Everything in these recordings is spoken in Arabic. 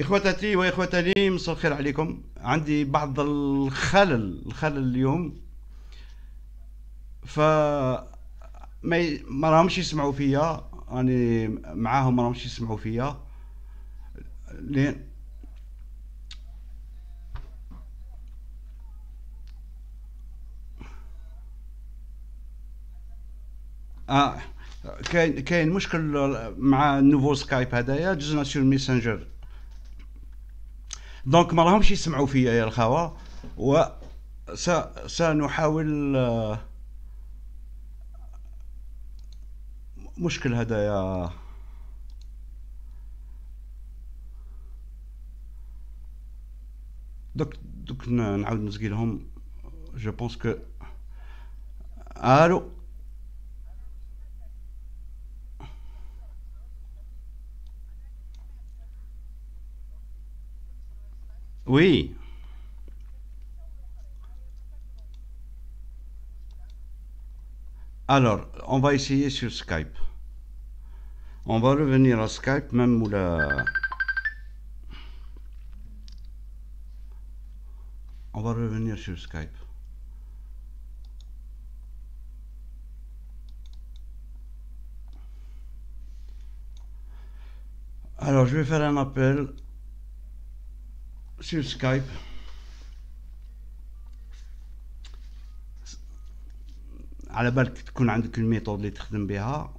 إخوتتي وإخوتني، مساء الخير عليكم. عندي بعض الخلل اليوم، ما راهمش يسمعوا فيا، راني معاهم ما راهمش يسمعوا فيا. كاين مشكل مع النوفو سكايب هذايا، دزنا سور ميسنجر، دونك ما راهمش يسمعوا فيا يا الخوه، و سنحاول مشكل هدايا. دوك نعاود نزقي لهم. جو بونس كو الو وي alors on va essayer sur Skype. On va revenir à Skype, même où la... On va revenir sur Skype. Alors, je vais faire un appel sur Skype. على بالك تكون عندك الميثود اللي تخدم بها،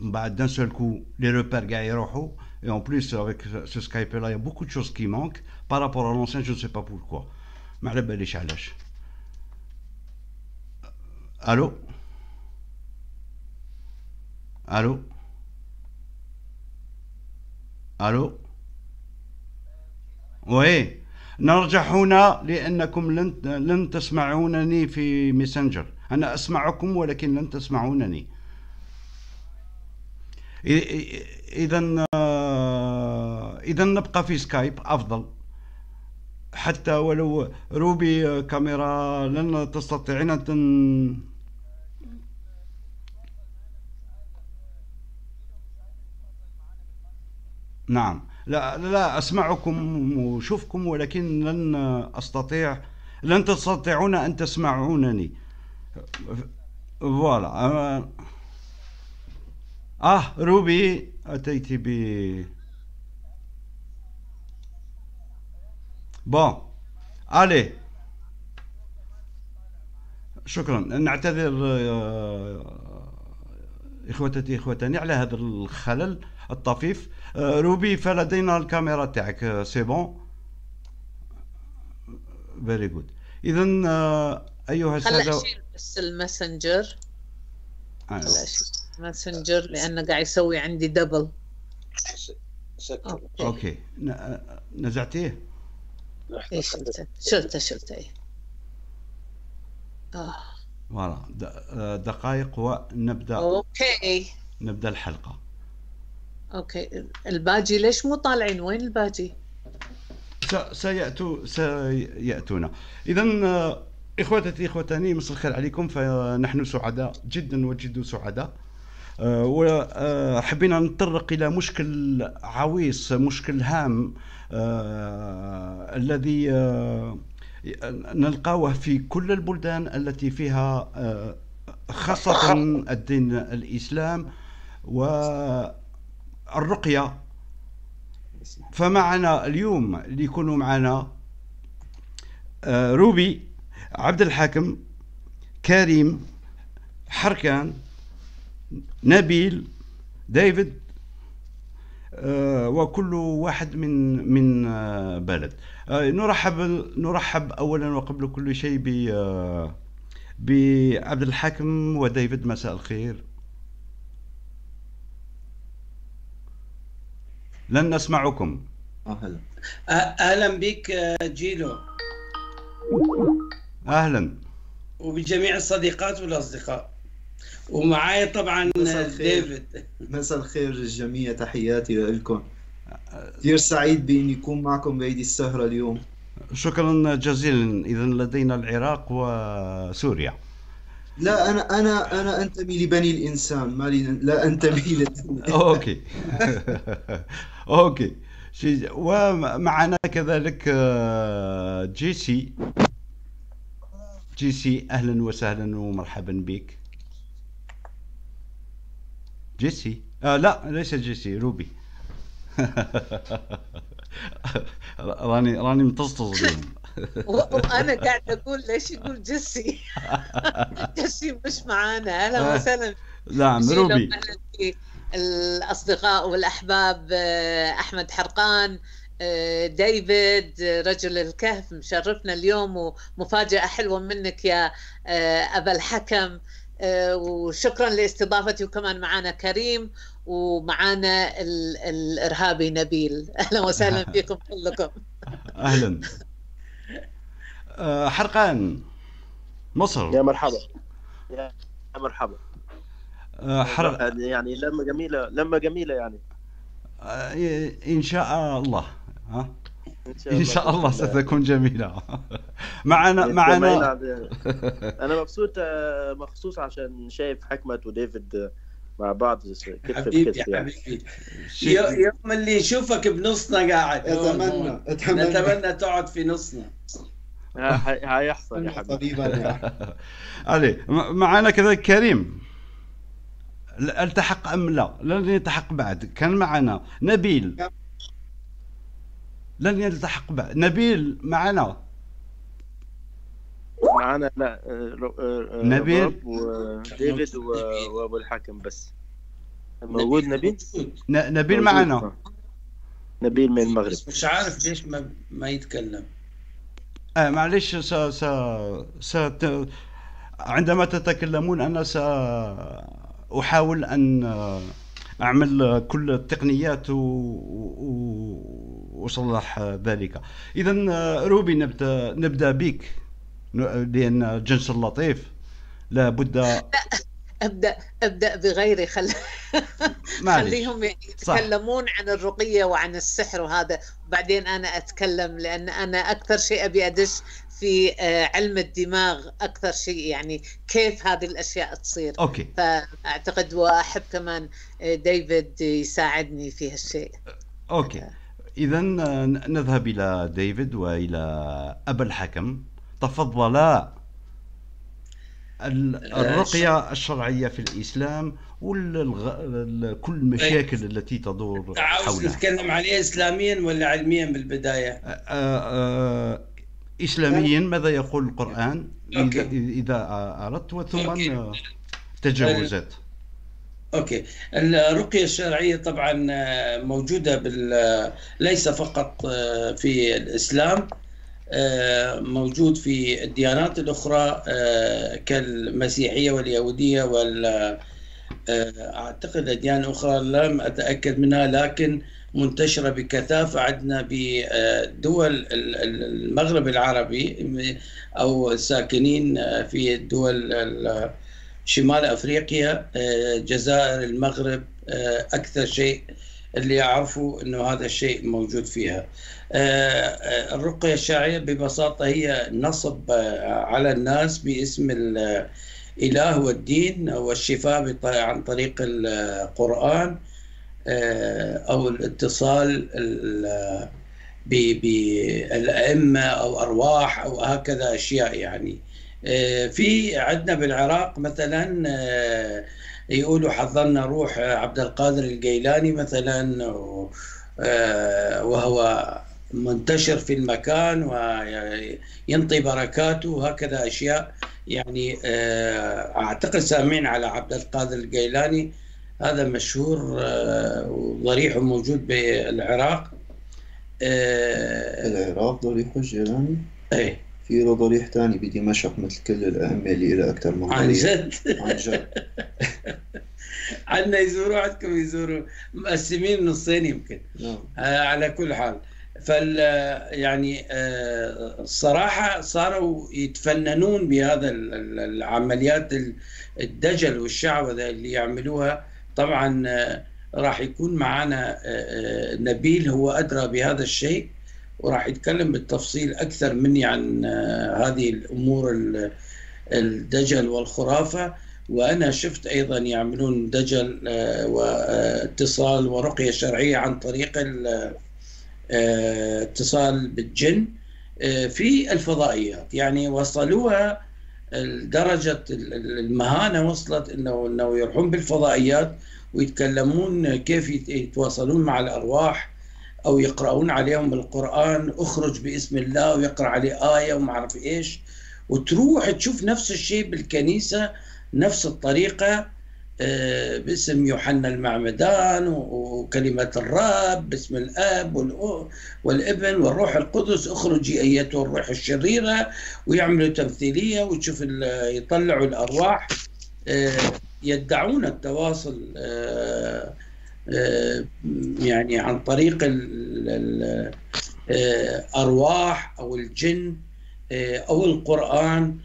من بعد d'un seul coup les repères قاع يروحوا. Et en plus avec ce Skype là il y a beaucoup de choses qui manquent par rapport à l'ancien, je ne sais pas pourquoi. ما على باليش علاش. الو الو الو وي، نرجع هنا لانكم لن تسمعونني في ميسنجر. انا اسمعكم ولكن لن تسمعونني. اذا نبقى في سكايب افضل، حتى ولو روبي كاميرا لن تستطيعين ان نعم، لا اسمعكم وشوفكم، ولكن لن تستطيعون ان تسمعونني. فوالا. روبي أتيت ب بون. ألي شكرا، نعتذر إخوتتي إخوتاني على هذا الخلل الطفيف. روبي فلدينا الكاميرا تاعك، سي بون، فيري جود. إذا أيها السادة، بس الماسنجر ماسنجر لأنه قاعد يسوي عندي دبل. أوكي، نزعتيه؟ شلته فوالا. دقائق ونبدأ. أوكي، نبدأ الحلقة. أوكي، الباجي ليش مو طالعين؟ وين الباجي؟ سيأتونا. إذا إخوتتي إخوتاني، مساء الخير عليكم. فنحن سعداء جدا وجد سعداء، وحبينا نتطرق إلى مشكل عويص، مشكل هام، الذي نلقاوه في كل البلدان التي فيها خاصة الدين الإسلام والرقية. فمعنا اليوم ليكونوا معنا روبي، عبد الحاكم، كريم، حركان، نبيل، ديفيد، وكل واحد من بلد. نرحب اولا وقبل كل شيء بعبد الحاكم وديفيد. مساء الخير. لن نسمعكم. اهلا بك جيلو. اهلا، وبجميع الصديقات والاصدقاء، ومعاي طبعا ديفيد. مساء الخير للجميع، تحياتي لكم، كثير سعيد باني اكون معكم بهذه السهره اليوم. شكرا جزيلا. اذا لدينا العراق وسوريا. لا، انا انتمي لبني الانسان، مالي، لا انتمي للدولة. اوكي ومعنا كذلك جيسي اهلا وسهلا ومرحبا بك. جيسي لا ليس جيسي، روبي. راني مطصطص اليوم. وانا قاعد اقول ليش يقول جيسي؟ جيسي مش معانا. اهلا وسهلا. نعم روبي. الأصدقاء والأحباب، أحمد حرقان، ديفيد، رجل الكهف مشرفنا اليوم، ومفاجأة حلوة منك يا أبا الحكم، وشكرا لاستضافتي. وكمان معنا كريم، ومعنا الإرهابي نبيل. أهلا وسهلا فيكم كلكم. أهلا. حرقان مصر، يا مرحبا يا مرحبا. يعني لما جميلة، لما جميلة يعني. إن شاء الله، ها إن شاء الله ستكون جميلة. معنا أنا مبسوط مخصوص عشان شايف حكمة وديفيد مع بعض كتف بكتف يعني. حبيبي يوم اللي يشوفك بنصنا قاعد، نتمنى تقعد في نصنا. هيحصل يا حبيبي. علي معنا كذلك كريم. التحق ام لا؟ لن يلتحق بعد. كان معنا نبيل، لن يلتحق بعد. نبيل معنا لا، نبيل وديفيد وابو الحكم بس. موجود نبيل؟ نبيل معنا. نبيل من المغرب بس مش عارف ليش ما يتكلم. معلش، عندما تتكلمون انا أحاول أن أعمل كل التقنيات وأصلح ذلك. إذا روبي نبدأ بك، لأن جنس اللطيف لابد. أبدأ بغيري، خليهم يتكلمون عن الرقية وعن السحر وهذا، وبعدين أنا أتكلم، لأن أنا أكثر شيء أبي أدش في علم الدماغ أكثر شيء، يعني كيف هذه الأشياء تصير. أوكي. فأعتقد وأحب كمان ديفيد يساعدني في هالشيء. أوكي. إذا نذهب إلى ديفيد وإلى أبا الحكم، تفضلا. الرقية الشرعية في الإسلام وكل المشاكل التي تدور حولها. تتكلم عليه إسلاميا ولا علميا بالبداية؟ إسلاميا، ماذا يقول القرآن إذا أردت، وثم تجاوزت. أوكي. الرقية الشرعية طبعا موجودة ليس فقط في الإسلام، موجود في الديانات الأخرى كالمسيحية واليهودية أعتقد أديان أخرى لم أتأكد منها، لكن منتشرة بكثافة عندنا بدول المغرب العربي أو الساكنين في دول شمال أفريقيا، جزائر، المغرب، أكثر شيء اللي يعرفوا أنه هذا الشيء موجود فيها. الرقية الشرعية ببساطة هي نصب على الناس باسم الإله والدين والشفاء عن طريق القرآن أو الاتصال بالأئمة أو أرواح أو هكذا أشياء يعني. في عندنا بالعراق مثلا يقولوا حضرنا روح عبد القادر الجيلاني مثلا، وهو منتشر في المكان وينطي بركاته وهكذا أشياء يعني. أعتقد سامعين على عبد القادر الجيلاني، هذا مشهور وضريح وموجود بالعراق. العراق ضريح الجيلاني؟ ايه، في له ضريح ثاني بدمشق مثل كل الأئمة اللي إلى أكثر من ضريح. عن جد؟ عن جد. عندنا يزوروا، عندكم يزوروا، مقسمين نصين يمكن. على كل حال يعني الصراحة صاروا يتفننون بهذا العمليات الدجل والشعوذة اللي يعملوها. طبعا راح يكون معنا نبيل، هو أدرى بهذا الشيء وراح يتكلم بالتفصيل أكثر مني عن هذه الأمور الدجل والخرافة. وأنا شفت أيضا يعملون دجل واتصال ورقية شرعية عن طريق اتصال بالجن في الفضائيات. يعني وصلوها درجة المهانة، وصلت أنه يروحون بالفضائيات ويتكلمون كيف يتواصلون مع الأرواح، أو يقرؤون عليهم القرآن، أخرج باسم الله، ويقرأ عليه آية وما أعرف إيش، وتروح تشوف نفس الشيء بالكنيسة، نفس الطريقة باسم يوحنا المعمدان وكلمة الرب باسم الأب والابن والروح القدس، اخرجي أيتها الروح الشريرة، ويعملوا تمثيلية وتشوف يطلعوا الأرواح. يدعون التواصل يعني عن طريق الأرواح أو الجن أو القرآن،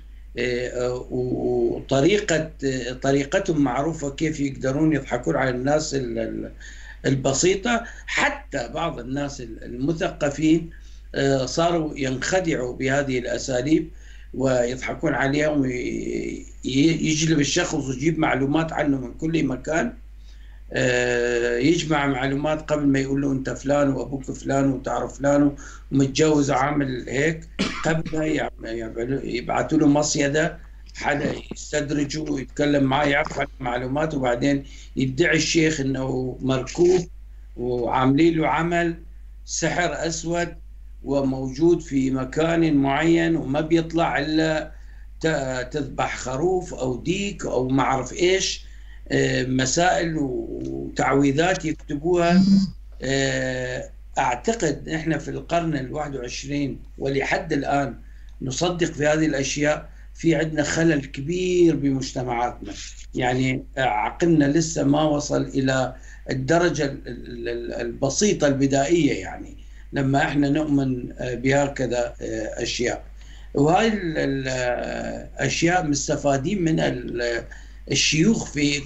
وطريقتهم معروفة كيف يقدرون يضحكون على الناس البسيطة. حتى بعض الناس المثقفين صاروا ينخدعوا بهذه الأساليب ويضحكون عليهم، ويجلب الشخص ويجيب معلومات عنه من كل مكان، يجمع معلومات قبل ما يقول له أنت فلان وأبوك فلان وتعرف فلان ومتجوز عامل هيك، قبل يبعثوا له مصيدة حدا يستدرجه ويتكلم معاه يعرف معلومات، وبعدين يدعي الشيخ أنه مركوب وعاملين له عمل سحر أسود وموجود في مكان معين وما بيطلع إلا تذبح خروف أو ديك أو ما أعرف إيش، مسائل وتعويذات يكتبوها. أعتقد إحنا في القرن ال21 ولحد الآن نصدق في هذه الأشياء، في عندنا خلل كبير بمجتمعاتنا. يعني عقلنا لسه ما وصل إلى الدرجة البسيطة البدائية، يعني لما إحنا نؤمن بهكذا أشياء، وهاي الأشياء مستفادين منها الشيوخ في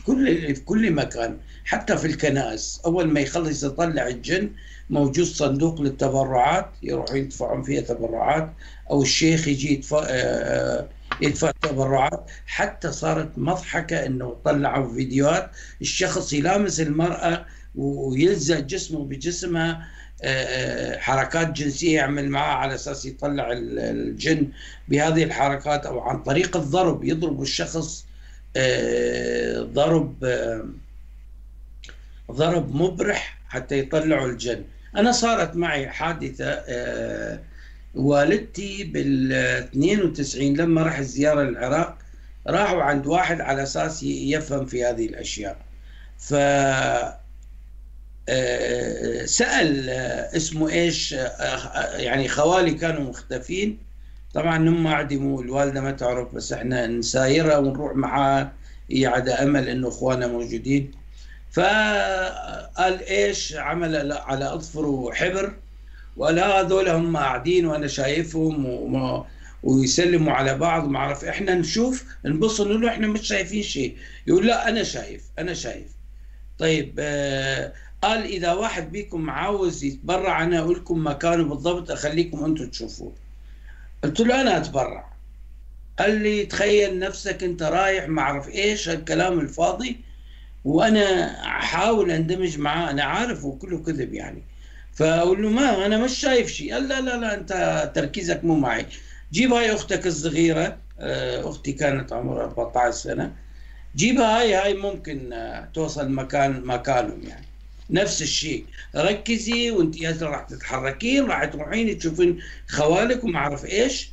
كل مكان، حتى في الكنائس. أول ما يخلص يطلع الجن، موجود صندوق للتبرعات يروحوا يدفعون فيها تبرعات، أو الشيخ يجي يدفع تبرعات. حتى صارت مضحكة أنه طلعوا فيديوهات الشخص يلامس المرأة ويلزق جسمه بجسمها، حركات جنسية يعمل معها على أساس يطلع الجن بهذه الحركات، أو عن طريق الضرب، يضرب الشخص ضرب مبرح حتى يطلعوا الجن. أنا صارت معي حادثة، والدتي بال92 لما راح زيارة العراق، راحوا عند واحد على أساس يفهم في هذه الأشياء، فسأل اسمه إيش، يعني خوالي كانوا مختفين طبعا، هم عدموا، الوالده ما تعرف، بس احنا نسايرها ونروح معها، هي على امل انه اخواننا موجودين. فقال ايش عمل على اظفره حبر، وقال هذول هم قاعدين وانا شايفهم ويسلموا على بعض ما اعرف، احنا نشوف نبص نقول له احنا مش شايفين شيء، يقول لا انا شايف. طيب قال اذا واحد بيكم عاوز يتبرع انا اقول لكم مكانه بالضبط، اخليكم انتم تشوفوه. قلت له أنا أتبرع. قال لي تخيل نفسك أنت رايح ما أعرف إيش هالكلام الفاضي، وأنا أحاول أندمج معاه، أنا عارف وكله كذب يعني، فأقول له ما أنا مش شايف شيء. قال لا لا لا أنت تركيزك مو معي، جيب هاي أختك الصغيرة، أختي كانت عمرها 14 سنة، جيبها هاي ممكن توصل مكانهم يعني. نفس الشيء، ركزي وانت ياسر راح تتحركين، راح تروحين تشوفين خوالك وما اعرف ايش.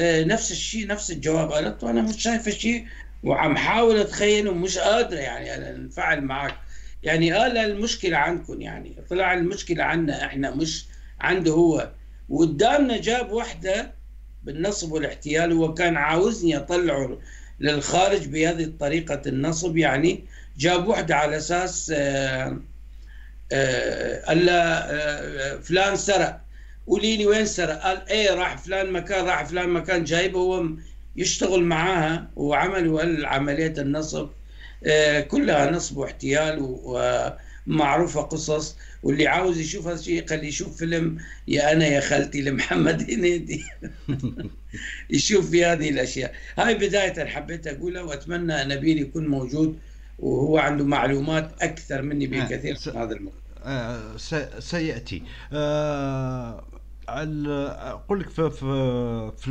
نفس الشيء، نفس الجواب. قالت وانا مش شايفه شيء وعم حاول اتخيل ومش قادره يعني انفعل معك يعني. قال المشكله عندكم يعني، طلع المشكله عندنا احنا مش عنده هو. وقدامنا جاب وحده بالنصب والاحتيال، هو كان عاوزني اطلعه للخارج بهذه طريقه النصب يعني، جاب وحده على اساس قال له فلان سرق، قولي لي وين سرق. قال ايه راح فلان مكان، جايبه هو يشتغل معاها، وعملوا عملية النصب كلها نصب واحتيال ومعروفة قصص. واللي عاوز يشوف هذا الشيء خليه يشوف فيلم يا انا يا خالتي لمحمد هنيدي يشوف في هذه الاشياء. هاي بداية حبيت اقولها، واتمنى نبيل يكون موجود وهو عنده معلومات أكثر مني بكثير في هذا الموضوع. سيأتي. أقول لك في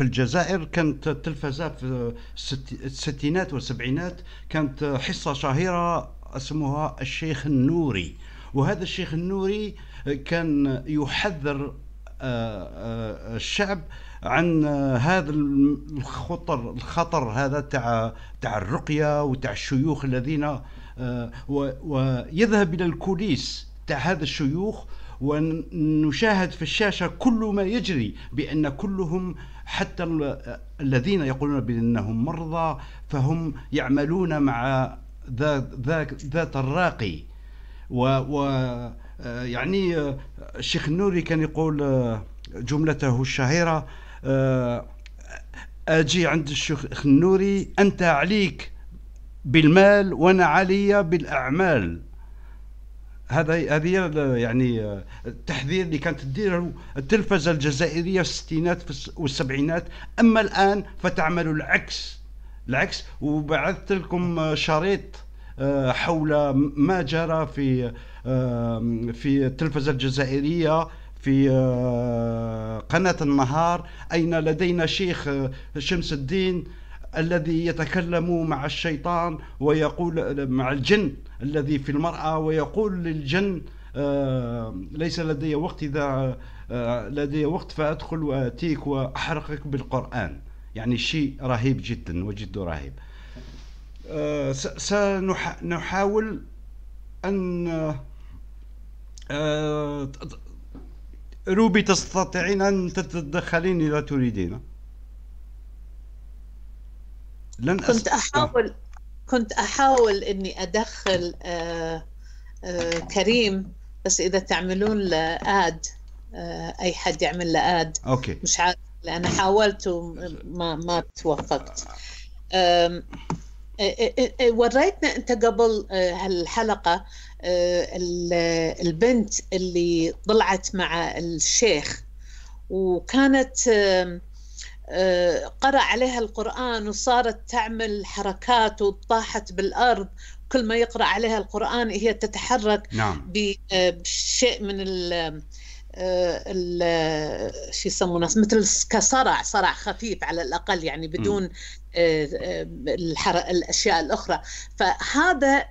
الجزائر كانت التلفزة في الستينات والسبعينات كانت حصة شهيرة اسمها الشيخ النوري، وهذا الشيخ النوري كان يحذر الشعب عن هذا الخطر، الخطر هذا تاع الرقية وتاع الشيوخ الذين ويذهب إلى الكوليس تاع هذا الشيوخ، ونشاهد في الشاشة كل ما يجري، بأن كلهم حتى الذين يقولون بأنهم مرضى فهم يعملون مع ذات الراقي. ويعني الشيخ النوري كان يقول جملته الشهيرة: أجي عند الشيخ النوري أنت عليك بالمال وأنا علي بالأعمال. هذه يعني التحذير اللي كانت تديره التلفزة الجزائرية في الستينات والسبعينات. أما الآن فتعمل العكس. وبعثت لكم شريط حول ما جرى في التلفزة الجزائرية في قناة النهار، أين لدينا شيخ شمس الدين الذي يتكلم مع الشيطان ويقول مع الجن الذي في المرأة، ويقول للجن: ليس لدي وقت، إذا لدي وقت فأدخل وأتيك وأحرقك بالقرآن. يعني شيء رهيب جدا وجدا رهيب. سنحاول أن روبي تستطيعين أن تتدخلين إذا تريدين. كنت أحاول إني أدخل كريم، بس إذا تعملون لآد أي حد يعمل لآد أوكي. مش عارف، لأن حاولت وما توفقت. وريتنا أنت قبل هالحلقة البنت اللي طلعت مع الشيخ، وكانت قرأ عليها القرآن وصارت تعمل حركات وطاحت بالأرض، كل ما يقرأ عليها القرآن هي تتحرك. نعم. بشيء من شو يسمونه، مثل كصرع خفيف على الأقل، يعني بدون الأشياء الأخرى. فهذا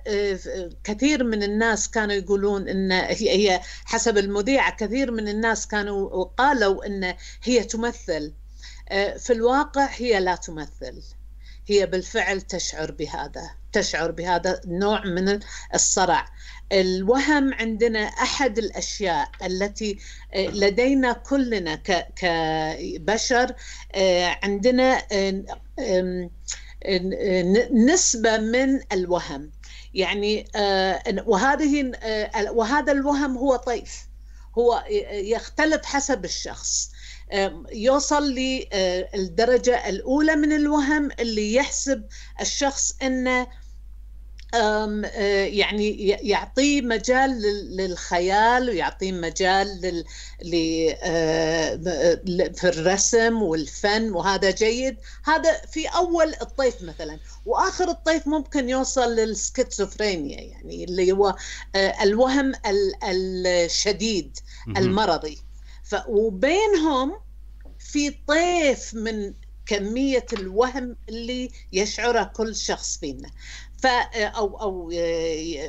كثير من الناس كانوا يقولون أن هي حسب المذيعة، كثير من الناس كانوا قالوا أن هي تمثل. في الواقع هي لا تمثل، هي بالفعل تشعر بهذا النوع من الصرع. الوهم عندنا أحد الأشياء التي لدينا كلنا كبشر، عندنا نسبة من الوهم، يعني وهذا الوهم هو طيف، هو يختلف حسب الشخص. يوصل للدرجة الأولى من الوهم اللي يحسب الشخص أنه يعني يعطيه مجال للخيال، ويعطيه مجال في الرسم والفن، وهذا جيد، هذا في أول الطيف مثلا. وآخر الطيف ممكن يوصل للسكيزوفرينيا، يعني اللي هو الوهم الشديد المرضي. وبينهم في طيف من كمية الوهم اللي يشعره كل شخص فينا، أو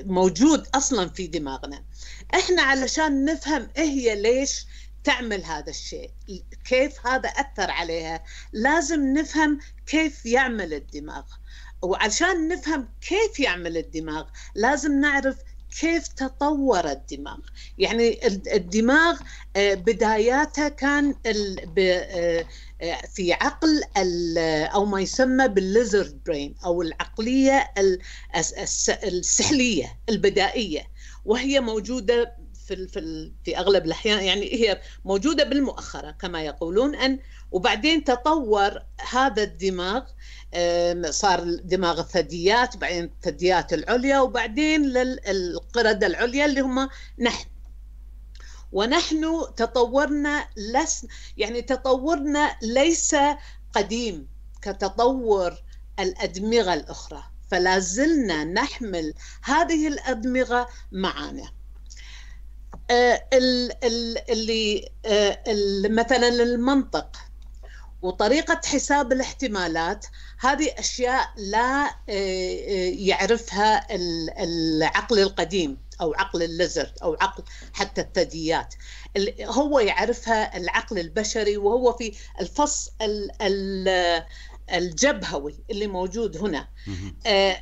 موجود أصلا في دماغنا. إحنا علشان نفهم إيه هي ليش تعمل هذا الشيء، كيف هذا أثر عليها، لازم نفهم كيف يعمل الدماغ. وعشان نفهم كيف يعمل الدماغ لازم نعرف كيف تطور الدماغ. يعني الدماغ بداياته كان في عقل أو ما يسمى بالليزرد برين، أو العقلية السحلية البدائية، وهي موجودة في أغلب الأحيان، يعني هي موجودة بالمؤخرة كما يقولون. وبعدين تطور هذا الدماغ، صار دماغ الثدييات، وبعدين الثدييات العليا، وبعدين للقردة العليا اللي هم نحن. ونحن تطورنا تطورنا ليس قديم كتطور الأدمغة الأخرى، فلا زلنا نحمل هذه الأدمغة معنا. اللي مثلا المنطق وطريقة حساب الاحتمالات، هذه أشياء لا يعرفها العقل القديم أو عقل الليزرد أو عقل حتى الثدييات، هو يعرفها العقل البشري، وهو في الفص الجبهوي اللي موجود هنا،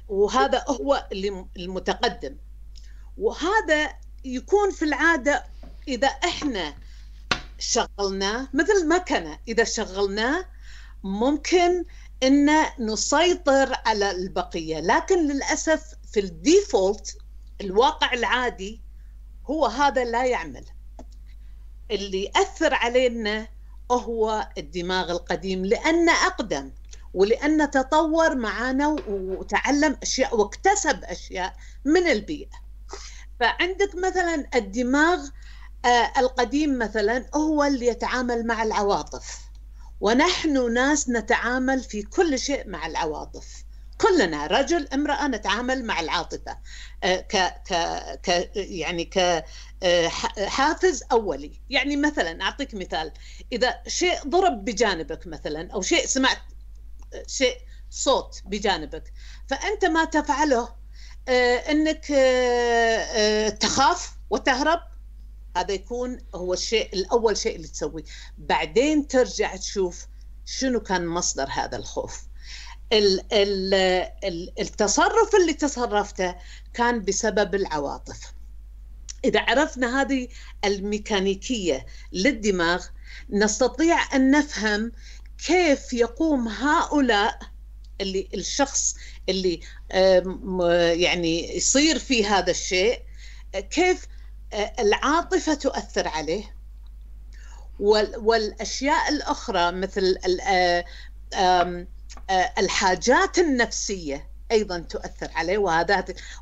وهذا هو اللي المتقدم. وهذا يكون في العادة إذا إحنا شغلناه مثل المكنة، إذا شغلناه ممكن أن نسيطر على البقية، لكن للأسف في الديفولت الواقع العادي هو هذا لا يعمل. اللي يأثر علينا هو الدماغ القديم، لأنه أقدم ولأنه تطور معنا وتعلم أشياء واكتسب أشياء من البيئة. فعندك مثلا الدماغ القديم مثلا هو اللي يتعامل مع العواطف، ونحن ناس نتعامل في كل شيء مع العواطف، كلنا رجل امرأة نتعامل مع العاطفة كحافز أولي. يعني مثلا أعطيك مثال، إذا شيء ضرب بجانبك مثلا أو شيء سمعت شيء صوت بجانبك، فأنت ما تفعله أنك تخاف وتهرب، هذا يكون هو الشيء الأول شيء اللي تسويه. بعدين ترجع تشوف شنو كان مصدر هذا الخوف، التصرف اللي تصرفته كان بسبب العواطف. إذا عرفنا هذه الميكانيكية للدماغ نستطيع أن نفهم كيف يقوم هؤلاء اللي الشخص اللي يعني يصير في هذا الشيء، كيف العاطفة تؤثر عليه، والأشياء الأخرى مثل الحاجات النفسية أيضا تؤثر عليه.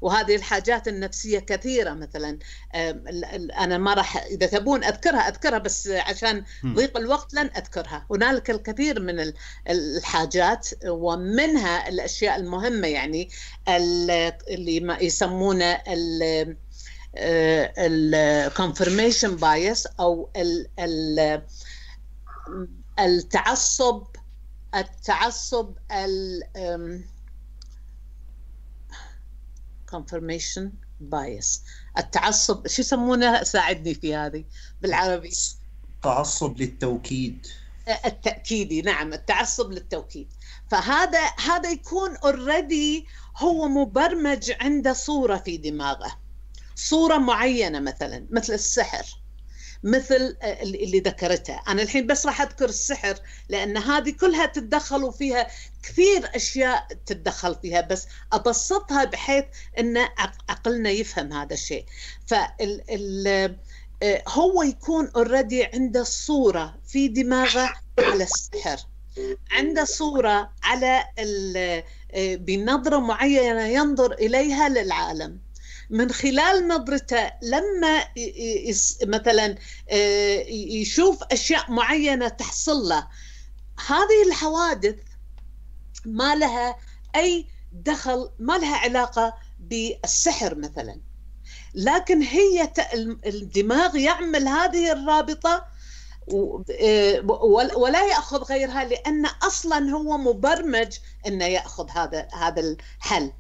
وهذه الحاجات النفسية كثيرة، مثلا أنا ما راح إذا تبون أذكرها بس عشان ضيق الوقت لن أذكرها. هنالك الكثير من الحاجات، ومنها الأشياء المهمة يعني اللي يسمونه confirmation bias أو التعصب confirmation bias، التعصب شو يسمونه، ساعدني في هذه بالعربي، تعصب للتوكيد التأكيدي، نعم التعصب للتوكيد. فهذا يكون اوريدي هو مبرمج عنده صورة في دماغه، صورة معينة مثلا مثل السحر، مثل اللي ذكرتها أنا الحين، بس راح أذكر السحر لأن هذه كلها تتدخل فيها كثير أشياء تتدخل فيها، بس أبسطها بحيث أن عقلنا يفهم هذا الشيء. هو يكون أوريدي عنده صورة في دماغه على السحر، عنده صورة على بنظرة معينة ينظر إليها للعالم، من خلال نظرته لما مثلا يشوف أشياء معينة تحصل له، هذه الحوادث ما لها أي دخل، ما لها علاقة بالسحر مثلا، لكن هي الدماغ يعمل هذه الرابطة ولا يأخذ غيرها، لأن أصلا هو مبرمج أنه يأخذ هذا الحل.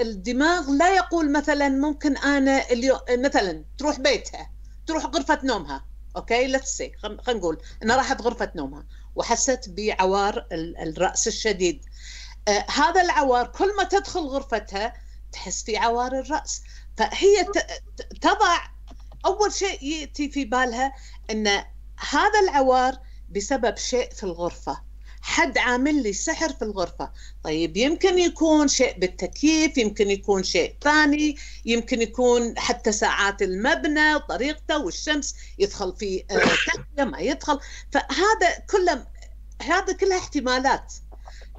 الدماغ لا يقول مثلا ممكن انا مثلا تروح بيتها، تروح غرفه نومها، اوكي لتسي خلينا نقول انا راحت غرفه نومها وحست بعوار الراس الشديد، هذا العوار كل ما تدخل غرفتها تحس في عوار الراس، فهي تضع اول شيء ياتي في بالها ان هذا العوار بسبب شيء في الغرفه، حد عامل لي سحر في الغرفة. طيب يمكن يكون شيء بالتكييف، يمكن يكون شيء ثاني، يمكن يكون حتى ساعات المبنى طريقته والشمس يدخل في تحتيه ما يدخل، فهذا كله هذا كلها احتمالات.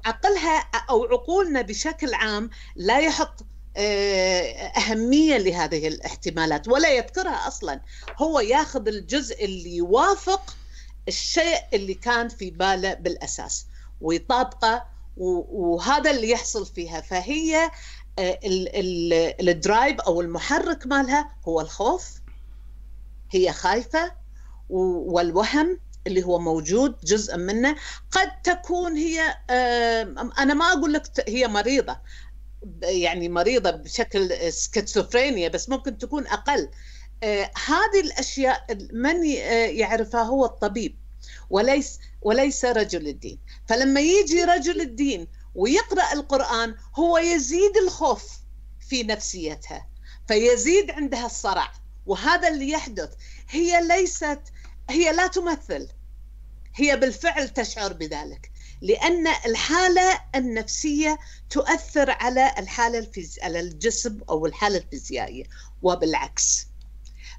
عقلها أو عقولنا بشكل عام لا يحط أهمية لهذه الاحتمالات ولا يذكرها أصلا، هو ياخذ الجزء اللي يوافق الشيء اللي كان في باله بالأساس ويطابقه وهذا اللي يحصل فيها. فهي الدرايب أو المحرك مالها هو الخوف، هي خايفة، والوهم اللي هو موجود جزء منه. قد تكون هي، أنا ما أقول لك هي مريضة، يعني مريضة بشكل سكيزوفرينيا، بس ممكن تكون أقل. هذه الأشياء من يعرفها هو الطبيب وليس رجل الدين. فلما يجي رجل الدين ويقرأ القرآن هو يزيد الخوف في نفسيتها، فيزيد عندها الصرع، وهذا اللي يحدث. هي لا تمثل، هي بالفعل تشعر بذلك، لأن الحالة النفسية تؤثر على الحالة على الجسم أو الحالة الفيزيائية وبالعكس.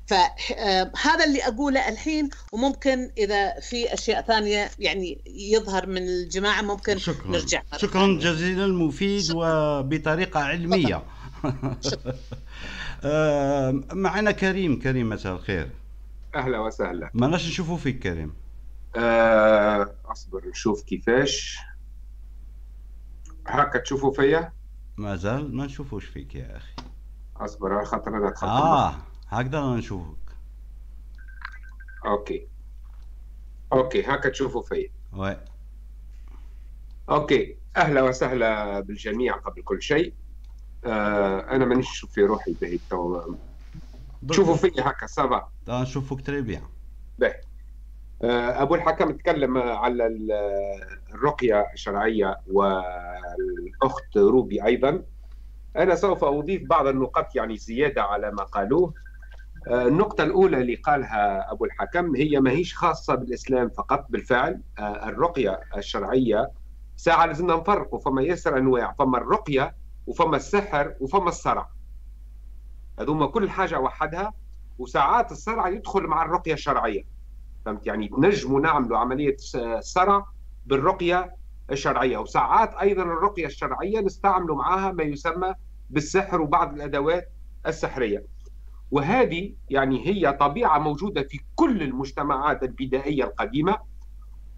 فهذا اللي أقوله الحين، وممكن إذا في أشياء ثانية يعني يظهر من الجماعة ممكن نرجع. شكرا جزيلا، مفيد وبطريقة علمية. معنا كريم. كريم مساء الخير. أهلا وسهلا. ما ناش نشوفه فيك كريم. أصبر نشوف كيفاش. هكا تشوفوا فيا؟ مازال ما نشوفوش فيك يا أخي. أصبر على خاطر أنا أتخطى. هكذا أنا نشوفك. أوكي هكا تشوفوا فيا. وي. أوكي، أهلا وسهلا بالجميع. قبل كل شيء أنا مانيش نشوف في روحي بهي توا. تشوفوا فيا هكا سافا؟ نشوفوك تري بيان. باهي. أبو الحكم تكلم على الرقية الشرعية، والأخت روبي أيضا. أنا سوف أضيف بعض النقاط يعني زيادة على ما قالوه. النقطة الأولى اللي قالها أبو الحكم هي ماهيش خاصة بالإسلام فقط، بالفعل الرقية الشرعية ساعة لازمنا نفرقوا، فما ياسر أنواع، فما الرقية وفما السحر وفما الصرع، هذوما كل حاجة وحدها، وساعات الصرع يدخل مع الرقية الشرعية، فهمت يعني تنجموا نعملوا عملية صرع بالرقية الشرعية، وساعات أيضا الرقية الشرعية نستعملوا معها ما يسمى بالسحر وبعض الأدوات السحرية. وهذه يعني هي طبيعة موجودة في كل المجتمعات البدائية القديمة،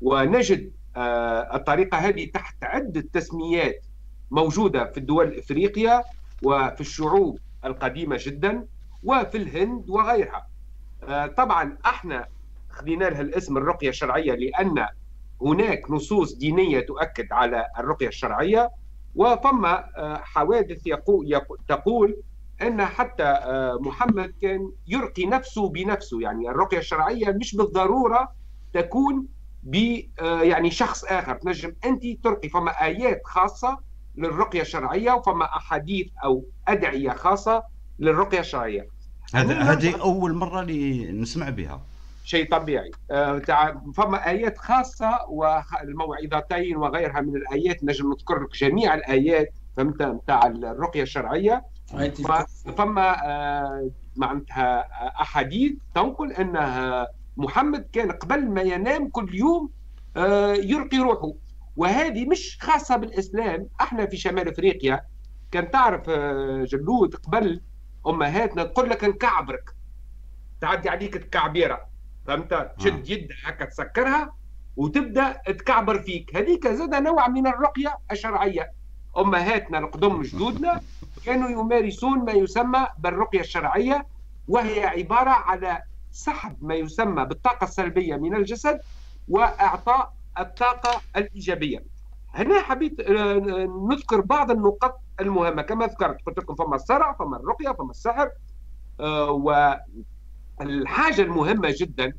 ونجد الطريقة هذه تحت عدة تسميات موجودة في الدول الإفريقية وفي الشعوب القديمة جدا وفي الهند وغيرها. طبعا احنا خذينا لها الاسم الرقية الشرعية لأن هناك نصوص دينية تؤكد على الرقية الشرعية، وفما حوادث تقول أن حتى محمد كان يرقي نفسه بنفسه، يعني الرقية الشرعية مش بالضرورة تكون يعني شخص آخر، تنجم أنت ترقي. فما آيات خاصة للرقية الشرعية وفما أحاديث أو أدعية خاصة للرقية الشرعية. هذه أول مرة اللي نسمع بها، شيء طبيعي. فما آيات خاصة والموعظتين وغيرها من الآيات، نجم نذكر لك جميع الآيات فهمت نتاع الرقية الشرعية. فما معناتها أحاديث تنقل أن محمد كان قبل ما ينام كل يوم يرقي روحه، وهذه مش خاصة بالإسلام. احنا في شمال أفريقيا كان تعرف جلود قبل أمهاتنا تقول لك نكعبرك، تعدي عليك الكعبيرة فهمت، تشد يدها هكا تسكرها وتبدا تكعبر فيك، هذيك زاد نوع من الرقيه الشرعيه. امهاتنا القدم جدودنا كانوا يمارسون ما يسمى بالرقيه الشرعيه، وهي عباره على سحب ما يسمى بالطاقه السلبيه من الجسد واعطاء الطاقه الايجابيه. هنا حبيت نذكر بعض النقاط المهمه كما ذكرت، قلت لكم فما الصرع، فما الرقيه، فما السحر. الحاجة المهمة جدا،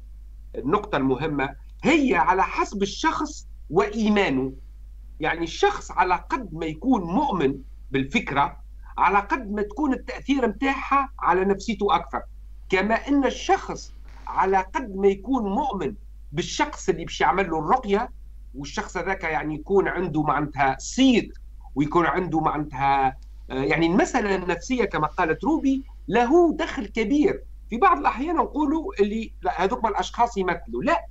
النقطة المهمة هي على حسب الشخص وإيمانه، يعني الشخص على قد ما يكون مؤمن بالفكرة على قد ما تكون التأثير متاعها على نفسيته أكثر، كما أن الشخص على قد ما يكون مؤمن بالشخص اللي باش يعمل له الرقية، والشخص ذاك يعني يكون عنده معناتها صيد، ويكون عنده معناتها يعني المسألة النفسية كما قالت روبي له دخل كبير. في بعض الأحيان نقولوا اللي هذوك الأشخاص يمثلوا، لا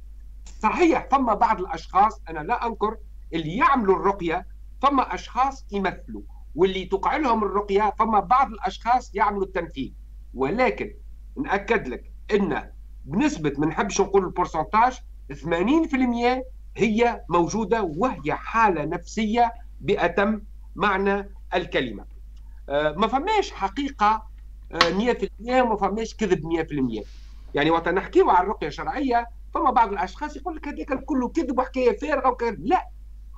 صحيح فما بعض الأشخاص أنا لا أنكر اللي يعملوا الرقية، فما أشخاص يمثلوا واللي تقع لهم الرقية، فما بعض الأشخاص يعملوا التنفيذ. ولكن نأكد لك أن بنسبة ما نحبش نقول البورسنتاج 80% هي موجودة، وهي حالة نفسية بأتم معنى الكلمة. ما فماش حقيقة 100% وما فماش كذب 100%. يعني وقت نحكيو على الرقية الشرعية فما بعض الأشخاص يقول لك هذاك الكل كذب وحكاية فارغة وكذب. لا،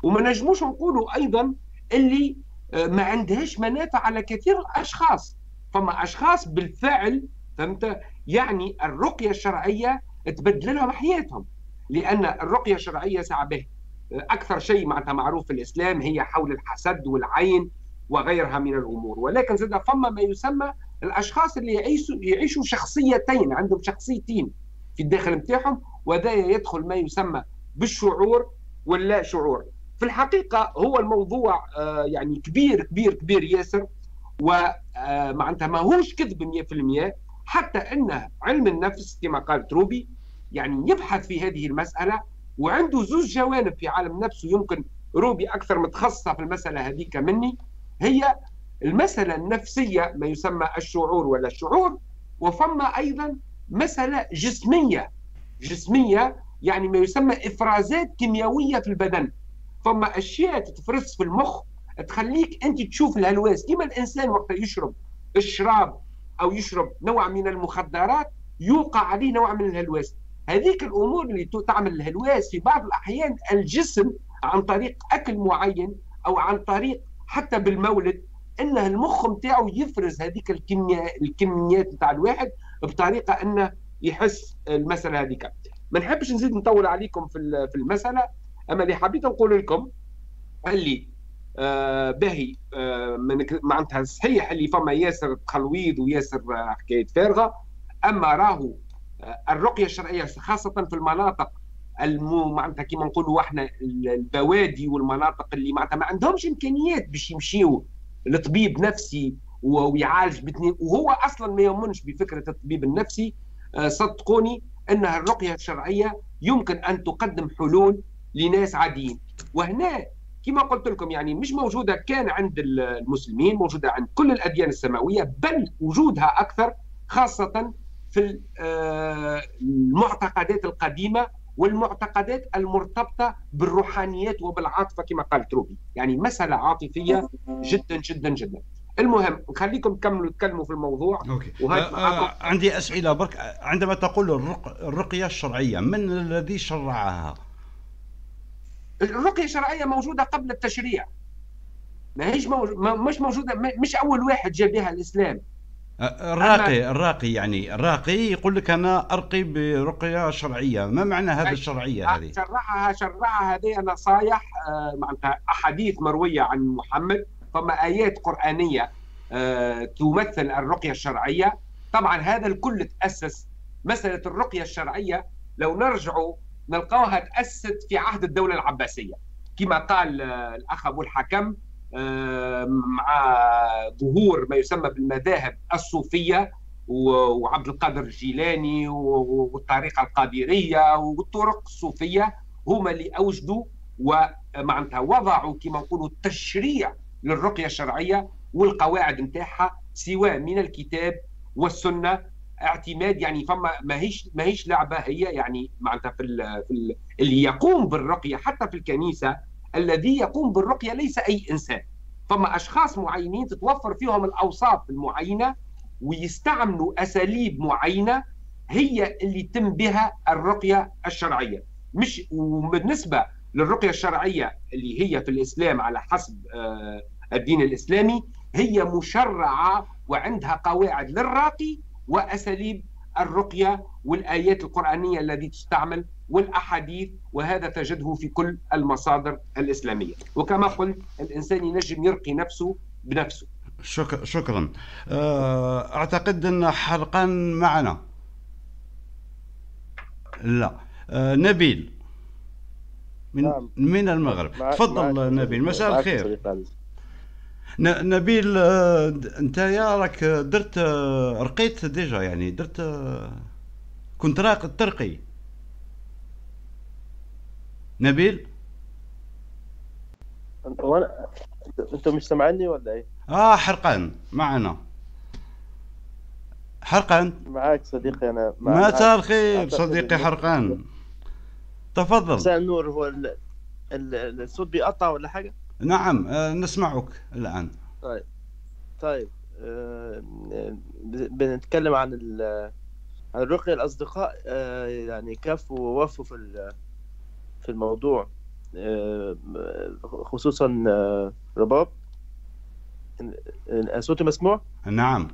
وما نجموش نقولوا أيضا اللي ما عندهاش منافع على كثير الأشخاص. فما أشخاص بالفعل فهمت يعني الرقية الشرعية تبدل لهم حياتهم، لأن الرقية الشرعية ساعة أكثر شيء معناتها معروف في الإسلام هي حول الحسد والعين وغيرها من الأمور، ولكن زاد فما ما يسمى الأشخاص اللي يعيشوا شخصيتين، عندهم شخصيتين في الداخل متاعهم، وذا يدخل ما يسمى بالشعور واللا شعور. في الحقيقة هو الموضوع يعني كبير كبير كبير ياسر، ومعناتها ماهوش كذب 100%، حتى أن علم النفس كما قال تروبي يعني يبحث في هذه المسألة، وعنده زوج جوانب في عالم نفسه. يمكن روبي أكثر متخصصة في المسألة هذيك مني، هي المسألة النفسية ما يسمى الشعور ولا الشعور، وفما أيضا مسألة جسمية يعني ما يسمى إفرازات كيميائية في البدن. فما أشياء تتفرز في المخ تخليك أنت تشوف الهلواس، كما الإنسان وقت يشرب الشراب أو يشرب نوع من المخدرات يوقع عليه نوع من الهلواس. هذيك الأمور اللي تعمل الهلواس في بعض الأحيان الجسم عن طريق أكل معين أو عن طريق حتى بالمولد، أنه المخ متاعه يفرز هذيك الكميات متاع الواحد بطريقة أنه يحس المسألة هذيك. ما نحبش نزيد نطول عليكم في المسألة، أما اللي حبيت نقول لكم اللي باهي معناتها صحيح اللي فما ياسر تخلويض وياسر حكاية فارغة، أما راهو الرقية الشرعية خاصة في المناطق معناتها كيما نقولوا احنا البوادي والمناطق اللي معناتها ما عندهمش إمكانيات باش يمشيوا لطبيب نفسي ويعالج بتنين، وهو أصلا ما يؤمنش بفكرة الطبيب النفسي. صدقوني أنها الرقية الشرعية يمكن أن تقدم حلول لناس عاديين، وهنا كما قلت لكم يعني مش موجودة كان عند المسلمين، موجودة عند كل الأديان السماوية، بل وجودها أكثر خاصة في المعتقدات القديمة والمعتقدات المرتبطة بالروحانيات وبالعاطفة كما قال تروبي، يعني مسألة عاطفية جدا جدا جدا. المهم خليكم تكملوا تكلموا في الموضوع. عندي أسئلة برك. عندما تقول الرقية الشرعية، من الذي شرعها؟ الرقية الشرعية موجودة قبل التشريع، مش موجودة، مش أول واحد جاب بها الإسلام. الراقي يعني الراقي يقول لك أنا أرقي برقية شرعية، ما معنى هذا الشرعية هذه؟ شرعها هذه نصايح معناتها أحاديث مروية عن محمد، فما آيات قرآنية تمثل الرقية الشرعية. طبعا هذا الكل تأسس، مسألة الرقية الشرعية لو نرجعوا نلقاها تأسست في عهد الدولة العباسية، كما قال الأخ أبو الحكم مع ظهور ما يسمى بالمذاهب الصوفية وعبد القادر الجيلاني والطريقة القادرية والطرق الصوفية، هما اللي أوجدوا ومعناتها وضعوا كما نقولوا التشريع للرقية الشرعية والقواعد نتاعها، سواء من الكتاب والسنة اعتماد. يعني فما ماهيش لعبة هي، يعني معناتها في اللي يقوم بالرقية حتى في الكنيسة، الذي يقوم بالرقية ليس أي إنسان، فما أشخاص معينين تتوفر فيهم الأوصاف المعينة ويستعملوا أساليب معينة هي اللي تم بها الرقية الشرعية. مش وبالنسبة للرقية الشرعية اللي هي في الإسلام على حسب الدين الإسلامي هي مشرعة وعندها قواعد للراقي وأساليب الرقية والآيات القرآنية التي تستعمل والأحاديث، وهذا تجده في كل المصادر الإسلامية. وكما قلت الإنسان ينجم يرقي نفسه بنفسه. شكرا. أعتقد أن حلقان معنا. لا نبيل من المغرب، تفضل نبيل. مساء الخير نبيل. أنت يا راك درت رقيت ديجا، يعني درت كنت راق ترقي نبيل؟ انتم مش سامعيني ولا ايه؟ حرقان معنا. حرقان معاك صديقي. انا مساء الخير صديقي حرقان، تفضل. مساء النور. هو الصوت بيقطع ولا حاجه؟ نعم نسمعك الآن. طيب بنتكلم عن الرقية الأصدقاء، يعني كف ووفوا في الموضوع، خصوصا رباب. صوتي مسموع؟ نعم.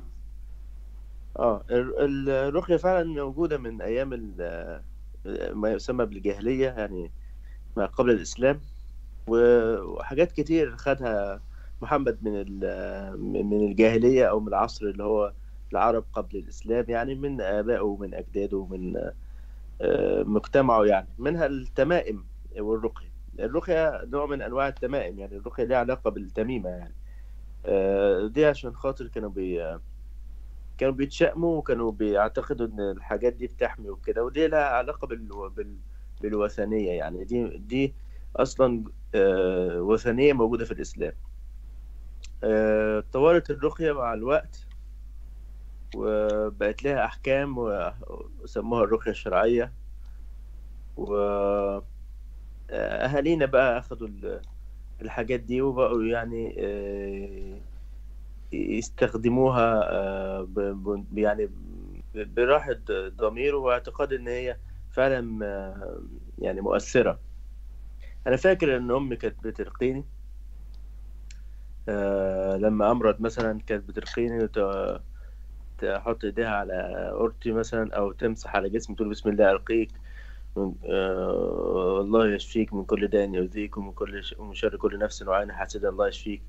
الرقية فعلا موجودة من أيام ما يسمى بالجاهلية، يعني ما قبل الإسلام، وحاجات كتير خدها محمد من الجاهلية أو من العصر اللي هو العرب قبل الإسلام، يعني من آبائه ومن أجداده ومن مجتمعه، يعني منها التمائم والرقية. الرقية نوع من أنواع التمائم، يعني الرقية ليها علاقة بالتميمة، يعني دي عشان خاطر كانوا بيتشائموا وكانوا بيعتقدوا إن الحاجات دي بتحمي وكده، ودي لها علاقة بالوثنية، يعني دي أصلا وثنية موجودة في الإسلام. طورت الرقية مع الوقت وبقت لها أحكام وسموها الرقية الشرعية، وأهالينا بقى أخدوا الحاجات دي وبقوا يعني يستخدموها يعني براحة ضمير واعتقاد إن هي فعلا يعني مؤثرة. أنا فاكر إن أمي كانت بترقيني لما أمرض مثلا، كانت بترقيني تحط إيديها على أورتي مثلا أو تمسح على جسمي تقول بسم الله ألقيك، الله يشفيك من كل داء يؤذيك ومن شر كل نفس وعين حاسدة الله يشفيك.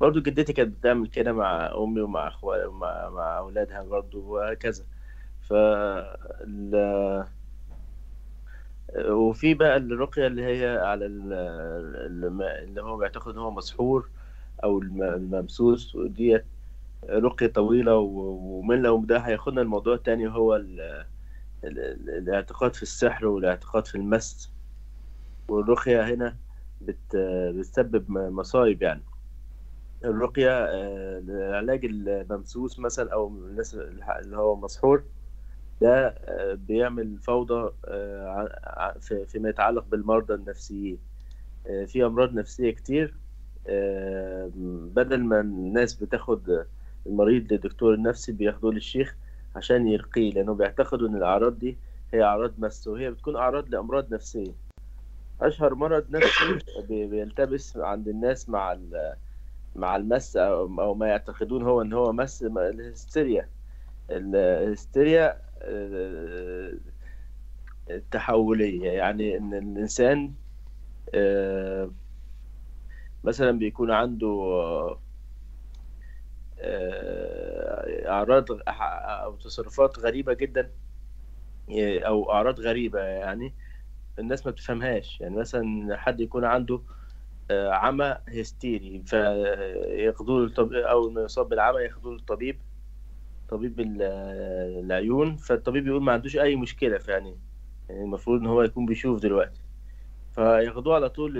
برضو جدتي كانت بتعمل كده مع أمي ومع أخواتي ومع أولادها برضو وهكذا. وفي بقى الرقية اللي هي على اللي هو بيعتقد إن هو مسحور أو الممسوس، وديت رقية طويلة ومن لهم. ده هياخدنا الموضوع التاني، هو الاعتقاد في السحر والاعتقاد في المس، والرقية هنا بتسبب مصايب. يعني الرقية لعلاج الممسوس مثلا أو الناس اللي هو مسحور، ده بيعمل فوضى فيما يتعلق بالمرضى النفسيين. في أمراض نفسية كتير، بدل ما الناس بتاخد المريض للدكتور النفسي بياخدوه للشيخ عشان يرقيه، لأنه بيعتقدوا إن الأعراض دي هي أعراض مس، وهي بتكون أعراض لأمراض نفسية. أشهر مرض نفسي بيلتبس عند الناس مع المس أو ما يعتقدون هو إن هو مس، الهستيريا. الهستيريا التحولية، يعني إن الإنسان مثلا بيكون عنده أعراض أو تصرفات غريبة جدا أو أعراض غريبة يعني الناس ما بتفهمهاش. يعني مثلا حد يكون عنده عمى هستيري، فياخدوه أول ما يصاب بالعمى ياخدوه للطبيب، طبيب العيون، فالطبيب يقول ما عندوش أي مشكلة، فيعني المفروض إن هو يكون بيشوف دلوقتي، فياخدوه على طول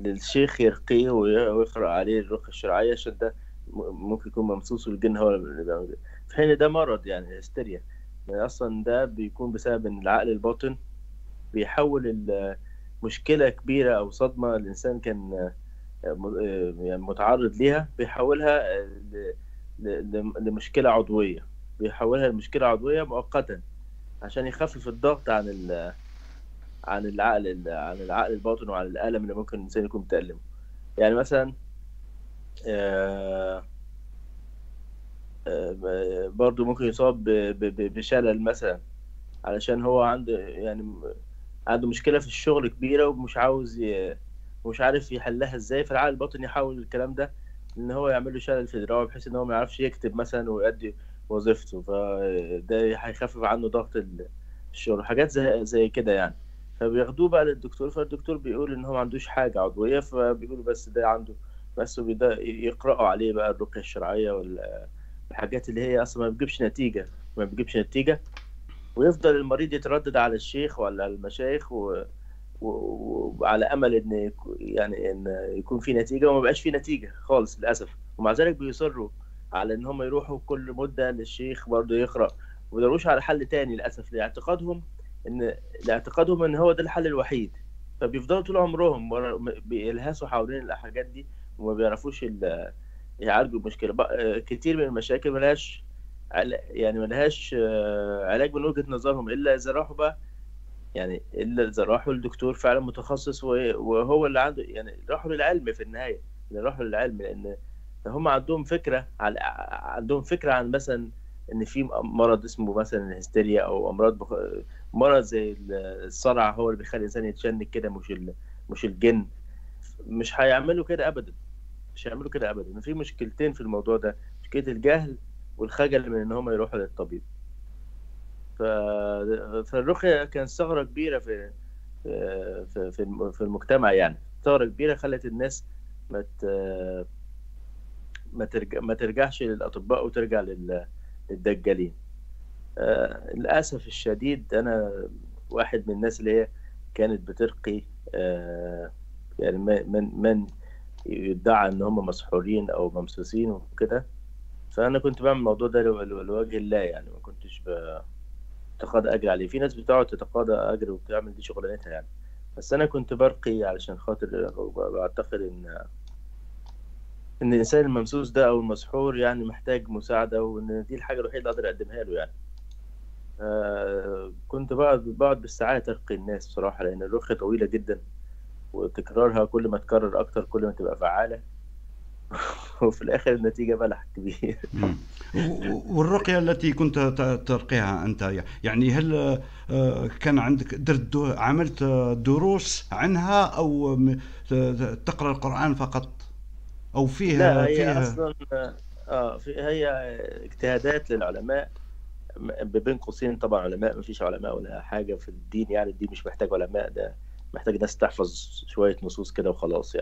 للشيخ يرقيه ويقرأ عليه الرقية الشرعية، عشان ده ممكن يكون ممسوس والجن هو اللي، في حين ده مرض يعني هستيريا، يعني أصلا ده بيكون بسبب إن العقل الباطن بيحول مشكلة كبيرة أو صدمة الإنسان كان متعرض ليها، بيحولها لمشكلة عضوية، بيحولها لمشكلة عضوية مؤقتا عشان يخفف الضغط عن العقل الباطن وعن الألم اللي ممكن الإنسان يكون متألمه. يعني مثلا برضو ممكن يصاب بشلل مثلا، علشان هو عنده مشكلة في الشغل كبيرة ومش عاوز ومش عارف يحلها ازاي، فالعقل الباطن يحاول الكلام ده ان هو يعمل له شلل في دراعه بحيث ان هو ما يعرفش يكتب مثلا ويؤدي وظيفته، فده هيخفف عنه ضغط الشغل، حاجات زي كده يعني. فبياخدوه بقى للدكتور، فالدكتور بيقول ان هو ما عندوش حاجه عضويه، فبيقولوا بس ده عنده بس، يقرأوا عليه بقى الرقية الشرعيه والحاجات اللي هي اصلا ما بتجيبش نتيجه، ويفضل المريض يتردد على الشيخ وعلى المشايخ وعلى امل ان يعني ان يكون في نتيجه، وما بقاش في نتيجه خالص للاسف. ومع ذلك بيصروا على ان هم يروحوا كل مده للشيخ برضه يقرأ، وما يدروش على حل تاني للاسف، لاعتقادهم ان هو ده الحل الوحيد. فبيفضلوا طول عمرهم بيلهثوا حوالين الحاجات دي وما بيعرفوش يعالجوا المشكله. كتير من المشاكل ملهاش ملهاش علاج من وجهه نظرهم الا اذا راحوا بقى الدكتور فعلا متخصص وهو اللي عنده راحوا للعلم في النهايه، لان هم عندهم فكره عن مثلا ان في مرض اسمه مثلا الهستيريا او امراض مرض زي الصرع هو اللي بيخلي الانسان يتشنج كده، مش الجن. مش هيعملوا كده ابدا، في مشكلتين في الموضوع ده، مشكله الجهل والخجل من ان هم يروحوا للطبيب. فالرقية كان ثغرة كبيرة في في في في المجتمع، ثغرة كبيرة خلت الناس ما ترجعش للأطباء وترجع للدجالين. للأسف الشديد أنا واحد من الناس اللي هي كانت بترقي من يدعى إن هم مسحورين أو ممسوسين وكده، فأنا كنت بعمل الموضوع ده لوجه الله، ما كنتش تتقاضى اجر عليه. في ناس بتقعد تتقاضى اجر وبتعمل دي شغلانتها بس انا كنت برقي علشان خاطر بعتقد ان الانسان الممسوس ده او المسحور محتاج مساعده، وان دي الحاجه الوحيده اللي اقدر اقدمها له. كنت بقعد بالساعات ارقي الناس بصراحه، لان الرقيه طويله جدا وتكرارها كل ما تكرر اكتر كل ما تبقى فعاله وفي الآخر النتيجة بلح كبير. والرقية التي كنت ترقيها أنت، هل كان عندك عملت دروس عنها أو تقرأ القرآن فقط أو فيها؟ لا، هي فيها أصلا هي اجتهادات للعلماء بين قوسين، طبعا علماء، ما فيش علماء ولا حاجة في الدين، الدين مش محتاج علماء، ده محتاج ناس تحفظ شوية نصوص كده وخلاص.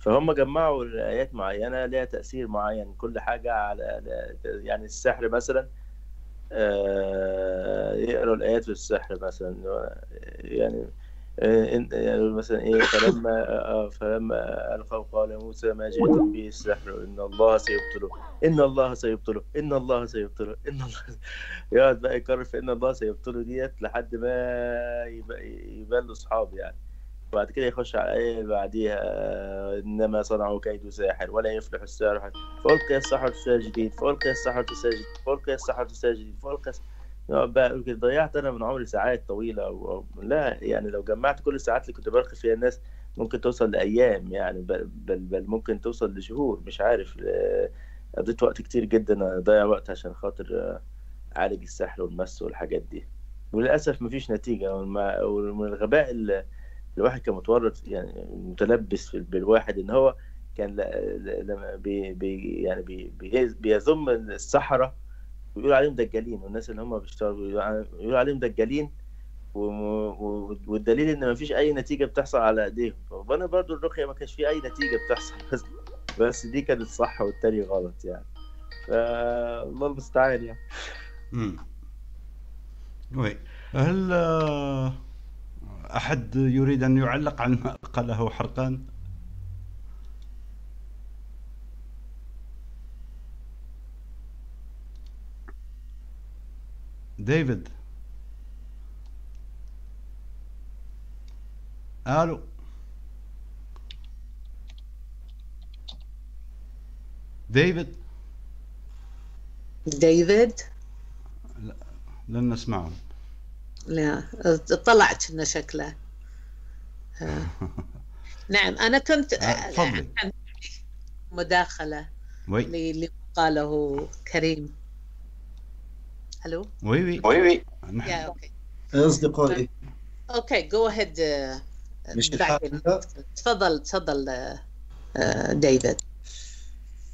فهم جمعوا آيات معينة لها تأثير معين، كل حاجة على السحر مثلا يقرأوا الآيات في السحر مثلا، مثلا إيه، فلما ألقوا قال موسى ما جئتم به السحر إن الله سيبطله إن الله سيبطله إن الله سيبطله إن الله، يقعد بقى يكرر في إن الله سيبطله ديت لحد ما يبان أصحابه. بعد كده يخش على الآية اللي بعديها إنما صنعوا كيد ساحر ولا يفلح الساحر فألقي السحر الساجدين فألقي السحر الساجدين فألقي السحر الساجدين فألقي ضيعت أنا من عمري ساعات طويلة لا، لو جمعت كل الساعات اللي كنت برقي فيها الناس ممكن توصل لأيام، بل ممكن توصل لشهور، مش عارف. قضيت وقت كتير جدا، أضيع وقت عشان خاطر أعالج السحر والمس والحاجات دي، وللأسف مفيش نتيجة. ومن الغباء الواحد كان متورط، متلبس بالواحد ان هو كان لما بيذم السحرة ويقول عليهم دجالين، والناس اللي هم بيشتغلوا يقول عليهم دجالين، والدليل ان ما فيش اي نتيجه بتحصل على ايديهم. فانا برضو الرقيه ما كانش في اي نتيجه بتحصل، بس دي كانت صح والتاني غلط، فالله المستعان. هل أحد يريد أن يعلق على ما قاله حرقان؟ ديفيد، ألو ديفيد. لا، لن نسمعه. لا، طلعت لنا شكله. نعم، أنا كنت مداخلة اللي قاله كريم. ألو؟ وي أصدقائي. أوكي، جو أهيد. تفضل ديفيد.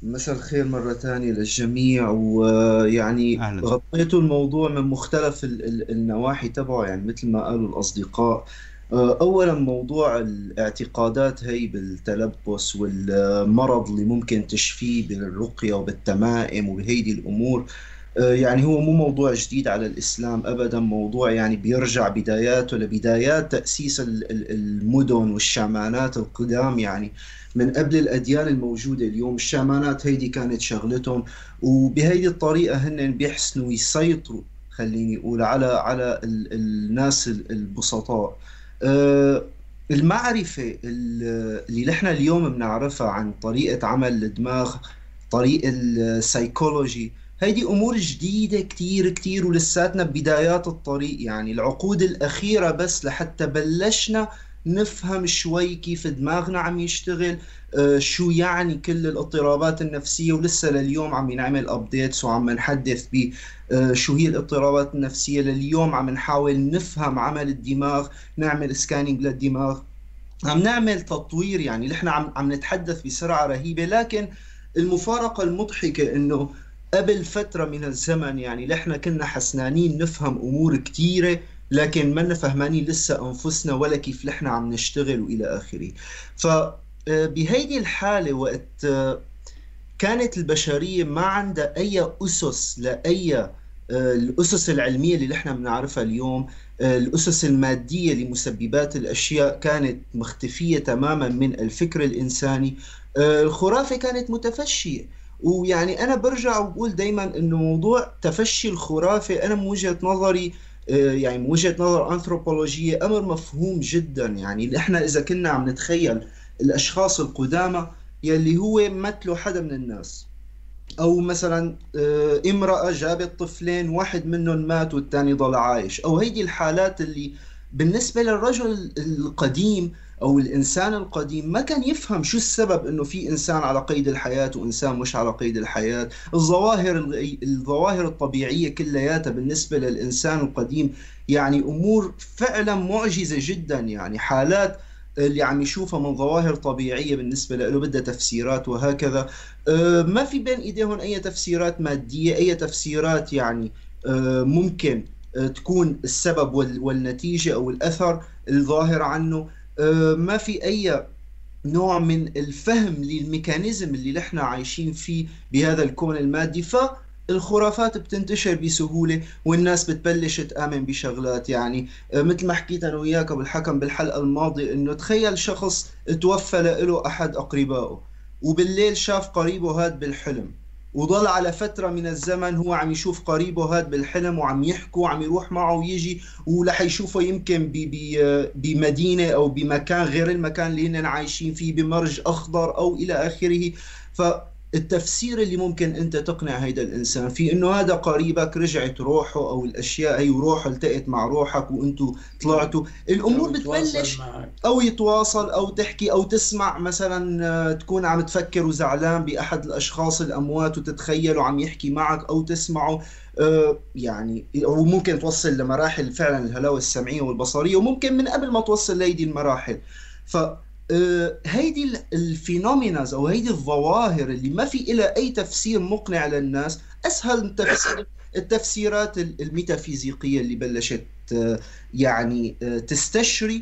مساء الخير مرة ثانية للجميع، ويعني غطيتوا الموضوع من مختلف النواحي تبعه، مثل ما قالوا الأصدقاء. أولا موضوع الاعتقادات هي بالتلبس والمرض اللي ممكن تشفيه بالرقية وبالتمائم وبهيدي الأمور، هو مو موضوع جديد على الإسلام أبدا، موضوع بيرجع بداياته لبدايات تأسيس المدن والشامانات القدام، من قبل الأديان الموجودة اليوم. الشامانات هيدي كانت شغلتهم، وبهيدي الطريقة هن بيحسنوا يسيطروا، خليني أقول، على الناس البسطاء. المعرفة اللي نحن اليوم بنعرفها عن طريقة عمل الدماغ، طريقة السايكولوجي، هيدي أمور جديدة كتير كتير ولساتنا ببدايات الطريق، يعني العقود الأخيرة بس لحتى بلشنا نفهم شوي كيف دماغنا عم يشتغل، شو يعني كل الاضطرابات النفسية، ولسه لليوم عم نعمل أبديتس وعم نحدث ب شو هي الاضطرابات النفسية. لليوم عم نحاول نفهم عمل الدماغ، نعمل سكانينج للدماغ، عم نعمل تطوير، يعني نحن عم نتحدث بسرعة رهيبة. لكن المفارقة المضحكة إنه قبل فترة من الزمن يعني نحن كنا حسنانين نفهم أمور كتيرة، لكن ما فهمانين لسه أنفسنا ولا كيف نحن عم نشتغل وإلى آخره. فبهيدي الحالة وقت كانت البشرية ما عندها أي أسس لأي الأسس العلمية اللي نحن بنعرفها اليوم، الأسس المادية لمسببات الأشياء كانت مختفية تماما من الفكر الإنساني، الخرافة كانت متفشية. ويعني أنا برجع وبقول دايما إنه موضوع تفشي الخرافة أنا من وجهة نظري، يعني من وجهة نظر أنثروبولوجية، أمر مفهوم جدا. يعني إحنا إذا كنا عم نتخيل الأشخاص القدامى يلي هو مثله حدا من الناس، أو مثلا امرأة جابت طفلين، واحد منهم مات والثاني ضل عايش، أو هيدي الحالات اللي بالنسبة للرجل القديم أو الإنسان القديم ما كان يفهم شو السبب إنه في إنسان على قيد الحياة وإنسان مش على قيد الحياة. الظواهر الطبيعية كلياتها بالنسبة للإنسان القديم يعني أمور فعلا معجزة جدا، يعني حالات اللي عم يشوفها من ظواهر طبيعية بالنسبة له بدها تفسيرات وهكذا. ما في بين إيديهم أي تفسيرات مادية، أي تفسيرات يعني ممكن تكون السبب والنتيجة أو الأثر الظاهر عنه. ما في أي نوع من الفهم للميكانيزم اللي نحن عايشين فيه بهذا الكون المادي، فالخرافات بتنتشر بسهولة والناس بتبلش تآمن بشغلات. يعني مثل ما حكيت أنا وياك أبو الحكم بالحلقة الماضية، إنه تخيل شخص توفى له أحد أقربائه وبالليل شاف قريبه هاد بالحلم، وضل على فترة من الزمن هو عم يشوف قريبه هاد بالحلم وعم يحكوا وعم يروح معه ويجي، ولح يشوفه يمكن بمدينة أو بمكان غير المكان اللي هن عايشين فيه، بمرج أخضر أو إلى آخره. فالتفسير اللي ممكن أنت تقنع هيدا الإنسان في إنه هذا قريبك رجعت روحه أو الأشياء هي، وروحه التقت مع روحك وأنتوا طلعتوا، الأمور بتبلش أو يتواصل أو تحكي أو تسمع. مثلا تكون عم تفكر وزعلان بأحد الأشخاص الأموات وتتخيله عم يحكي معك أو تسمعه، يعني وممكن توصل لمراحل فعلا الهلاوة السمعية والبصرية، وممكن من قبل ما توصل لهيدي المراحل. ف هيدي الفينوميناز أو هيدي الظواهر اللي ما في إلها أي تفسير مقنع للناس، أسهل من التفسيرات الميتافيزيقية اللي بلشت يعني تستشري،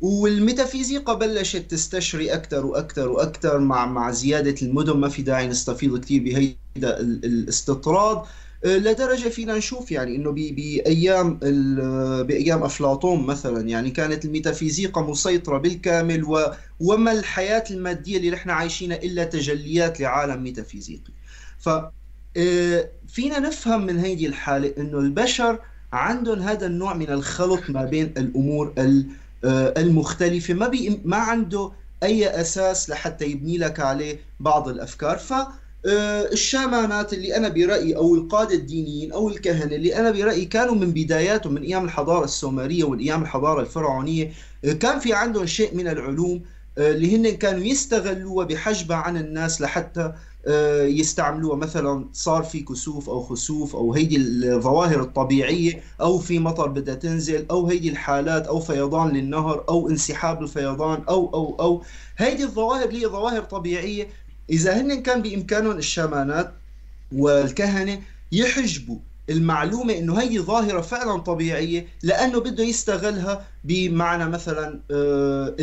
والميتافيزيقا بلشت تستشري أكثر وأكثر وأكثر مع زيادة المدن. ما في داعي نستفيض كثير بهيدا الاستطراد، لدرجة فينا نشوف يعني إنه بأيام أفلاطون مثلا، يعني كانت الميتافيزيقا مسيطرة بالكامل، وما الحياة المادية اللي نحن عايشينها إلا تجليات لعالم ميتافيزيقي. ففينا نفهم من هيدي الحالة إنه البشر عندهم هذا النوع من الخلط ما بين الأمور المختلفة، ما عنده أي أساس لحتى يبني لك عليه بعض الأفكار. الشامانات اللي أنا برأيي، أو القادة الدينيين أو الكهنة اللي أنا برأيي، كانوا من بداياتهم من أيام الحضارة السومرية والأيام الحضارة الفرعونية كان في عندهم شيء من العلوم اللي هن كانوا يستغلوها بحجبها عن الناس لحتى يستعملوها. مثلا صار في كسوف أو خسوف أو هيدي الظواهر الطبيعية، أو في مطر بدها تنزل، أو هيدي الحالات، أو فيضان للنهر، أو انسحاب الفيضان، أو هيدي الظواهر اللي هي ظواهر طبيعية. إذا هن كان بإمكانهم الشامانات والكهنة يحجبوا المعلومة إنه هي ظاهرة فعلا طبيعية، لأنه بده يستغلها بمعنى مثلا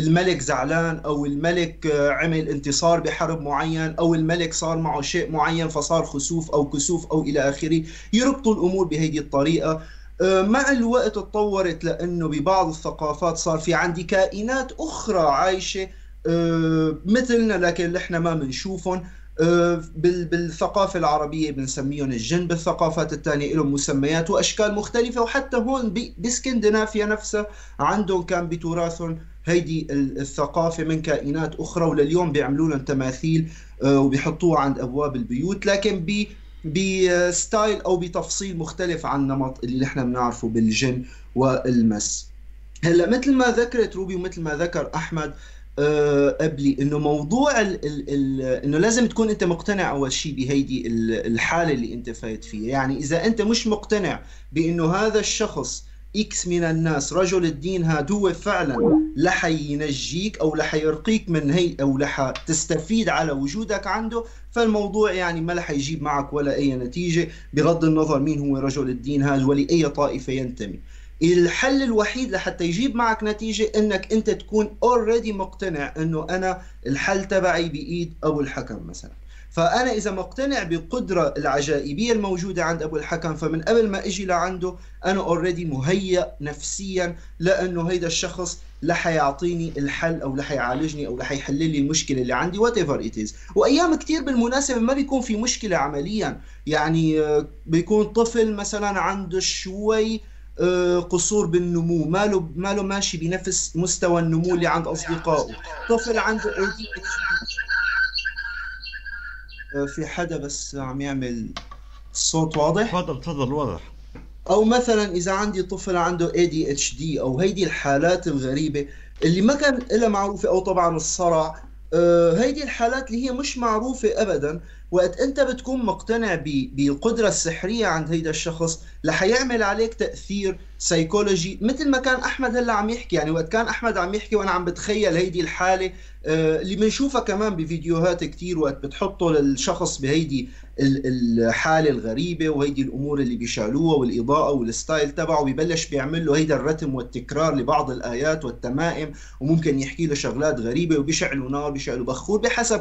الملك زعلان، أو الملك عمل انتصار بحرب معين، أو الملك صار معه شيء معين فصار خسوف أو كسوف أو إلى آخره. يربطوا الأمور بهذه الطريقة. مع الوقت اتطورت لأنه ببعض الثقافات صار في عندي كائنات أخرى عايشة مثلنا لكن نحن ما بنشوفهم، بالثقافة العربية بنسميهم الجن، بالثقافات الثانية لهم مسميات وأشكال مختلفة، وحتى هون باسكندنافيا نفسها عندهم كان بتراثهم هيدي الثقافة من كائنات أخرى، ولليوم بيعملوا لهم تماثيل وبيحطوها عند أبواب البيوت، لكن بستايل أو بتفصيل مختلف عن نمط اللي نحن بنعرفه بالجن والمس. هلا مثل ما ذكرت روبي ومثل ما ذكر أحمد قبلي، انه موضوع انه لازم تكون انت مقتنع اول شيء بهيدي الحاله اللي انت فايت فيها، يعني اذا انت مش مقتنع بانه هذا الشخص اكس من الناس رجل الدين هاد هو فعلا لح ينجيك او لح يرقيك من هي او لح تستفيد على وجودك عنده، فالموضوع يعني ما لح يجيب معك ولا اي نتيجه بغض النظر مين هو رجل الدين هاد ولاي طائفه ينتمي. الحل الوحيد لحتى يجيب معك نتيجة انك انت تكون already مقتنع انه انا الحل تبعي بايد ابو الحكم مثلا، فانا اذا مقتنع بالقدرة العجائبية الموجودة عند ابو الحكم، فمن قبل ما اجي لعنده انا already مهيأ نفسيا لانه هيدا الشخص لح يعطيني الحل او لح يعالجني او لح يحل لي المشكله اللي عندي whatever it is. وايام كثير بالمناسبه ما بيكون في مشكله عمليا، يعني بيكون طفل مثلا عنده شوي قصور بالنمو، ماله ماشي بنفس مستوى النمو اللي عند اصدقائه، طفل عنده في حدا بس عم يعمل صوت واضح، تفضل تفضل واضح. او مثلا اذا عندي طفل عنده ADHD او هيدي الحالات الغريبه اللي ما كان لها معروفه، او طبعا الصرع، هيدي الحالات اللي هي مش معروفة أبدا. وقت أنت بتكون مقتنع بالقدرة السحرية عند هيدا الشخص رح يعمل عليك تأثير سيكولوجي، مثل ما كان أحمد هلا عم يحكي. يعني وقت كان أحمد عم يحكي وأنا عم بتخيل هيدي الحالة اللي بنشوفها كمان بفيديوهات كتير، وقت بتحطه للشخص بهيدي الحالة الغريبة وهيدي الأمور اللي بيشعلوها والإضاءة والستايل تبعه، ببلش بيعمل له هيدا الرتم والتكرار لبعض الآيات والتمائم، وممكن يحكي له شغلات غريبة، وبيشعلوا نار بيشعلوا بخور بحسب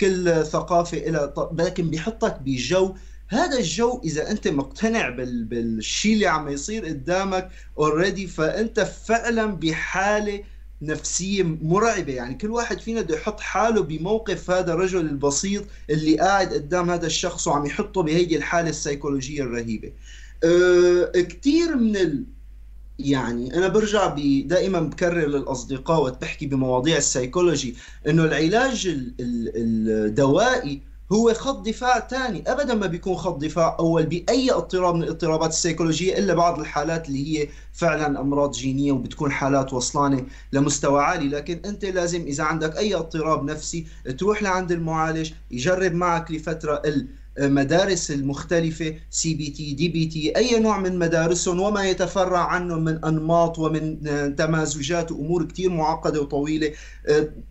كل ثقافة إلها، لكن بيحطك بجو. هذا الجو إذا أنت مقتنع بالشيء اللي عم يصير قدامك already، فأنت فعلا بحالة نفسية مرعبة. يعني كل واحد فينا بده يحط حاله بموقف هذا الرجل البسيط اللي قاعد قدام هذا الشخص وعم يحطه بهيدي الحالة السيكولوجية الرهيبة. كتير من يعني أنا برجع دائما بكرر للأصدقاء وتبحكي بمواضيع السيكولوجي إنه العلاج الدوائي هو خط دفاع ثاني، ابدا ما بيكون خط دفاع اول باي اضطراب من الاضطرابات السيكولوجيه، الا بعض الحالات اللي هي فعلا امراض جينيه وبتكون حالات وصلانه لمستوى عالي. لكن انت لازم اذا عندك اي اضطراب نفسي تروح لعند المعالج يجرب معك لفتره المدارس المختلفه، CBT DBT اي نوع من مدارسهم وما يتفرع عنه من انماط ومن تمازجات وامور كثير معقده وطويله،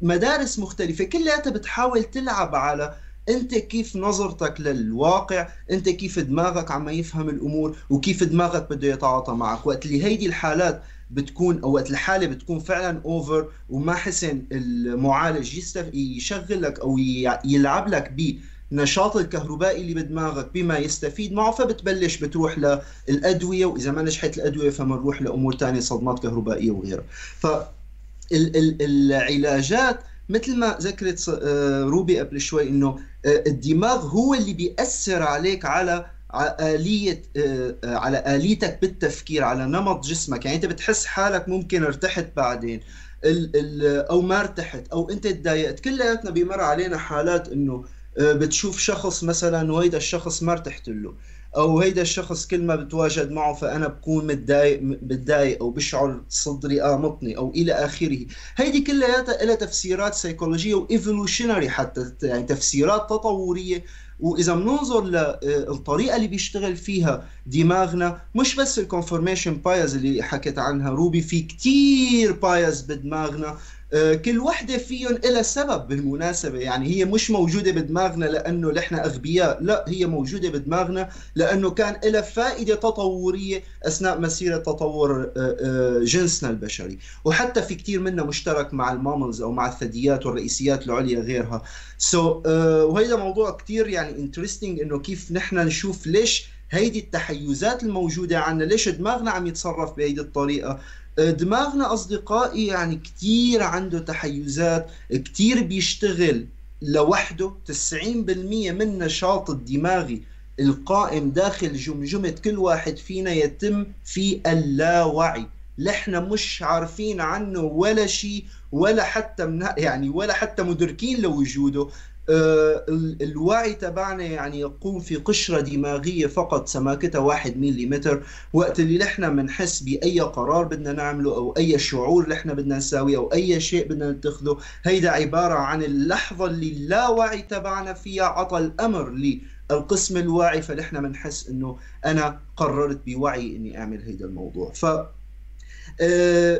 مدارس مختلفه كلها بتحاول تلعب على انت كيف نظرتك للواقع، انت كيف دماغك عم يفهم الامور وكيف دماغك بده يتعاطى معك. وقت اللي هيدي الحالات بتكون او وقت الحاله بتكون فعلا اوفر وما حسن المعالج يشغل لك او يلعب لك بالنشاط الكهربائي اللي بدماغك بما يستفيد معه، فبتبلش بتروح للادويه، واذا ما نجحت الادويه فبنروح لامور ثانيه صدمات كهربائيه وغيرها. فالعلاجات مثل ما ذكرت روبي قبل شوي انه الدماغ هو اللي بيأثر عليك على آليتك بالتفكير، على نمط جسمك. يعني انت بتحس حالك ممكن ارتحت بعدين او ما ارتحت او انت تضايقت. كلياتنا بيمر علينا حالات انه بتشوف شخص مثلا وهيدا الشخص ما ارتحت له، او هيدا الشخص كل ما بتواجد معه فانا بكون متضايق او بشعر صدري قامطني او الى اخره. هيدي كلياتها لها تفسيرات سيكولوجيه وايفولوشنري حتى، يعني تفسيرات تطوريه. واذا بننظر للطريقه اللي بيشتغل فيها دماغنا، مش بس الكونفورميشن بايز اللي حكيت عنها روبي، في كتير بايز بدماغنا، كل وحده فيهم لها سبب بالمناسبه. يعني هي مش موجوده بدماغنا لانه نحن اغبياء، لا، هي موجوده بدماغنا لانه كان لها فائده تطوريه اثناء مسيره تطور جنسنا البشري، وحتى في كثير منا مشترك مع الماملز او مع الثدييات والرئيسيات العليا غيرها. وهيدا موضوع كثير يعني انترستينج، انه كيف نحن نشوف ليش هيدي التحيزات الموجوده عندنا، ليش دماغنا عم يتصرف بهيدي الطريقه. دماغنا أصدقائي يعني كتير عنده تحيزات، كتير بيشتغل لوحده 90% من النشاط الدماغي القائم داخل جمجمة كل واحد فينا يتم في اللاوعي. لحنا مش عارفين عنه ولا شيء، ولا حتى مدركين لوجوده. الوعي تبعنا يقوم في قشرة دماغية فقط سماكتها 1 ملم. وقت اللي نحن بنحس بأي قرار بدنا نعمله أو أي شعور نحن بدنا نساويه أو أي شيء بدنا نتخذه، هيدا عبارة عن اللحظة اللي اللاوعي تبعنا فيها عطى الأمر للقسم الواعي، فنحن بنحس إنه أنا قررت بوعي إني أعمل هيدا الموضوع.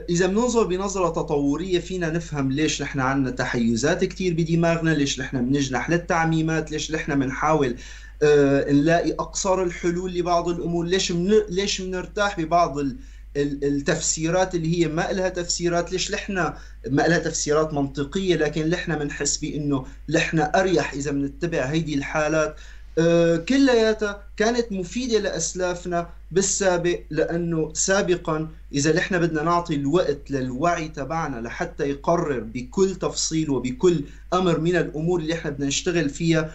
إذا بننظر بنظرة تطورية فينا نفهم ليش نحن عندنا تحيزات كتير بدماغنا، ليش نحن بنجنح للتعميمات، ليش نحن بنحاول نلاقي أقصر الحلول لبعض الأمور، ليش بنرتاح ببعض التفسيرات اللي هي ما إلها تفسيرات، ليش نحن ما إلها تفسيرات منطقية، لكن نحن بنحس بأنه نحن أريح إذا بنتبع هيدي الحالات. كلياتها كانت مفيدة لأسلافنا بالسابق، لأنه سابقا إذا نحن بدنا نعطي الوقت للوعي تبعنا لحتى يقرر بكل تفصيل وبكل أمر من الأمور اللي نحن بدنا نشتغل فيها،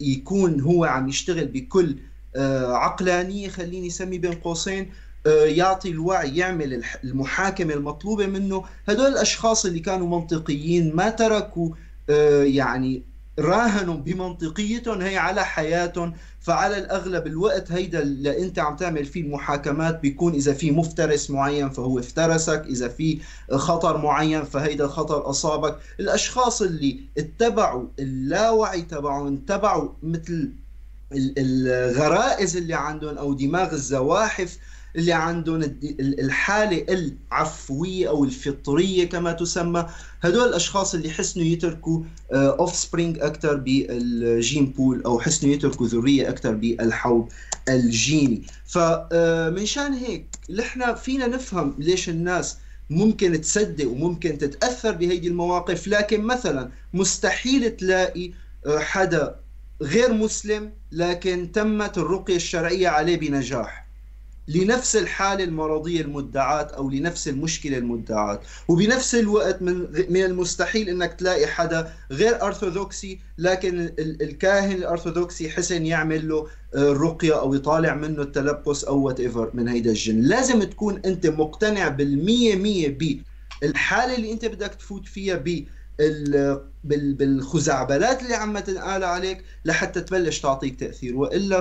يكون هو عم يشتغل بكل عقلانية، خليني أسمي بين قوسين، يعطي الوعي يعمل المحاكمة المطلوبة منه. هدول الأشخاص اللي كانوا منطقيين ما تركوا راهنوا بمنطقيتهم هي على حياتهم، فعلى الأغلب الوقت هيدا اللي أنت عم تعمل فيه المحاكمات بيكون إذا في مفترس معين فهو افترسك، إذا في خطر معين فهيدا الخطر أصابك. الأشخاص اللي اتبعوا اللاوعي تبعهم، اتبعوا مثل الغرائز اللي عندهم أو دماغ الزواحف اللي عندهم، الحالة العفوية أو الفطرية كما تسمى، هدول الأشخاص اللي حسنوا يتركوا offspring أكثر بالجين بول، أو حسنوا يتركوا ذرية أكثر بالحوض الجيني. فمن شان هيك نحن فينا نفهم ليش الناس ممكن تصدق وممكن تتأثر بهيدي المواقف، لكن مثلا مستحيل تلاقي حدا غير مسلم لكن تمت الرقية الشرعية عليه بنجاح لنفس الحالة المرضية المدعات أو لنفس المشكلة المدعات، وبنفس الوقت من المستحيل أنك تلاقي حدا غير أرثوذكسي لكن الكاهن الأرثوذكسي حسن يعمل له الرقية أو يطالع منه التلبس أو وات ايفر من هيدا الجن. لازم تكون أنت مقتنع 100% بالحالة اللي أنت بدك تفوت فيها، بالخزعبلات اللي عم تنقال عليك لحتى تبلش تعطيك تأثير، وإلا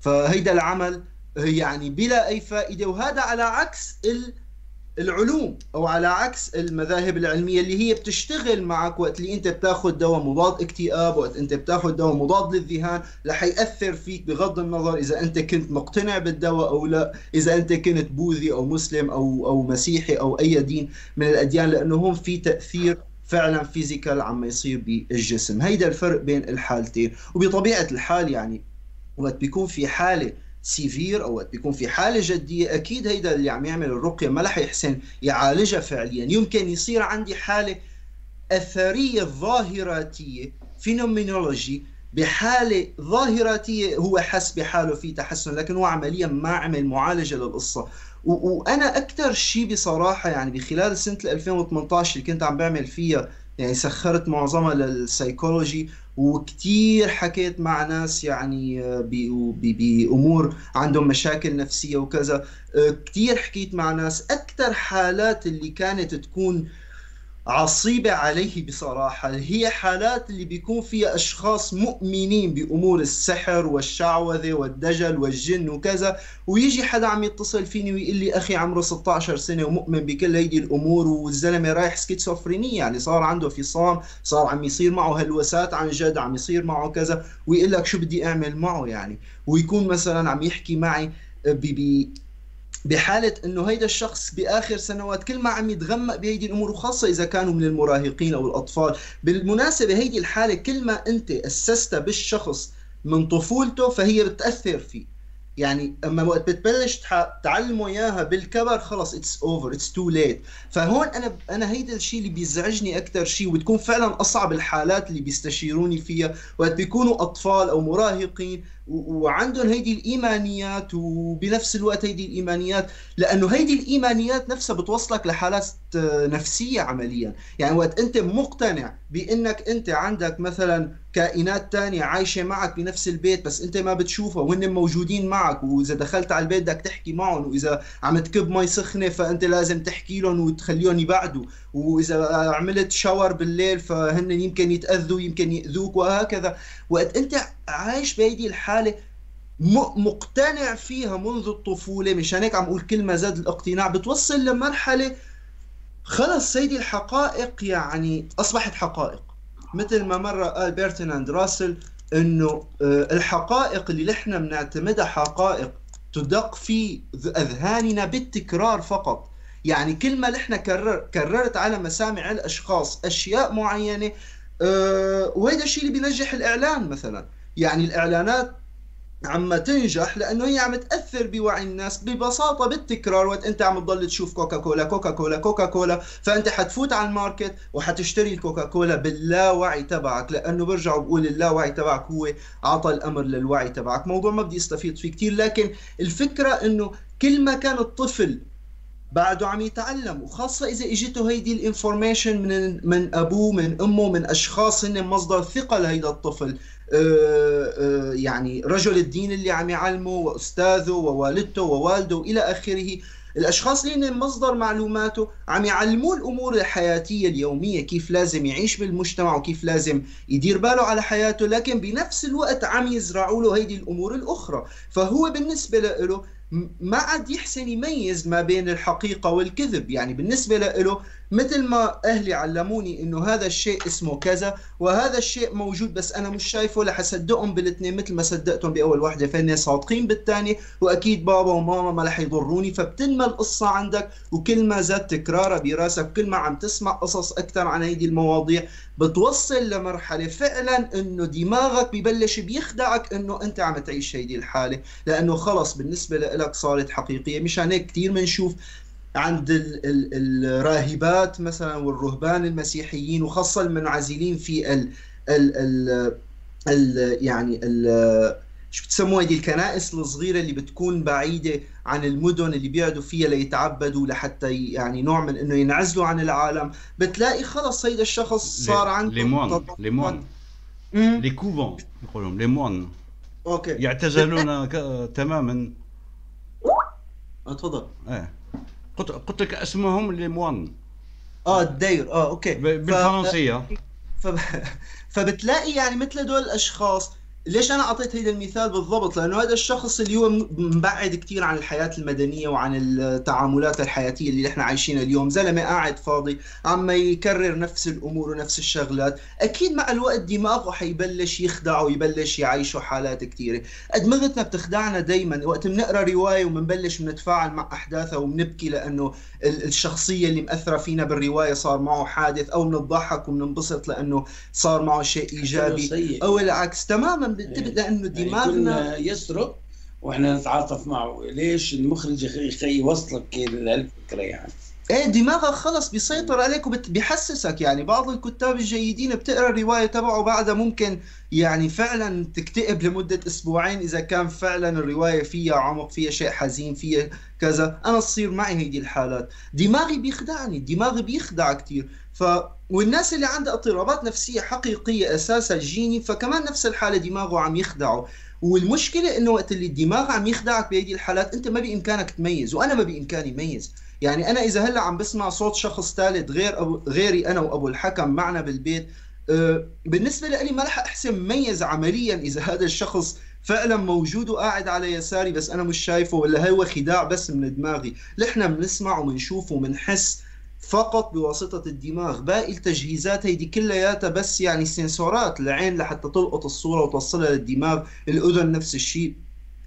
فهيدا العمل بلا أي فائدة. وهذا على عكس العلوم أو على عكس المذاهب العلمية اللي هي بتشتغل معك وقت اللي أنت بتاخذ دواء مضاد اكتئاب، وقت أنت بتاخذ دواء مضاد للذهان، رح يأثر فيك بغض النظر إذا أنت كنت مقتنع بالدواء أو لا، إذا أنت كنت بوذي أو مسلم أو مسيحي أو أي دين من الأديان، لأنه هم في تأثير فعلا فيزيكال عم يصير بالجسم. هيدا الفرق بين الحالتين. وبطبيعة الحال وقت بيكون في حالة سيفير أو وقت بيكون في حالة جدية، أكيد هيدا اللي عم يعمل الرقية ما رح يحسن يعالجها فعليا. يمكن يصير عندي حالة أثرية ظاهراتية فينومينولوجي، بحالة ظاهراتية هو حس بحاله في تحسن، لكن هو عمليا ما عمل معالجة للقصة. وأنا أكثر شيء بصراحة بخلال سنة 2018 اللي كنت عم بعمل فيها، سخرت معظمها للسيكولوجي، وكتير حكيت مع ناس بأمور عندهم مشاكل نفسية وكذا، كتير حكيت مع ناس. أكثر حالات اللي كانت تكون عصيبة عليه بصراحة هي حالات اللي بيكون فيها أشخاص مؤمنين بأمور السحر والشعوذة والدجل والجن وكذا، ويجي حدا عم يتصل فيني ويقول لي أخي عمره 16 سنة ومؤمن بكل هيدي الأمور، والزلمة رايح سكيزوفرينية، صار عنده فصام، صار عم يصير معه هلوسات عن جد، عم يصير معه كذا، ويقول لك شو بدي أعمل معه ويكون مثلا عم يحكي معي بحالة انه هيدا الشخص باخر سنوات كل ما عم يتغمق بهيدي الامور، وخاصة اذا كانوا من المراهقين او الاطفال. بالمناسبة هيدي الحالة كل ما انت اسستها بالشخص من طفولته فهي بتأثر فيه، اما وقت بتبلش تعلمه اياها بالكبر خلص اتس اوفر، اتس تو ليت. فهون انا هيدا الشيء اللي بيزعجني اكثر شيء، وتكون فعلا اصعب الحالات اللي بيستشيروني فيها وقت بيكونوا اطفال او مراهقين وعندهم هيدي الايمانيات، وبنفس الوقت هيدي الايمانيات، لانه هيدي الايمانيات نفسها بتوصلك لحالات نفسية عمليا. يعني وقت أنت مقتنع بأنك أنت عندك مثلا كائنات تانية عايشة معك بنفس البيت بس أنت ما بتشوفها وإنهم موجودين معك، وإذا دخلت على البيت بدك تحكي معهم، وإذا عم تكب مي سخنة فأنت لازم تحكي لهم وتخليهم يبعدوا، وإذا عملت شاور بالليل فهن يمكن يتأذوا يمكن يأذوك وهكذا. وقت أنت عايش بهيدي الحالة مقتنع فيها منذ الطفولة، مشان هيك عم أقول كلمة زاد الاقتناع، بتوصل لمرحلة خلص سيدي الحقائق يعني أصبحت حقائق. مثل ما مرة قال برتراند راسل إنه الحقائق اللي نحن بنعتمدها حقائق تدق في أذهاننا بالتكرار فقط. يعني كل ما نحن كررت على مسامع الأشخاص أشياء معينة، وهذا الشيء اللي بينجح الإعلان مثلا. يعني الإعلانات عم تنجح لأنه هي عم تأثر بوعي الناس ببساطة بالتكرار. وقت أنت عم تضل تشوف كوكاكولا كوكاكولا كوكاكولا، فأنت حتفوت على الماركت وحتشتري الكوكاكولا باللاوعي تبعك، لأنه برجع وبقول اللاوعي تبعك هو عطى الأمر للوعي تبعك. موضوع ما بدي استفيد فيه كتير، لكن الفكرة أنه كل ما كان الطفل بعده عم يتعلم، وخاصة إذا إجته هيدي الانفورميشن من أبوه من أمه من أشخاص هن مصدر ثقة لهيدا الطفل، يعني رجل الدين اللي عم يعلمه وأستاذه ووالدته ووالده إلى آخره، الأشخاص اللي هن مصدر معلوماته عم يعلموه الأمور الحياتية اليومية، كيف لازم يعيش بالمجتمع وكيف لازم يدير باله على حياته، لكن بنفس الوقت عم يزرعوا له هيدي الأمور الأخرى. فهو بالنسبة له ما عاد يحسن يميز ما بين الحقيقة والكذب. يعني بالنسبة له مثل ما أهلي علموني إنه هذا الشيء اسمه كذا وهذا الشيء موجود بس أنا مش شايفه، لحصدقهم بالاثنين مثل ما صدقتهم بأول واحدة، فإني صادقين بالثاني، وأكيد بابا وماما ما رح يضروني. فبتنمى القصة عندك، وكل ما زاد تكرارها براسك، كل ما عم تسمع قصص أكثر عن هيدي المواضيع، بتوصل لمرحلة فعلا إنه دماغك ببلش بيخدعك إنه أنت عم تعيش هيدي الحالة، لأنه خلص بالنسبة لك صارت حقيقية. مشان هيك كثير بنشوف عند الراهبات مثلا والرهبان المسيحيين، وخاصة المنعزلين في شو بتسموها دي الكنائس الصغيرة اللي بتكون بعيدة عن المدن اللي بيقعدوا فيها ليتعبدوا، لحتى يعني نوع من انه ينعزلوا عن العالم، بتلاقي خلص هيدا الشخص صار عنده لي كوفون يقولون لي مون، اوكي، يعتزلون تماما. تفضل. ايه قلت لك اسمهم لي موان. الدير. اوكي. بالفرنسية. فبتلاقي يعني مثل هدول الاشخاص. ليش انا اعطيت هيدا المثال بالضبط؟ لانه هذا الشخص اللي هو مبعد كثير عن الحياه المدنيه وعن التعاملات الحياتيه اللي نحن عايشينها اليوم، زلمه قاعد فاضي عم يكرر نفس الامور ونفس الشغلات، اكيد مع الوقت دماغه حيبلش يخدعه ويبلش يعيشه حالات كثيره. ادمغتنا بتخدعنا دائما، وقت بنقرا روايه وبنبلش بنتفاعل مع احداثها وبنبكي لانه الشخصيه اللي مأثره فينا بالروايه صار معه حادث، او بنضحك وبننبسط لانه صار معه شيء ايجابي، او العكس تماما، لأنه دماغنا يعني يسرق وإحنا نتعاطف معه. ليش المخرج يوصلك للفكرة يعني؟ ايه، دماغك خلص بيسيطر عليك وبيحسسك. يعني بعض الكتاب الجيدين بتقرا الروايه تبعه بعدها ممكن يعني فعلا تكتئب لمده اسبوعين اذا كان فعلا الروايه فيها عمق، فيها شيء حزين، فيها كذا. انا تصير معي هيدي الحالات، دماغي بيخدعني، دماغي بيخدع كثير. والناس اللي عندها اضطرابات نفسيه حقيقيه اساسها جيني، فكمان نفس الحاله دماغه عم يخدعه. والمشكله انه وقت اللي الدماغ عم يخدعك بهيدي الحالات انت ما بامكانك تميز، وانا ما بامكاني اميز. يعني أنا إذا هلا عم بسمع صوت شخص ثالث غيري أنا وأبو الحكم معنا بالبيت، بالنسبة لي ما رح أحسن مميز عمليا إذا هذا الشخص فعلا موجود وقاعد على يساري بس أنا مش شايفه، ولا هو خداع بس من دماغي. نحن بنسمع وبنشوف وبنحس فقط بواسطة الدماغ، باقي التجهيزات هيدي كلياتها بس يعني سنسورات، العين لحتى تلقط الصورة وتوصلها للدماغ، الأذن نفس الشيء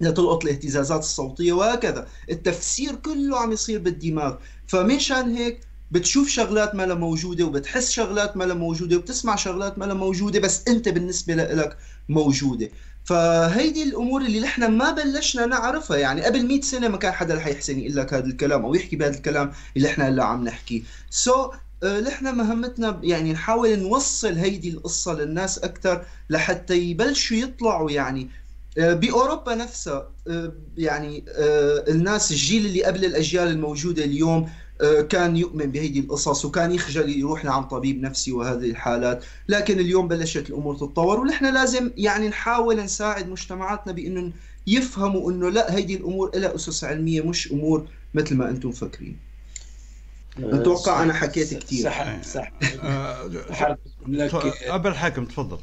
لتلقط الاهتزازات الصوتية وهكذا، التفسير كله عم يصير بالدماغ. فمنشان هيك بتشوف شغلات ما لا موجودة، وبتحس شغلات ما لا موجودة، وبتسمع شغلات ما لا موجودة بس أنت بالنسبة لك موجودة. فهيدي الأمور اللي نحن ما بلشنا نعرفها. يعني قبل 100 سنة ما كان حدا رح يحسن يقول لك هذا الكلام أو يحكي بهذا الكلام اللي نحن هلا عم نحكيه. نحن مهمتنا يعني نحاول نوصل هيدي القصة للناس أكثر لحتى يبلشوا يطلعوا. يعني بأوروبا نفسها يعني الناس الجيل اللي قبل الأجيال الموجودة اليوم كان يؤمن بهذه القصص وكان يخجل يروح لعند طبيب نفسي وهذه الحالات. لكن اليوم بلشت الأمور تتطور، ونحن لازم يعني نحاول نساعد مجتمعاتنا بأنه يفهموا أنه لا، هذه الأمور لها أسس علمية، مش أمور مثل ما أنتم مفكرين. أتوقع أنا حكيت كثير. صح. أبا الحاكم تفضل.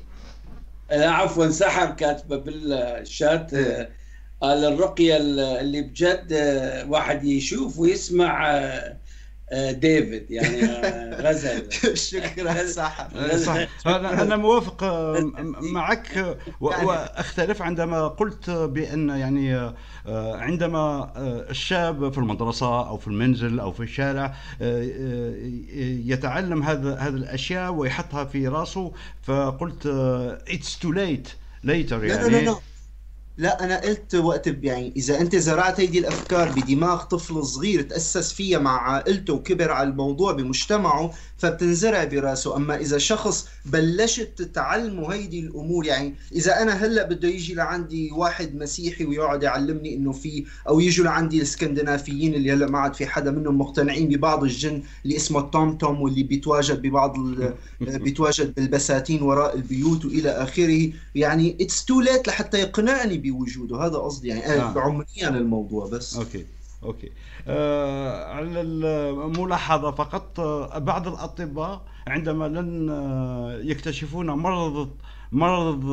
عفوا، سحر كاتبة بالشات قال الرقية اللي بجد واحد يشوف ويسمع ديفيد يعني غزل. شكرا سحر. أنا موافق معك، وأختلف عندما قلت بأن يعني عندما الشاب في المدرسة أو في المنزل أو في الشارع يتعلم هذه الأشياء ويحطها في راسه، فقلت it's too late later يعني. لا أنا قلت وقت يعني إذا أنت زرعت هيدي الأفكار بدماغ طفل صغير تأسس فيها مع عائلته وكبر على الموضوع بمجتمعه فبتنزرع براسه. أما إذا شخص بلشت تتعلمه هيدي الأمور، يعني إذا أنا هلأ بده يجي لعندي واحد مسيحي ويقعد يعلمني إنه في، أو يجوا لعندي الاسكندنافيين اللي هلأ ما عاد في حدا منهم مقتنعين ببعض الجن اللي اسمه التومتوم واللي بيتواجد ببعض بيتواجد بالبساتين وراء البيوت وإلى آخره، يعني it's too late لحتى يقنعني بوجوده. هذا قصدي يعني عمريا الموضوع بس. اوكي. على الملاحظه فقط، بعض الاطباء عندما لن يكتشفون مرض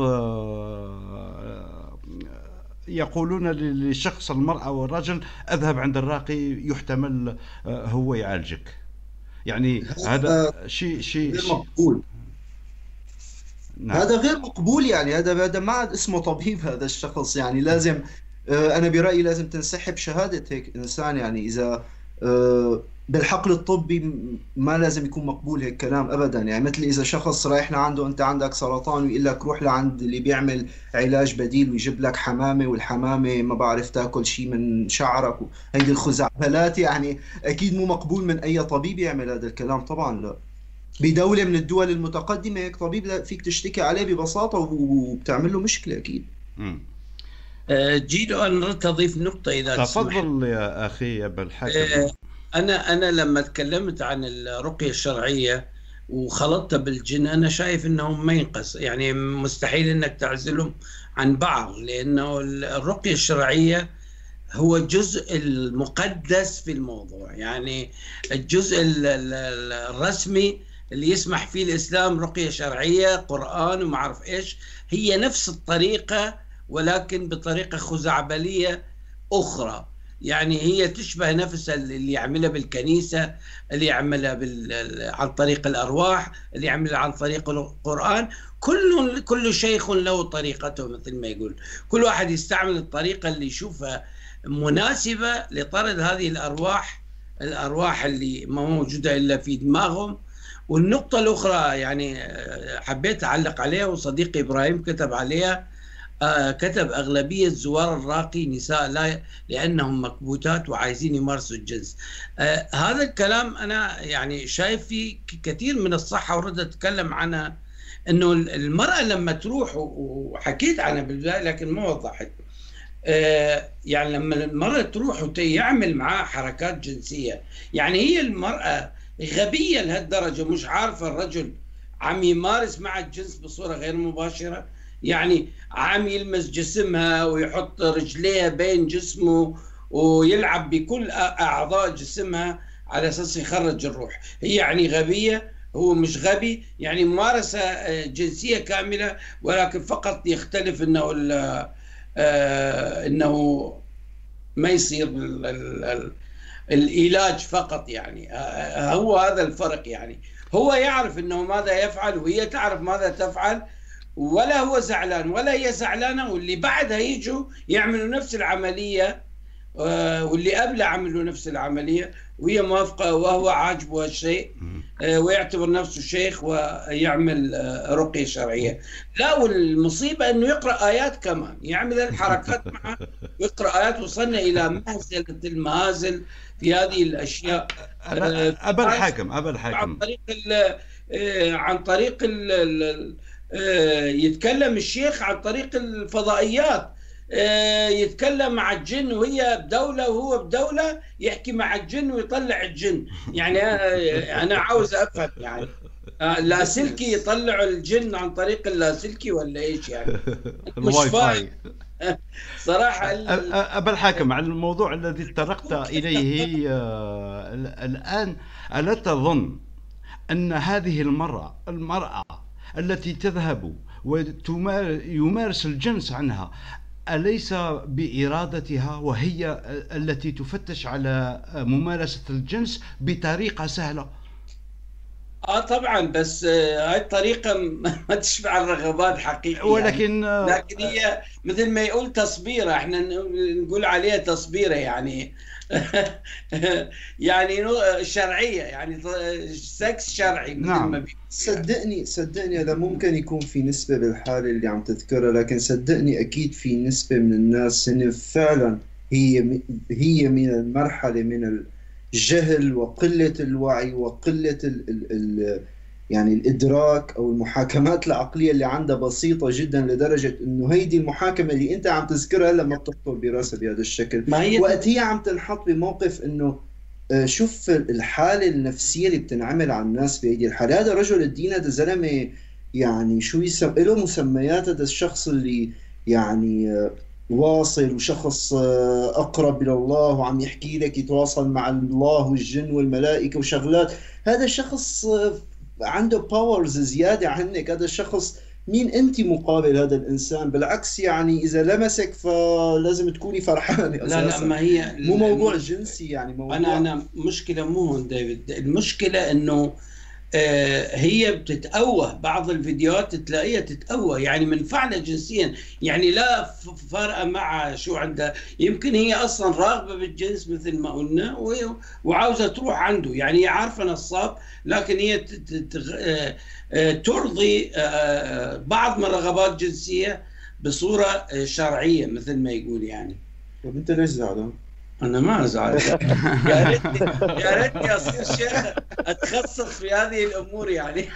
يقولون للشخص المراه والرجل اذهب عند الراقي يحتمل هو يعالجك. يعني هذا شيء مقبول. نعم. هذا غير مقبول يعني، هذا ما عاد اسمه طبيب هذا الشخص يعني. لازم انا برايي لازم تنسحب شهاده هيك انسان يعني. اذا بالحقل الطبي ما لازم يكون مقبول هيك كلام ابدا يعني. مثل اذا شخص رايح لعنده انت عندك سرطان ويقول لك روح لعند اللي بيعمل علاج بديل ويجيب لك حمامه، والحمامه ما بعرف تاكل شيء من شعرك، هيدي الخزعبلات يعني اكيد مو مقبول من اي طبيب يعمل هذا الكلام طبعا. لا، بدولة من الدول المتقدمة هيك طبيب فيك تشتكي عليه ببساطة وبتعمل له مشكلة أكيد. جيلو أنا أردت أضيف نقطة إذا تسمح. تفضل يا أخي أبا الحاكم. أنا لما تكلمت عن الرقية الشرعية وخلطتها بالجن، أنا شايف أنهم ما ينقص يعني، مستحيل أنك تعزلهم عن بعض، لأنه الرقية الشرعية هو الجزء المقدس في الموضوع، يعني الجزء الرسمي اللي يسمح فيه الإسلام رقية شرعية، قرآن وما أعرف إيش، هي نفس الطريقة ولكن بطريقة خزعبلية أخرى. يعني هي تشبه نفس اللي يعملها بالكنيسة، اللي يعملها عن طريق الأرواح، اللي يعملها عن طريق القرآن. كل شيخ له طريقته مثل ما يقول، كل واحد يستعمل الطريقة اللي يشوفها مناسبة لطرد هذه الأرواح اللي ما موجودة إلا في دماغهم. والنقطة الأخرى يعني حبيت أعلق عليها وصديقي إبراهيم كتب عليها، كتب أغلبية زوار الراقي نساء لأنهم مكبوتات وعايزين يمارسوا الجنس. هذا الكلام أنا يعني شايف فيه كثير من الصحة، وردت أتكلم عنها أنه المرأة لما تروح، وحكيت عنها بالبداية لكن ما وضحت، يعني لما المرأة تروح ويعمل معها حركات جنسية، يعني هي المرأة غبية لهالدرجة مش عارفة الرجل عم يمارس مع الجنس بصورة غير مباشرة، يعني عم يلمس جسمها ويحط رجليها بين جسمه ويلعب بكل أعضاء جسمها على أساس يخرج الروح. هي يعني غبية، هو مش غبي، يعني ممارسة جنسية كاملة، ولكن فقط يختلف أنه ما يصير العلاج فقط يعني. هو هذا الفرق يعني، هو يعرف أنه ماذا يفعل وهي تعرف ماذا تفعل، ولا هو زعلان ولا هي زعلانة. واللي بعدها يجوا يعملوا نفس العملية، واللي قبله عملوا نفس العملية وهي موافقة وهو عاجبه الشيء ويعتبر نفسه شيخ ويعمل رقية شرعية. لا، والمصيبة أنه يقرأ آيات كمان، يعمل الحركات معه ويقرأ آيات. وصلنا إلى مهزلة المهازل في هذه الأشياء. أبا الحاكم عن طريق يتكلم الشيخ عن طريق الفضائيات، يتكلم مع الجن وهي بدولة وهو بدولة، يحكي مع الجن ويطلع الجن. يعني أنا عاوز أفهم يعني اللاسلكي يطلعوا الجن عن طريق اللاسلكي ولا إيش يعني؟ مش فاهم صراحة. أبا الحاكم، عن الموضوع الذي تطرقت إليه الآن، ألا تظن أن هذه المرأة التي تذهب ويمارس الجنس عنها أليس بإرادتها وهي التي تفتش على ممارسة الجنس بطريقة سهلة؟ طبعا، بس هاي الطريقة ما تشبع الرغبات حقيقية، ولكن يعني. لكن هي مثل ما يقول تصبيرة، احنا نقول عليها تصبيرة يعني يعني شرعية، يعني سكس شرعي. نعم. ما صدقني هذا ممكن يكون في نسبة بالحالة اللي عم تذكرها، لكن صدقني أكيد في نسبة من الناس إن فعلا هي من المرحلة من الجهل وقلة الوعي وقلة يعني الإدراك أو المحاكمات العقلية اللي عندها بسيطة جدا، لدرجة إنه هيدي المحاكمة اللي أنت عم تذكرها لما بتخطر براسها بهذا الشكل، وقت هي عم تنحط بموقف إنه شوف الحالة النفسية اللي بتنعمل على الناس بهيدي الحالة. هذا رجل الدين، هذا زلمة يعني شو يسمى له مسميات، هذا الشخص اللي يعني واصل وشخص أقرب إلى الله وعم يحكي لك يتواصل مع الله والجن والملائكة وشغلات. هذا الشخص عنده باورز زيادة عنك، هذا الشخص مين أنت مقابل هذا الإنسان؟ بالعكس يعني إذا لمسك فلازم تكوني فرحانة. لا، ما هي مو موضوع جنسي يعني. موضوع أنا مشكلة مو هون ديفيد، المشكلة إنه هي بتتأوه، بعض الفيديوهات تلاقيها تتأوه يعني منفعلة جنسيا، يعني لا فارقة مع شو عندها، يمكن هي أصلا راغبة بالجنس مثل ما قلنا وعاوزة تروح عنده، يعني هي عارفة نصاب، لكن هي ترضي بعض من الرغبات الجنسية بصورة شرعية مثل ما يقول يعني. طب أنت ليش زعلان؟ أنا ما أزعل، يا ريتني أصير شيخ أتخصص في هذه الأمور يعني.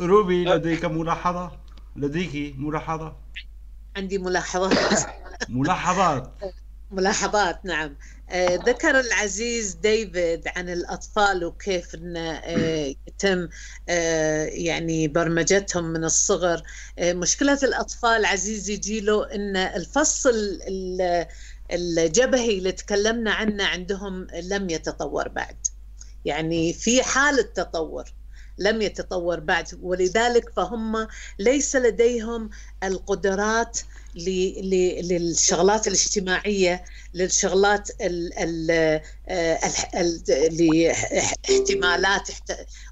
روبي، لديك ملاحظة؟ عندي ملاحظات. نعم، ذكر العزيز ديفيد عن الأطفال وكيف إنه يتم يعني برمجتهم من الصغر. مشكلة الأطفال عزيزي جيله إن الفص الجبهي اللي تكلمنا عنه عندهم لم يتطور بعد، يعني في حالة تطور لم يتطور بعد، ولذلك فهم ليس لديهم القدرات للشغلات الاجتماعية، للشغلات الاحتمالات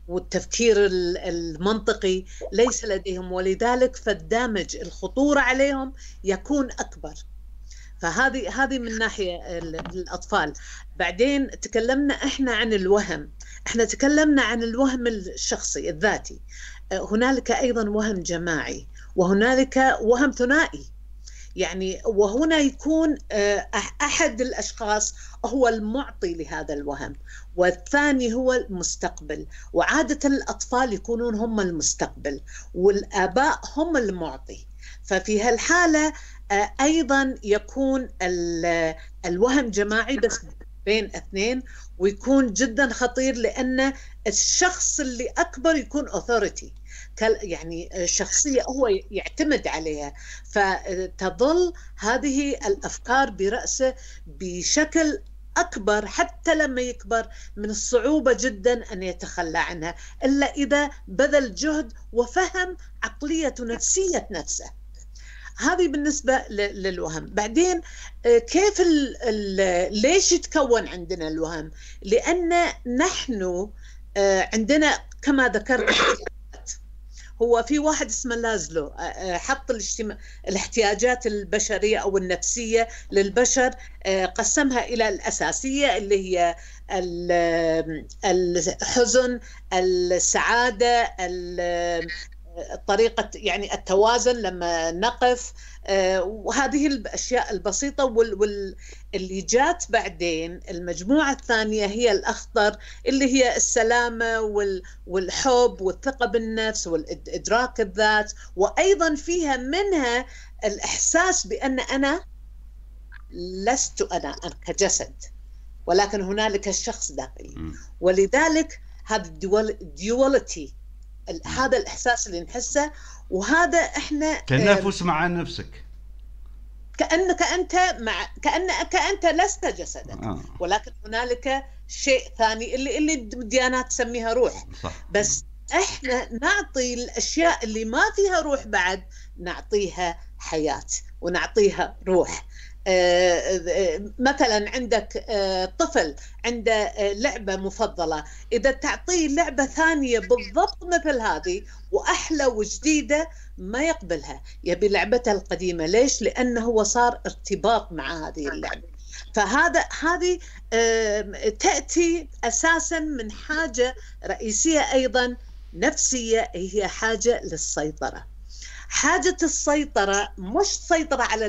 والتفكير المنطقي ليس لديهم، ولذلك فالدامج الخطورة عليهم يكون أكبر. فهذه من ناحية الأطفال. بعدين تكلمنا احنا عن الوهم الشخصي الذاتي، هنالك أيضا وهم جماعي وهنالك وهم ثنائي يعني، وهنا يكون أحد الأشخاص هو المعطي لهذا الوهم والثاني هو المستقبل، وعادة الأطفال يكونون هم المستقبل والآباء هم المعطي. ففي هالحالة أيضا يكون الوهم جماعي بس بين اثنين، ويكون جدا خطير لأن الشخص اللي أكبر يكون authority يعني شخصية هو يعتمد عليها، فتظل هذه الأفكار برأسه بشكل أكبر، حتى لما يكبر من الصعوبة جدا أن يتخلى عنها إلا إذا بذل جهد وفهم عقلية ونفسية نفسه. هذه بالنسبة للوهم. بعدين كيف ليش يتكون عندنا الوهم؟ لأن نحن عندنا كما ذكرت، هو في واحد اسمه لازلو حط الاحتياجات البشرية أو النفسية للبشر، قسمها إلى الأساسية اللي هي الحزن، السعادة، طريقة يعني التوازن لما نقف، وهذه الأشياء البسيطة. واللي جات بعدين المجموعة الثانية هي الأخطر، اللي هي السلامة والحب والثقة بالنفس والإدراك الذات، وأيضا فيها منها الإحساس بأن أنا لست أنا كجسد، ولكن هنالك الشخص داخلي. ولذلك هذا الديواليتي، هذا الإحساس اللي نحسه، وهذا إحنا تنافس مع نفسك، كأنك أنت مع كأنك أنت لست جسدك، ولكن هنالك شيء ثاني اللي الديانات تسميها روح. صح. بس إحنا نعطي الأشياء اللي ما فيها روح بعد، نعطيها حياة ونعطيها روح. مثلا عندك طفل عنده لعبة مفضلة، إذا تعطيه لعبة ثانية بالضبط مثل هذه وأحلى وجديدة ما يقبلها، يبي لعبته القديمة. ليش؟ لأنه هو صار ارتباط مع هذه اللعبة. فهذا هذه تأتي أساسا من حاجة رئيسية أيضا نفسية، هي حاجة للسيطرة. حاجة السيطرة مش سيطرة على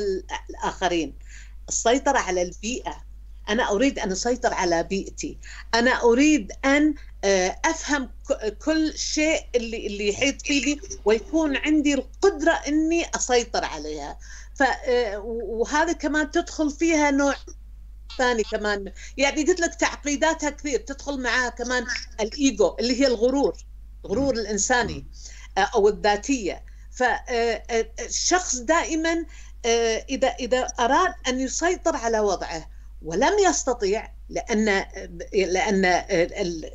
الآخرين، السيطرة على البيئة. أنا أريد أن أسيطر على بيئتي، أنا أريد أن أفهم كل شيء اللي يحيط فيني، ويكون عندي القدرة أني أسيطر عليها. وهذا كمان تدخل فيها نوع ثاني كمان، يعني قلت لك تعقيداتها كثير، تدخل معها كمان الإيجو اللي هي الغرور، غرور الإنساني أو الذاتية. فالشخص دائما إذا أراد أن يسيطر على وضعه ولم يستطيع، لأن